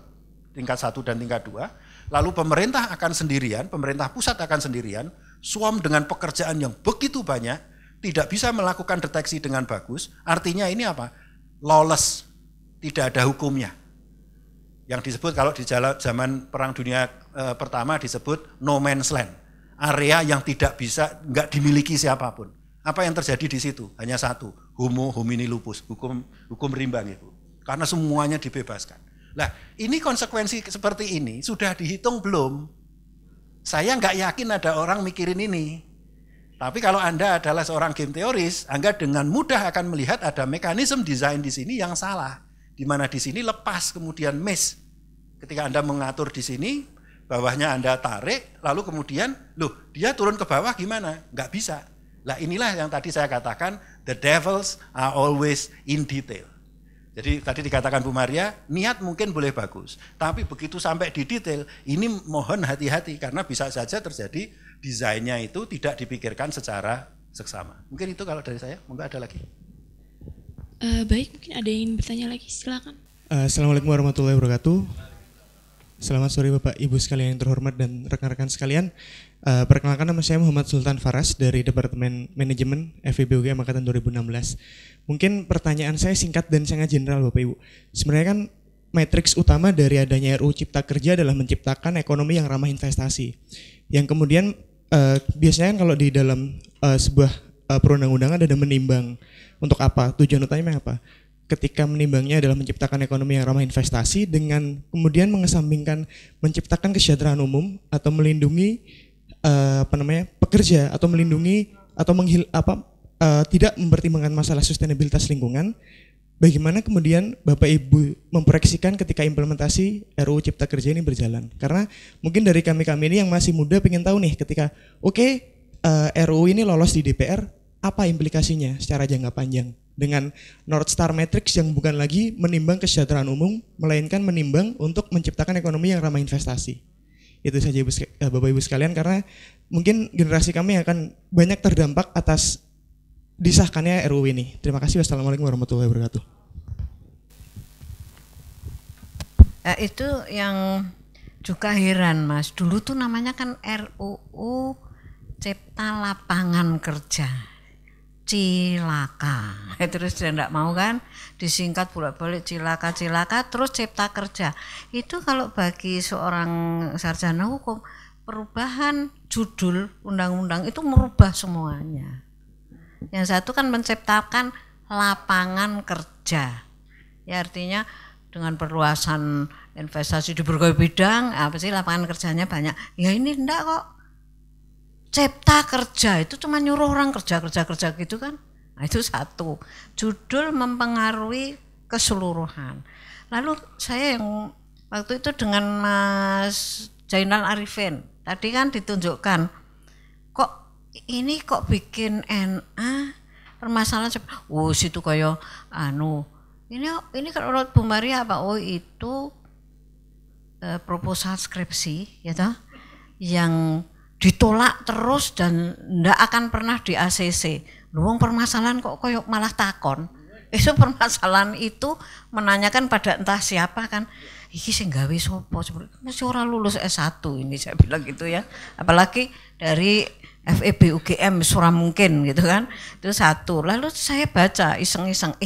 tingkat 1 dan tingkat 2, lalu pemerintah akan sendirian, pemerintah pusat akan sendirian, suam dengan pekerjaan yang begitu banyak, tidak bisa melakukan deteksi dengan bagus, artinya ini apa? Lawless, tidak ada hukumnya. Yang disebut kalau di zaman Perang Dunia Pertama disebut no man's land, area yang nggak dimiliki siapapun. Apa yang terjadi di situ? Hanya satu, homo homini lupus, hukum rimbang itu. Karena semuanya dibebaskan. Nah, ini konsekuensi seperti ini sudah dihitung belum? Saya nggak yakin ada orang mikirin ini. Tapi kalau Anda adalah seorang game teoris, Anda dengan mudah akan melihat ada mekanisme desain di sini yang salah. Di mana di sini lepas kemudian miss. Ketika Anda mengatur di sini, bawahnya Anda tarik, lalu kemudian, loh dia turun ke bawah gimana? Nggak bisa. Nah inilah yang tadi saya katakan, the devils are always in detail. Jadi tadi dikatakan Bu Maria, niat mungkin boleh bagus. Tapi begitu sampai di detail, ini mohon hati-hati karena bisa saja terjadi desainnya itu tidak dipikirkan secara seksama. Mungkin itu kalau dari saya, mungkin ada lagi. Baik, mungkin ada yang ingin bertanya lagi, silakan. Assalamualaikum warahmatullahi wabarakatuh. Selamat sore Bapak Ibu sekalian yang terhormat dan rekan-rekan sekalian. Perkenalkan nama saya Muhammad Sultan Faras dari Departemen Manajemen FEB UGM Angkatan 2016. Mungkin pertanyaan saya singkat dan sangat general Bapak Ibu. Sebenarnya kan matriks utama dari adanya RUU Cipta Kerja adalah menciptakan ekonomi yang ramah investasi. Yang kemudian biasanya kan kalau di dalam sebuah perundang-undangan ada menimbang. Untuk apa? Tujuan utamanya apa? Ketika menimbangnya adalah menciptakan ekonomi yang ramah investasi dengan kemudian mengesampingkan menciptakan kesejahteraan umum atau melindungi pekerja atau melindungi atau tidak mempertimbangkan masalah sustenabilitas lingkungan. Bagaimana kemudian Bapak Ibu memproyeksikan ketika implementasi RUU Cipta Kerja ini berjalan? Karena mungkin dari kami-kami ini yang masih muda pengen tahu nih ketika RUU ini lolos di DPR, apa implikasinya secara jangka panjang? Dengan North Star Matrix yang bukan lagi menimbang kesejahteraan umum, melainkan menimbang untuk menciptakan ekonomi yang ramah investasi. Itu saja Bapak-Ibu sekalian, karena mungkin generasi kami akan banyak terdampak atas disahkannya RUU ini. Terima kasih, wassalamualaikum warahmatullahi wabarakatuh. Itu yang juga heran Mas, dulu tuh namanya kan RUU Cipta Lapangan Kerja. Cilaka, terus dia enggak mau kan, disingkat bolak-balik cilaka-cilaka, terus cipta kerja. Itu kalau bagi seorang sarjana hukum, perubahan judul undang-undang itu merubah semuanya. Yang satu kan menciptakan lapangan kerja, ya artinya dengan perluasan investasi di berbagai bidang, apa sih lapangan kerjanya banyak, ya ini enggak kok. Cipta kerja itu cuma nyuruh orang kerja gitu kan. Nah, itu satu. Judul mempengaruhi keseluruhan. Lalu saya yang waktu itu dengan Mas Jainal Arifin, tadi kan ditunjukkan kok ini kok bikin NA permasalahan situ kayak ini kalau menurut Bu Maria apa itu proposal skripsi ya toh yang ditolak terus dan ndak akan pernah di ACC. Wong permasalahan kok koyok malah takon. Itu permasalahan itu menanyakan pada entah siapa kan. Iki sing gawe sapa? Mesti ora lulus S1 ini saya bilang gitu ya. Apalagi dari FEB UGM surah mungkin gitu kan. Itu satu. Lalu saya baca iseng-iseng,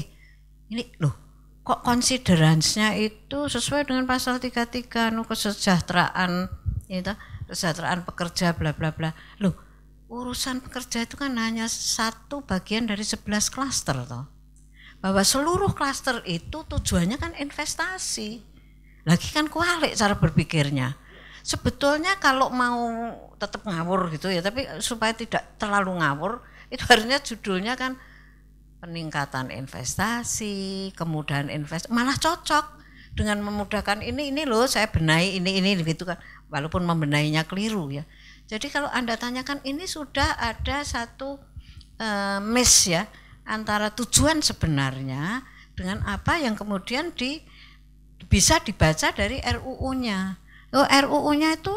ini loh kok konsideransinya itu sesuai dengan pasal 33 kesejahteraan itu, kesejahteraan pekerja bla bla bla. Loh, urusan pekerja itu kan hanya satu bagian dari 11 klaster toh. Bahwa seluruh klaster itu tujuannya kan investasi. Lagi kan kualik cara berpikirnya. Sebetulnya kalau mau tetap ngawur gitu ya, tapi supaya tidak terlalu ngawur, itu harusnya judulnya kan peningkatan investasi, kemudahan investasi, malah cocok dengan memudahkan ini loh saya benahi ini gitu kan. Walaupun membenahinya keliru ya. Jadi kalau Anda tanyakan ini sudah ada satu miss ya antara tujuan sebenarnya dengan apa yang kemudian bisa dibaca dari RUU-nya. Oh, RUU-nya itu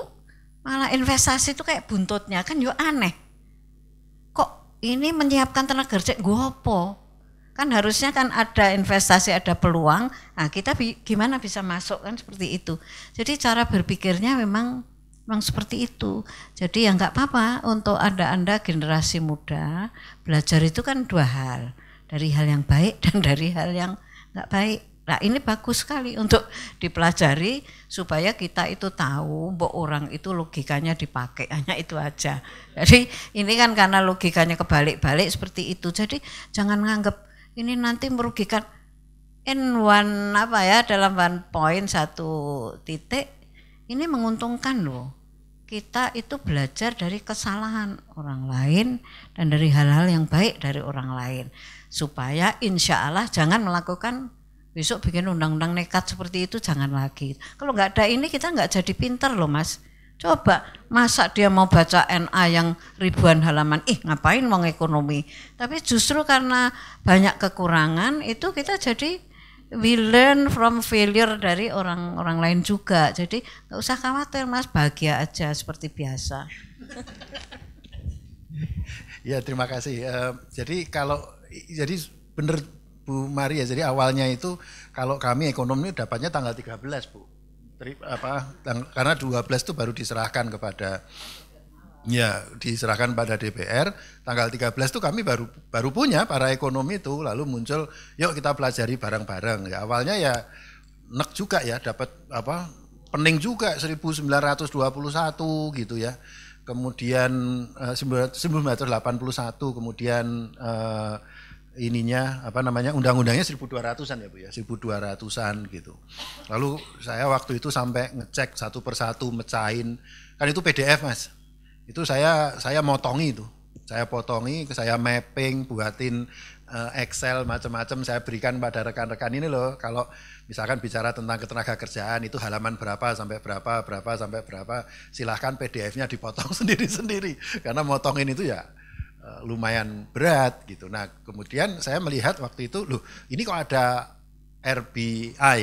malah investasi itu kayak buntutnya kan yo aneh. Kok ini menyiapkan tenaga kerja gopo? Kan harusnya kan ada investasi, ada peluang. Nah, kita gimana bisa masuk kan seperti itu. Jadi cara berpikirnya memang seperti itu. Jadi ya nggak apa-apa untuk Anda generasi muda belajar itu kan dua hal, dari hal yang baik dan dari hal yang nggak baik. Nah ini bagus sekali untuk dipelajari supaya kita itu tahu bahwa orang itu logikanya dipakai, hanya itu aja. Jadi ini kan karena logikanya kebalik-balik seperti itu. Jadi jangan nganggap ini nanti merugikan dalam one point satu titik. Ini menguntungkan loh, kita itu belajar dari kesalahan orang lain dan dari hal-hal yang baik dari orang lain. Supaya insya Allah jangan melakukan besok bikin undang-undang nekat seperti itu, jangan lagi. Kalau nggak ada ini kita nggak jadi pinter loh mas. Coba masa dia mau baca NA yang ribuan halaman, ngapain mau ekonomi. Tapi justru karena banyak kekurangan itu kita jadi we learn from failure dari orang-orang lain juga. Jadi nggak usah khawatir mas, bahagia aja seperti biasa. Ya terima kasih. Jadi benar Bu Maria. Jadi awalnya itu kalau kami ekonomi dapatnya tanggal 13 Bu. Karena 12 itu baru diserahkan kepada diserahkan pada DPR, tanggal 13 itu kami baru punya para ekonomi itu, lalu muncul yuk kita pelajari bareng-bareng. Ya, awalnya ya nek juga ya, dapat pening juga 1921 gitu ya. Kemudian 1981, kemudian undang-undangnya 1200-an ya Bu ya, 1200-an gitu. Lalu saya waktu itu sampai ngecek satu persatu, mecahin, kan itu PDF Mas. Itu saya motongi itu, saya potongi, saya mapping, buatin Excel macam-macam, saya berikan pada rekan-rekan ini loh. Kalau misalkan bicara tentang ketenaga kerjaan itu halaman berapa sampai berapa, silahkan PDF-nya dipotong sendiri-sendiri karena motongin itu ya lumayan berat gitu. Nah kemudian saya melihat waktu itu loh ini kok ada RBA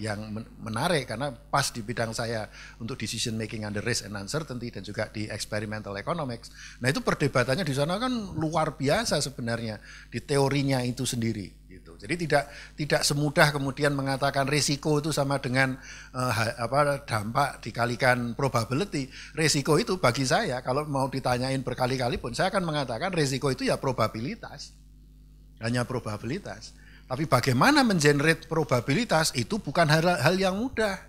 yang menarik karena pas di bidang saya untuk decision making under risk and uncertainty dan juga di experimental economics. Nah itu perdebatannya di sana kan luar biasa sebenarnya di teorinya itu sendiri gitu. Jadi tidak semudah kemudian mengatakan risiko itu sama dengan dampak dikalikan probability. Risiko itu bagi saya kalau mau ditanyain berkali-kali pun saya akan mengatakan risiko itu ya probabilitas. Hanya probabilitas. Tapi bagaimana mengenerate probabilitas itu bukan hal yang mudah.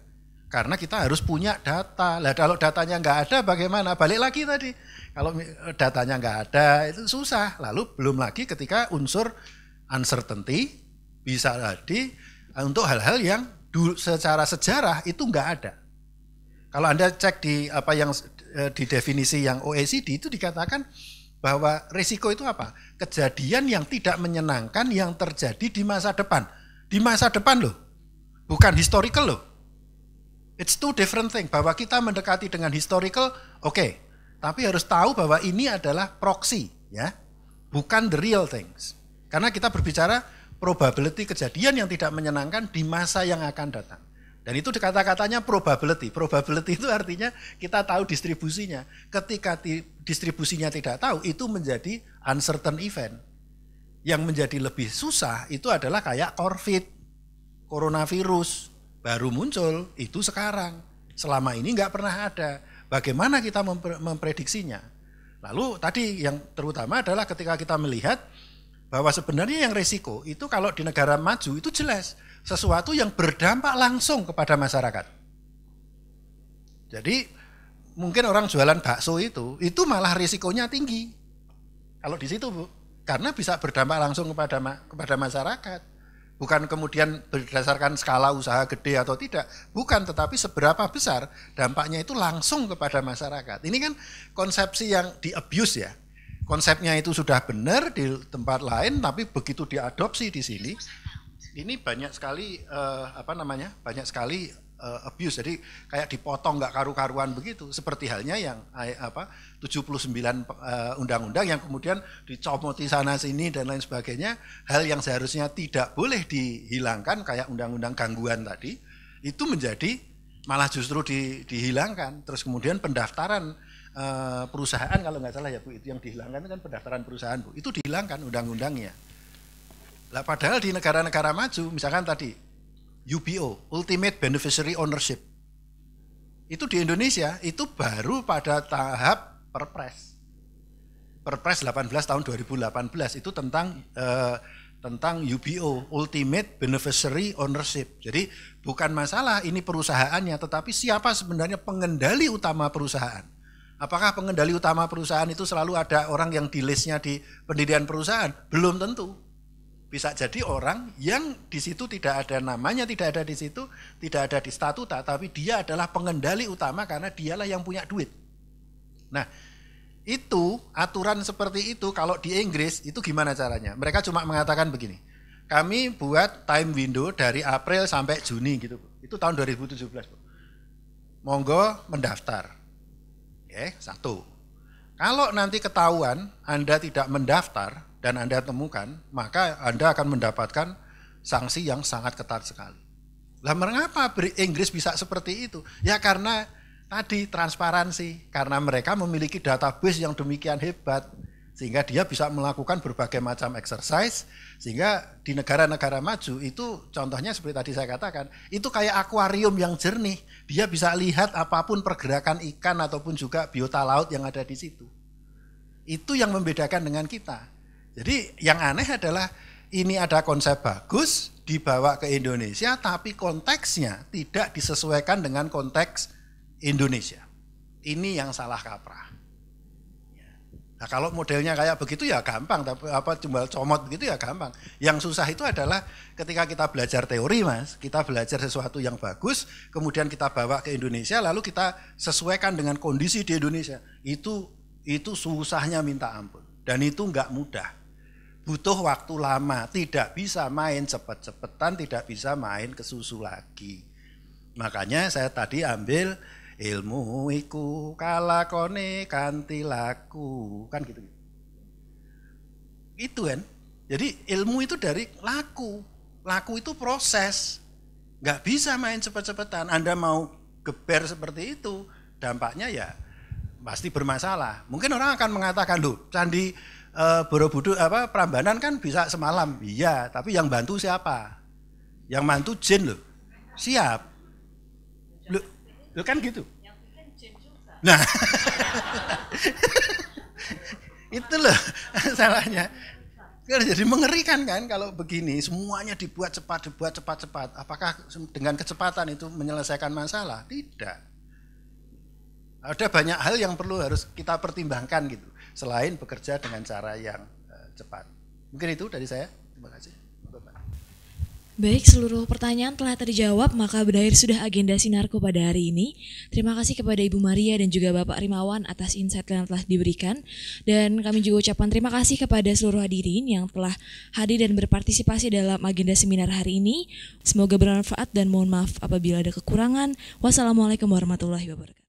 Karena kita harus punya data. Lah kalau datanya nggak ada bagaimana? Balik lagi tadi. Kalau datanya nggak ada itu susah. Lalu belum lagi ketika unsur uncertainty bisa jadi untuk hal-hal yang secara sejarah itu nggak ada. Kalau Anda cek di di definisi yang OECD itu dikatakan bahwa risiko itu apa? Kejadian yang tidak menyenangkan yang terjadi di masa depan. Di masa depan loh, bukan historical loh. It's two different thing. Bahwa kita mendekati dengan historical, oke. Tapi harus tahu bahwa ini adalah proxy, ya, bukan the real things. Karena kita berbicara probability kejadian yang tidak menyenangkan di masa yang akan datang. Dan itu kata-katanya probability. Probability itu artinya kita tahu distribusinya. Ketika distribusinya tidak tahu, itu menjadi uncertain event. Yang menjadi lebih susah itu adalah kayak COVID, coronavirus, baru muncul itu sekarang. Selama ini nggak pernah ada. Bagaimana kita memprediksinya? Lalu tadi yang terutama adalah ketika kita melihat bahwa sebenarnya yang resiko itu kalau di negara maju itu jelas. Sesuatu yang berdampak langsung kepada masyarakat. Jadi mungkin orang jualan bakso itu malah risikonya tinggi. Kalau di situ Bu, karena bisa berdampak langsung kepada masyarakat. Bukan kemudian berdasarkan skala usaha gede atau tidak, bukan, tetapi seberapa besar dampaknya itu langsung kepada masyarakat. Ini kan konsepsi yang di-abuse ya. Konsepnya itu sudah benar di tempat lain, tapi begitu diadopsi di sini, ini banyak sekali abuse. Jadi kayak dipotong nggak karu-karuan begitu. Seperti halnya yang 79 undang-undang yang kemudian dicomoti sana sini dan lain sebagainya. Hal yang seharusnya tidak boleh dihilangkan kayak undang-undang gangguan tadi itu menjadi malah justru dihilangkan. Terus kemudian pendaftaran perusahaan kalau nggak salah ya Bu, itu yang dihilangkan kan pendaftaran perusahaan Bu. Itu dihilangkan undang-undangnya. Lah padahal di negara-negara maju misalkan tadi UBO, Ultimate Beneficiary Ownership, itu di Indonesia itu baru pada tahap Perpres 18 tahun 2018 itu tentang UBO, Ultimate Beneficiary Ownership. Jadi bukan masalah ini perusahaannya, tetapi siapa sebenarnya pengendali utama perusahaan. Apakah pengendali utama perusahaan itu selalu ada orang yang di listnya di pendirian perusahaan? Belum tentu. Bisa jadi orang yang di situ tidak ada namanya, tidak ada di situ, tidak ada di statuta, tapi dia adalah pengendali utama karena dialah yang punya duit. Nah, itu aturan seperti itu kalau di Inggris itu gimana caranya? Mereka cuma mengatakan begini, kami buat time window dari April sampai Juni gitu, itu tahun 2017. Bu. Monggo mendaftar, ya, satu. Kalau nanti ketahuan Anda tidak mendaftar, dan Anda temukan, maka Anda akan mendapatkan sanksi yang sangat ketat sekali. Lah mengapa Inggris bisa seperti itu? Ya karena tadi transparansi, karena mereka memiliki database yang demikian hebat, sehingga dia bisa melakukan berbagai macam exercise, sehingga di negara-negara maju itu contohnya seperti tadi saya katakan, itu kayak akuarium yang jernih, dia bisa lihat apapun pergerakan ikan ataupun juga biota laut yang ada di situ. Itu yang membedakan dengan kita. Jadi yang aneh adalah ini ada konsep bagus dibawa ke Indonesia tapi konteksnya tidak disesuaikan dengan konteks Indonesia. Ini yang salah kaprah. Nah kalau modelnya kayak begitu ya gampang, tapi cuma comot begitu ya gampang. Yang susah itu adalah ketika kita belajar teori Mas, kita belajar sesuatu yang bagus, kemudian kita bawa ke Indonesia lalu kita sesuaikan dengan kondisi di Indonesia. Itu susahnya minta ampun. Dan itu enggak mudah, butuh waktu lama, tidak bisa main cepet-cepetan, tidak bisa main kesusu lagi. Makanya saya tadi ambil ilmu iku kalakone kanthi laku, kan gitu. Itu kan, jadi ilmu itu dari laku, laku itu proses, enggak bisa main cepet-cepetan, Anda mau geber seperti itu, dampaknya ya pasti bermasalah. Mungkin orang akan mengatakan loh, Candi Borobudur Prambanan kan bisa semalam. Iya, tapi yang bantu siapa? Yang bantu jin loh. Siap. Loh kan gitu. Yang bikin jin juga. Nah. Itu loh salahnya. Jadi mengerikan kan kalau begini semuanya dibuat cepat, cepat. Apakah dengan kecepatan itu menyelesaikan masalah? Tidak. Ada banyak hal yang harus kita pertimbangkan gitu, selain bekerja dengan cara yang cepat. Mungkin itu dari saya, terima kasih. Baik, seluruh pertanyaan telah terjawab, maka berakhir sudah agenda Sinarko pada hari ini. Terima kasih kepada Ibu Maria dan juga Bapak Rimawan atas insight yang telah diberikan. Dan kami juga ucapkan terima kasih kepada seluruh hadirin yang telah hadir dan berpartisipasi dalam agenda seminar hari ini. Semoga bermanfaat dan mohon maaf apabila ada kekurangan. Wassalamualaikum warahmatullahi wabarakatuh.